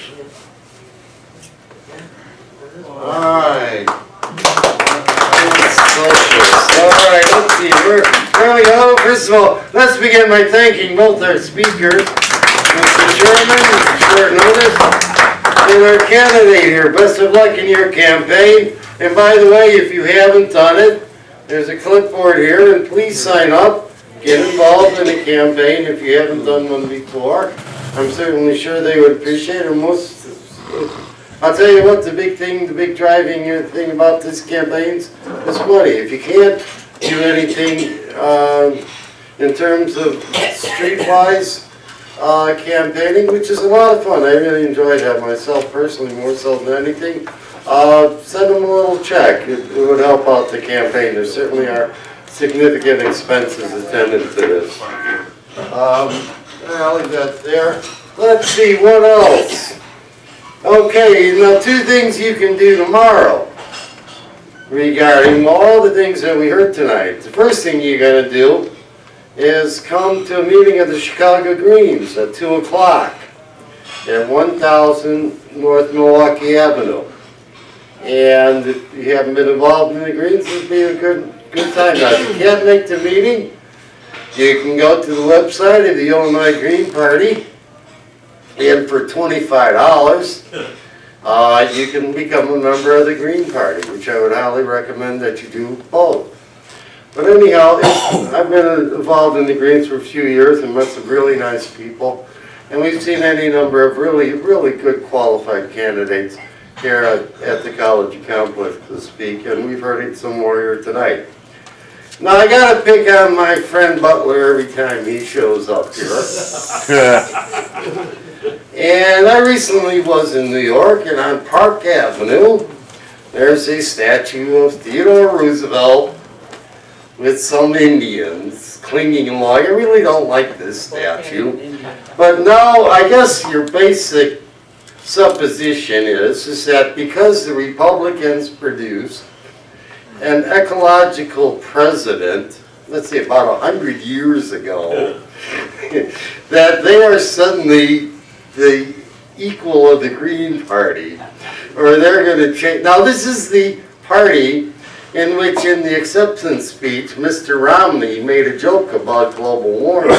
All right. All right, let's see. Where, where we go? First of all, let's begin by thanking both our speakers. Mister Sherman, short notice, and our candidate here. Best of luck in your campaign. And by the way, if you haven't done it, there's a clipboard here, and please sign up. Get involved in a campaign if you haven't done one before. I'm certainly sure they would appreciate it. Most, I'll tell you what, the big thing, the big driving thing about this campaign's is money. If you can't do anything um, in terms of streetwise, Uh, campaigning, which is a lot of fun. I really enjoy that myself personally, more so than anything. Uh, send them a little check. It, it would help out the campaign. There certainly are significant expenses attendant to this. Um, I'll leave that there. Let's see, what else? Okay, now two things you can do tomorrow regarding all the things that we heard tonight. The first thing you're going to do is come to a meeting of the Chicago Greens at two o'clock at one thousand North Milwaukee Avenue. And if you haven't been involved in the Greens, it would be a good, good time. Now, if you can't make the meeting, you can go to the website of the Illinois Green Party, and for twenty-five dollars, uh, you can become a member of the Green Party, which I would highly recommend that you do both. But anyhow, I've been involved in the Greens for a few years and met some really nice people. And we've seen any number of really, really good qualified candidates here at, at the college complex to speak. And we've heard some more here tonight. Now, I got to pick on my friend Butler every time he shows up here. And I recently was in New York, and on Park Avenue, there's a statue of Theodore Roosevelt with some Indians clinging along. I really don't like this statue. But now, I guess your basic supposition is, is that because the Republicans produced an ecological president, let's say about a hundred years ago, that they are suddenly the equal of the Green Party, or they're going to change. Now this is the party in which, in the acceptance speech, Mister Romney made a joke about global warming.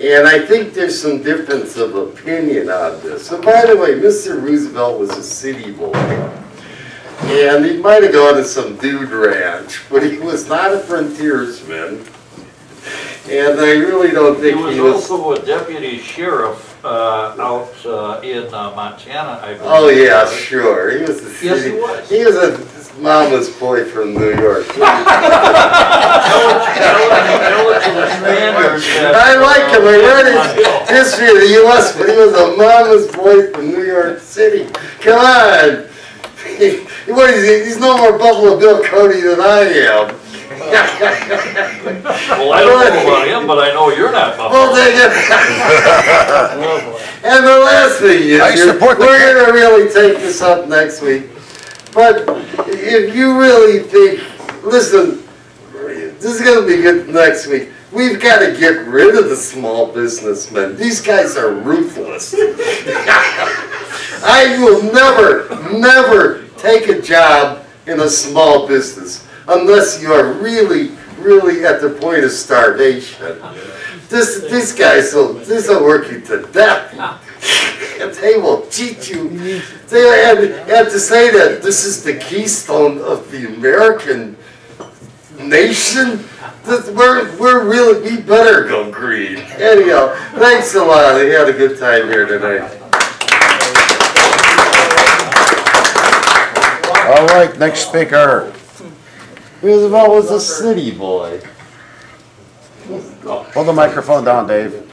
And I think there's some difference of opinion on this. And by the way, Mister Roosevelt was a city boy. And he might have gone to some dude ranch, but he was not a frontiersman. And I really don't think he was... He was also a deputy sheriff uh, out uh, in uh, Montana, I believe. Oh, yeah, sure. He was a city... Yes, he was. He was a... Mama's boy from New York. I like him. I read his history of the U S, but he was a mama's boy from New York City. Come on. He, what is he? He's no more Buffalo Bill Cody than I am. Well, I don't know about him, but I know you're not Buffalo. And the last thing is, I support we're going to really take this up next week. But if you really think, listen, this is going to be good next week. We've got to get rid of the small businessmen. These guys are ruthless. I will never, never take a job in a small business unless you are really, really at the point of starvation. This, these guys will, this will work you to death. And they will cheat you. They had, had to say that this is the keystone of the American nation. That we're, we're really, we better go green. Anyhow, thanks a lot. I had a good time here tonight. All right, next speaker. Roosevelt was a city boy. Hold the microphone down, Dave.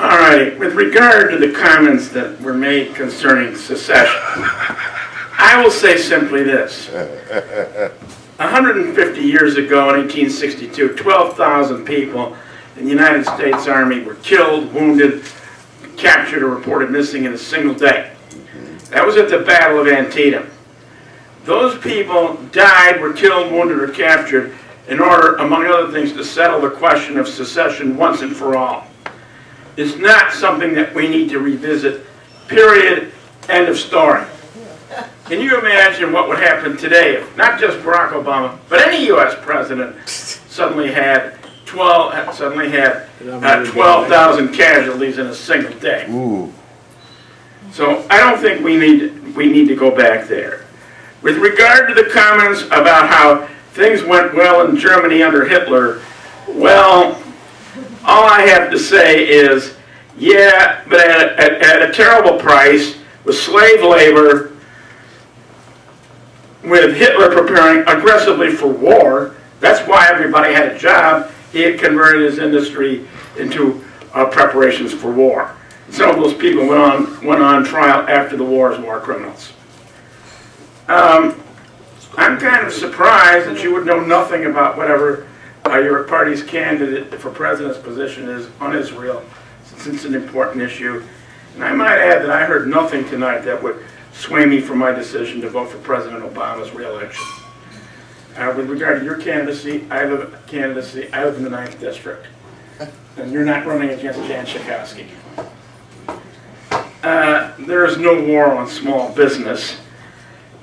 All right, with regard to the comments that were made concerning secession, I will say simply this. one hundred fifty years ago in eighteen sixty-two, twelve thousand people in the United States Army were killed, wounded, captured, or reported missing in a single day. That was at the Battle of Antietam. Those people died, were killed, wounded, or captured in order, among other things, to settle the question of secession once and for all. It's not something that we need to revisit, period, end of story. Can you imagine what would happen today if not just Barack Obama, but any U S president suddenly had twelve suddenly had uh, twelve thousand casualties in a single day? Ooh. So I don't think we need we need to go back there. With regard to the comments about how things went well in Germany under Hitler, well, all I have to say is, yeah, but at, at, at a terrible price, with slave labor, with Hitler preparing aggressively for war. That's why everybody had a job. He had converted his industry into uh, preparations for war. Some of those people went on, went on trial after the war as war criminals. Um, I'm kind of surprised that you would know nothing about whatever Uh, your party's candidate for president's position is on Israel, since it's an important issue. And I might add that I heard nothing tonight that would sway me from my decision to vote for President Obama's re-election. Uh, with regard to your candidacy, I have a candidacy. I live in the ninth district, and you're not running against Jan Schakowsky. Uh, there is no war on small business,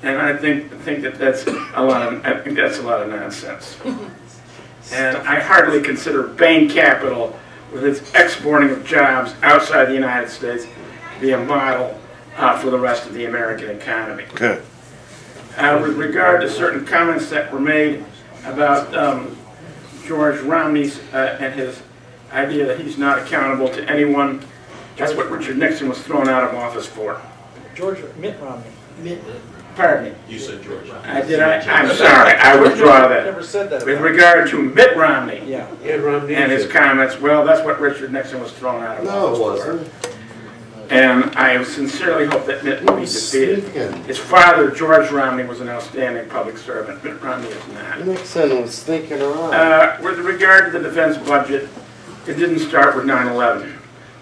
and I think I think that that's a lot of I think that's a lot of nonsense. And I hardly consider Bain Capital, with its exporting of jobs outside the United States, to be a model uh, for the rest of the American economy. Good. Uh, with regard to certain comments that were made about um, George Romney's uh, and his idea that he's not accountable to anyone, that's what Richard Nixon was thrown out of office for. George Mitt Romney. Mitt. Pardon me. You said George. I did. I, I'm sorry. I withdraw that. Never said that. With regard to Mitt Romney. Yeah. Mitt Romney. And his comments. Well, that's what Richard Nixon was thrown out of office. No, it wasn't. And I sincerely hope that Mitt will be defeated. His father, George Romney, was an outstanding public servant. Mitt Romney is not. Nixon was thinking around. Uh, with regard to the defense budget, it didn't start with nine eleven.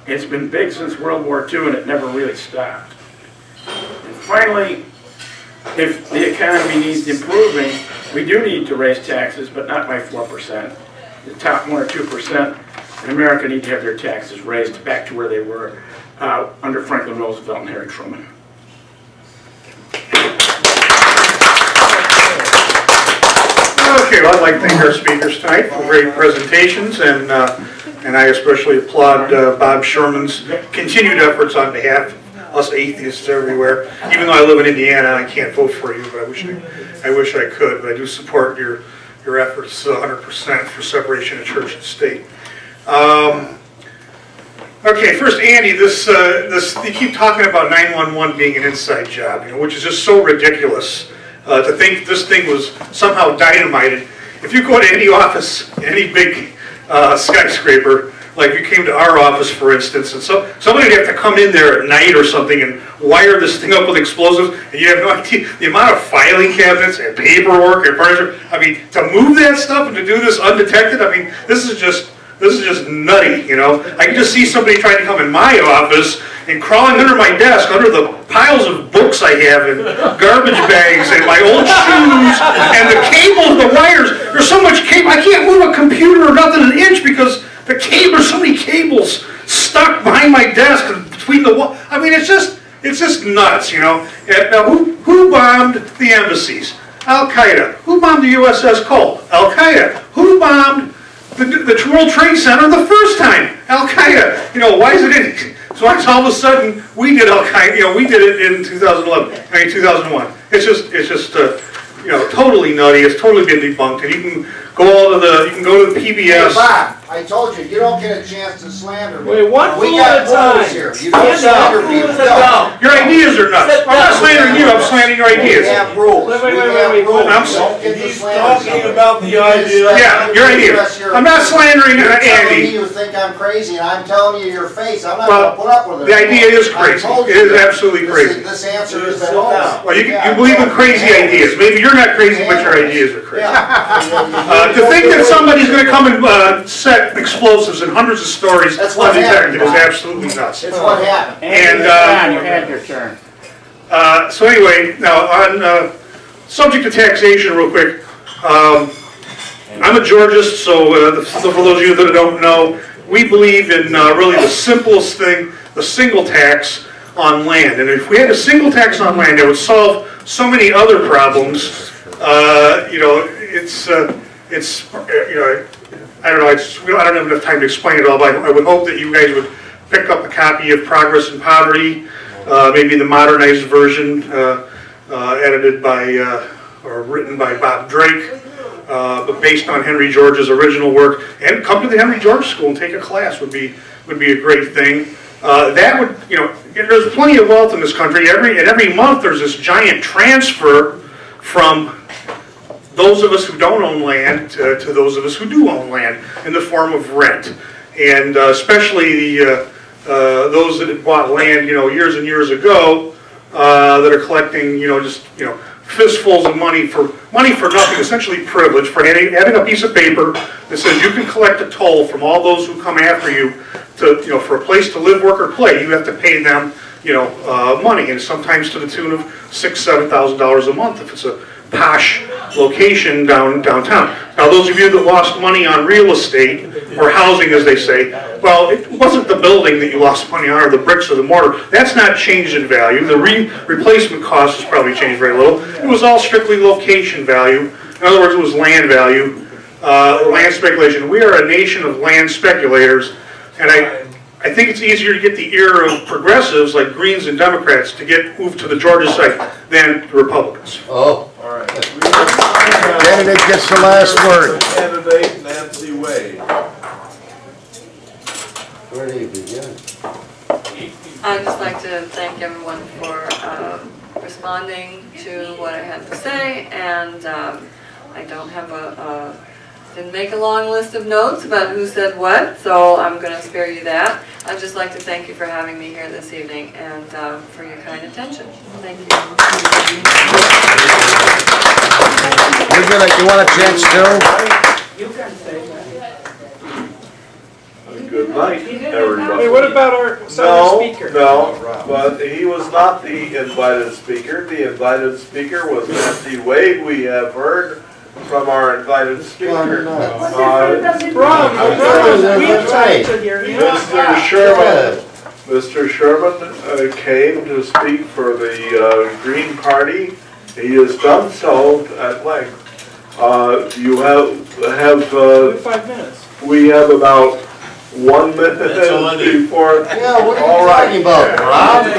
It's been big since World War Two, and it never really stopped. And finally, if the economy needs improving, We do need to raise taxes, but not by four percent. The top one or two percent in America need to have their taxes raised back to where they were uh, under Franklin Roosevelt and Harry Truman. Okay, well, I'd like to thank our speakers tonight for great presentations, and uh, and I especially applaud uh, Bob Sherman's continued efforts on behalf of us atheists everywhere. Even though I live in Indiana, I can't vote for you, but I wish I, I wish I could. But I do support your your efforts one hundred percent for separation of church and state. Um, okay, first, Andy, this uh, this you keep talking about nine one one being an inside job, you know, which is just so ridiculous. Uh, to think this thing was somehow dynamited. If you go to any office, any big uh, skyscraper, like if you came to our office, for instance, and so somebody would have to come in there at night or something and wire this thing up with explosives, and you have no idea the amount of filing cabinets and paperwork and furniture. I mean, to move that stuff and to do this undetected, I mean, this is just this is just nutty, you know. I can just see somebody trying to come in my office and crawling under my desk, under the piles of books I have and garbage bags and my old shoes and the cables, the wires. There's so much cable. I can't move a computer or nothing an inch because the cable, there's so many cables stuck behind my desk and between the wall. I mean, it's just, it's just nuts, you know. And now, who, who bombed the embassies? Al-Qaeda. Who bombed the U S S Cole? Al-Qaeda. Who bombed the, the World Trade Center the first time? Al-Qaeda. You know, why is it in... So all of a sudden we did all kind, you know, we did it in two thousand eleven, I mean two thousand one. It's just, it's just, uh, you know, totally nutty. It's totally been debunked, and you can go all to the, you can go to the P B S. Hey, Bob, I told you, you don't get a chance to slander me. Wait, one fool at a time. Here. You don't slander people. No. Your ideas are nuts. I'm not slandering you. I'm slandering your ideas. We have rules. Wait, wait, wait, wait, wait. I'm He's talking about the idea. Yeah, your idea. I'm not slandering Andy. You're telling me you think I'm crazy, and I'm telling you your face. I'm not well, going to put up with it. The idea is crazy. It is absolutely crazy. This, this answer is that all. Well, you, yeah, you believe in crazy ideas. Maybe you're not crazy, but your ideas are crazy. To think that somebody's going to come and uh, set explosives in hundreds of stories undetected is absolutely nuts. It's what happened. And, and uh, you had your turn. Uh, so anyway, now on uh, subject of taxation, real quick. Um, I'm a Georgist, so, uh, so for those of you that don't know, we believe in uh, really the simplest thing: the single tax on land. And if we had a single tax on land, it would solve so many other problems. Uh, you know, it's. Uh, It's, you know, I don't know, it's, we don't, I don't have enough time to explain it all, but I, I would hope that you guys would pick up a copy of Progress and Poverty, uh, maybe the modernized version, uh, uh, edited by, uh, or written by Bob Drake, uh, but based on Henry George's original work, and come to the Henry George School and take a class would be, would be a great thing. Uh, that would, you know, there's plenty of wealth in this country, every, and every month there's this giant transfer from those of us who don't own land to, to those of us who do own land in the form of rent, and uh, especially the uh, uh, those that had bought land, you know, years and years ago, uh, that are collecting, you know, just you know, fistfuls of money for money for nothing, essentially privilege for having, having a piece of paper that says you can collect a toll from all those who come after you to, you know, for a place to live, work, or play. You have to pay them, you know, uh, money, and sometimes to the tune of six, seven thousand dollars a month if it's a posh location down downtown. Now, those of you that lost money on real estate or housing, as they say, well, it wasn't the building that you lost money on or the bricks or the mortar. That's not changed in value. The re replacement cost has probably changed very little. It was all strictly location value. In other words, it was land value, uh, land speculation. We are a nation of land speculators, and I, I think it's easier to get the ear of progressives like Greens and Democrats to get moved to the Georgia side than the Republicans. Oh. All right. Candidate gets the last word. Candidate Nancy Wade. Where do you begin? I'd just like to thank everyone for um, responding to what I had to say, and um, I don't have a, a didn't make a long list of notes about who said what, so I'm going to spare you that. I'd just like to thank you for having me here this evening and um, for your kind attention. Thank you. You're gonna, you want a chance too? You can say that. Good night, everybody. Hey, what about our silent speaker? No, no, but he was not the invited speaker. The invited speaker was Nancy Wade. We have heard from our invited speaker. Mister Sherman. Mister Sherman uh, came to speak for the uh, Green Party. He has done so at length. Uh, you have have uh, five minutes. We have about one minute before. Yeah, what are you all talking right. about, Rob? Right.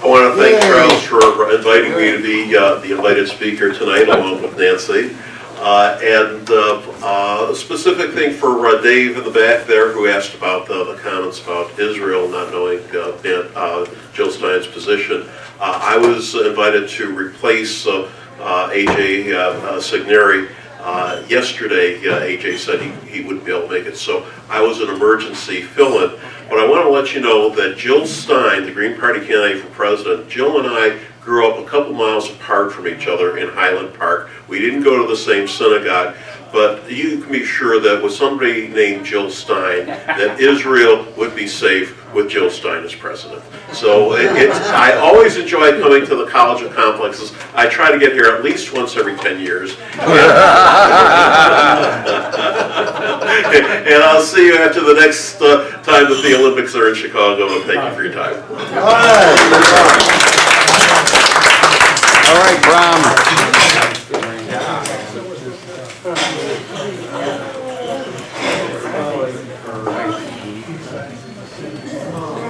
I want to thank Charles for inviting me to be uh, the invited speaker tonight, along with Nancy. Uh, and uh, uh, a specific thing for uh, Dave in the back there, who asked about uh, the comments about Israel, not knowing uh, and, uh, Jill Stein's position. Uh, I was invited to replace uh, uh, A J Uh, uh, Signeri. Uh, yesterday, uh, A J said he, he wouldn't be able to make it, so I was an emergency fill-in. But I want to let you know that Jill Stein, the Green Party candidate for president, Jill and I grew up a couple miles apart from each other in Highland Park. We didn't go to the same synagogue, but you can be sure that with somebody named Jill Stein, that Israel would be safe with Jill Stein as president. So it, it's, I always enjoy coming to the College of Complexes. I try to get here at least once every ten years. And I'll see you after the next uh, time that the Olympics are in Chicago, and thank you for your time. All right. All right, Brown. Yeah.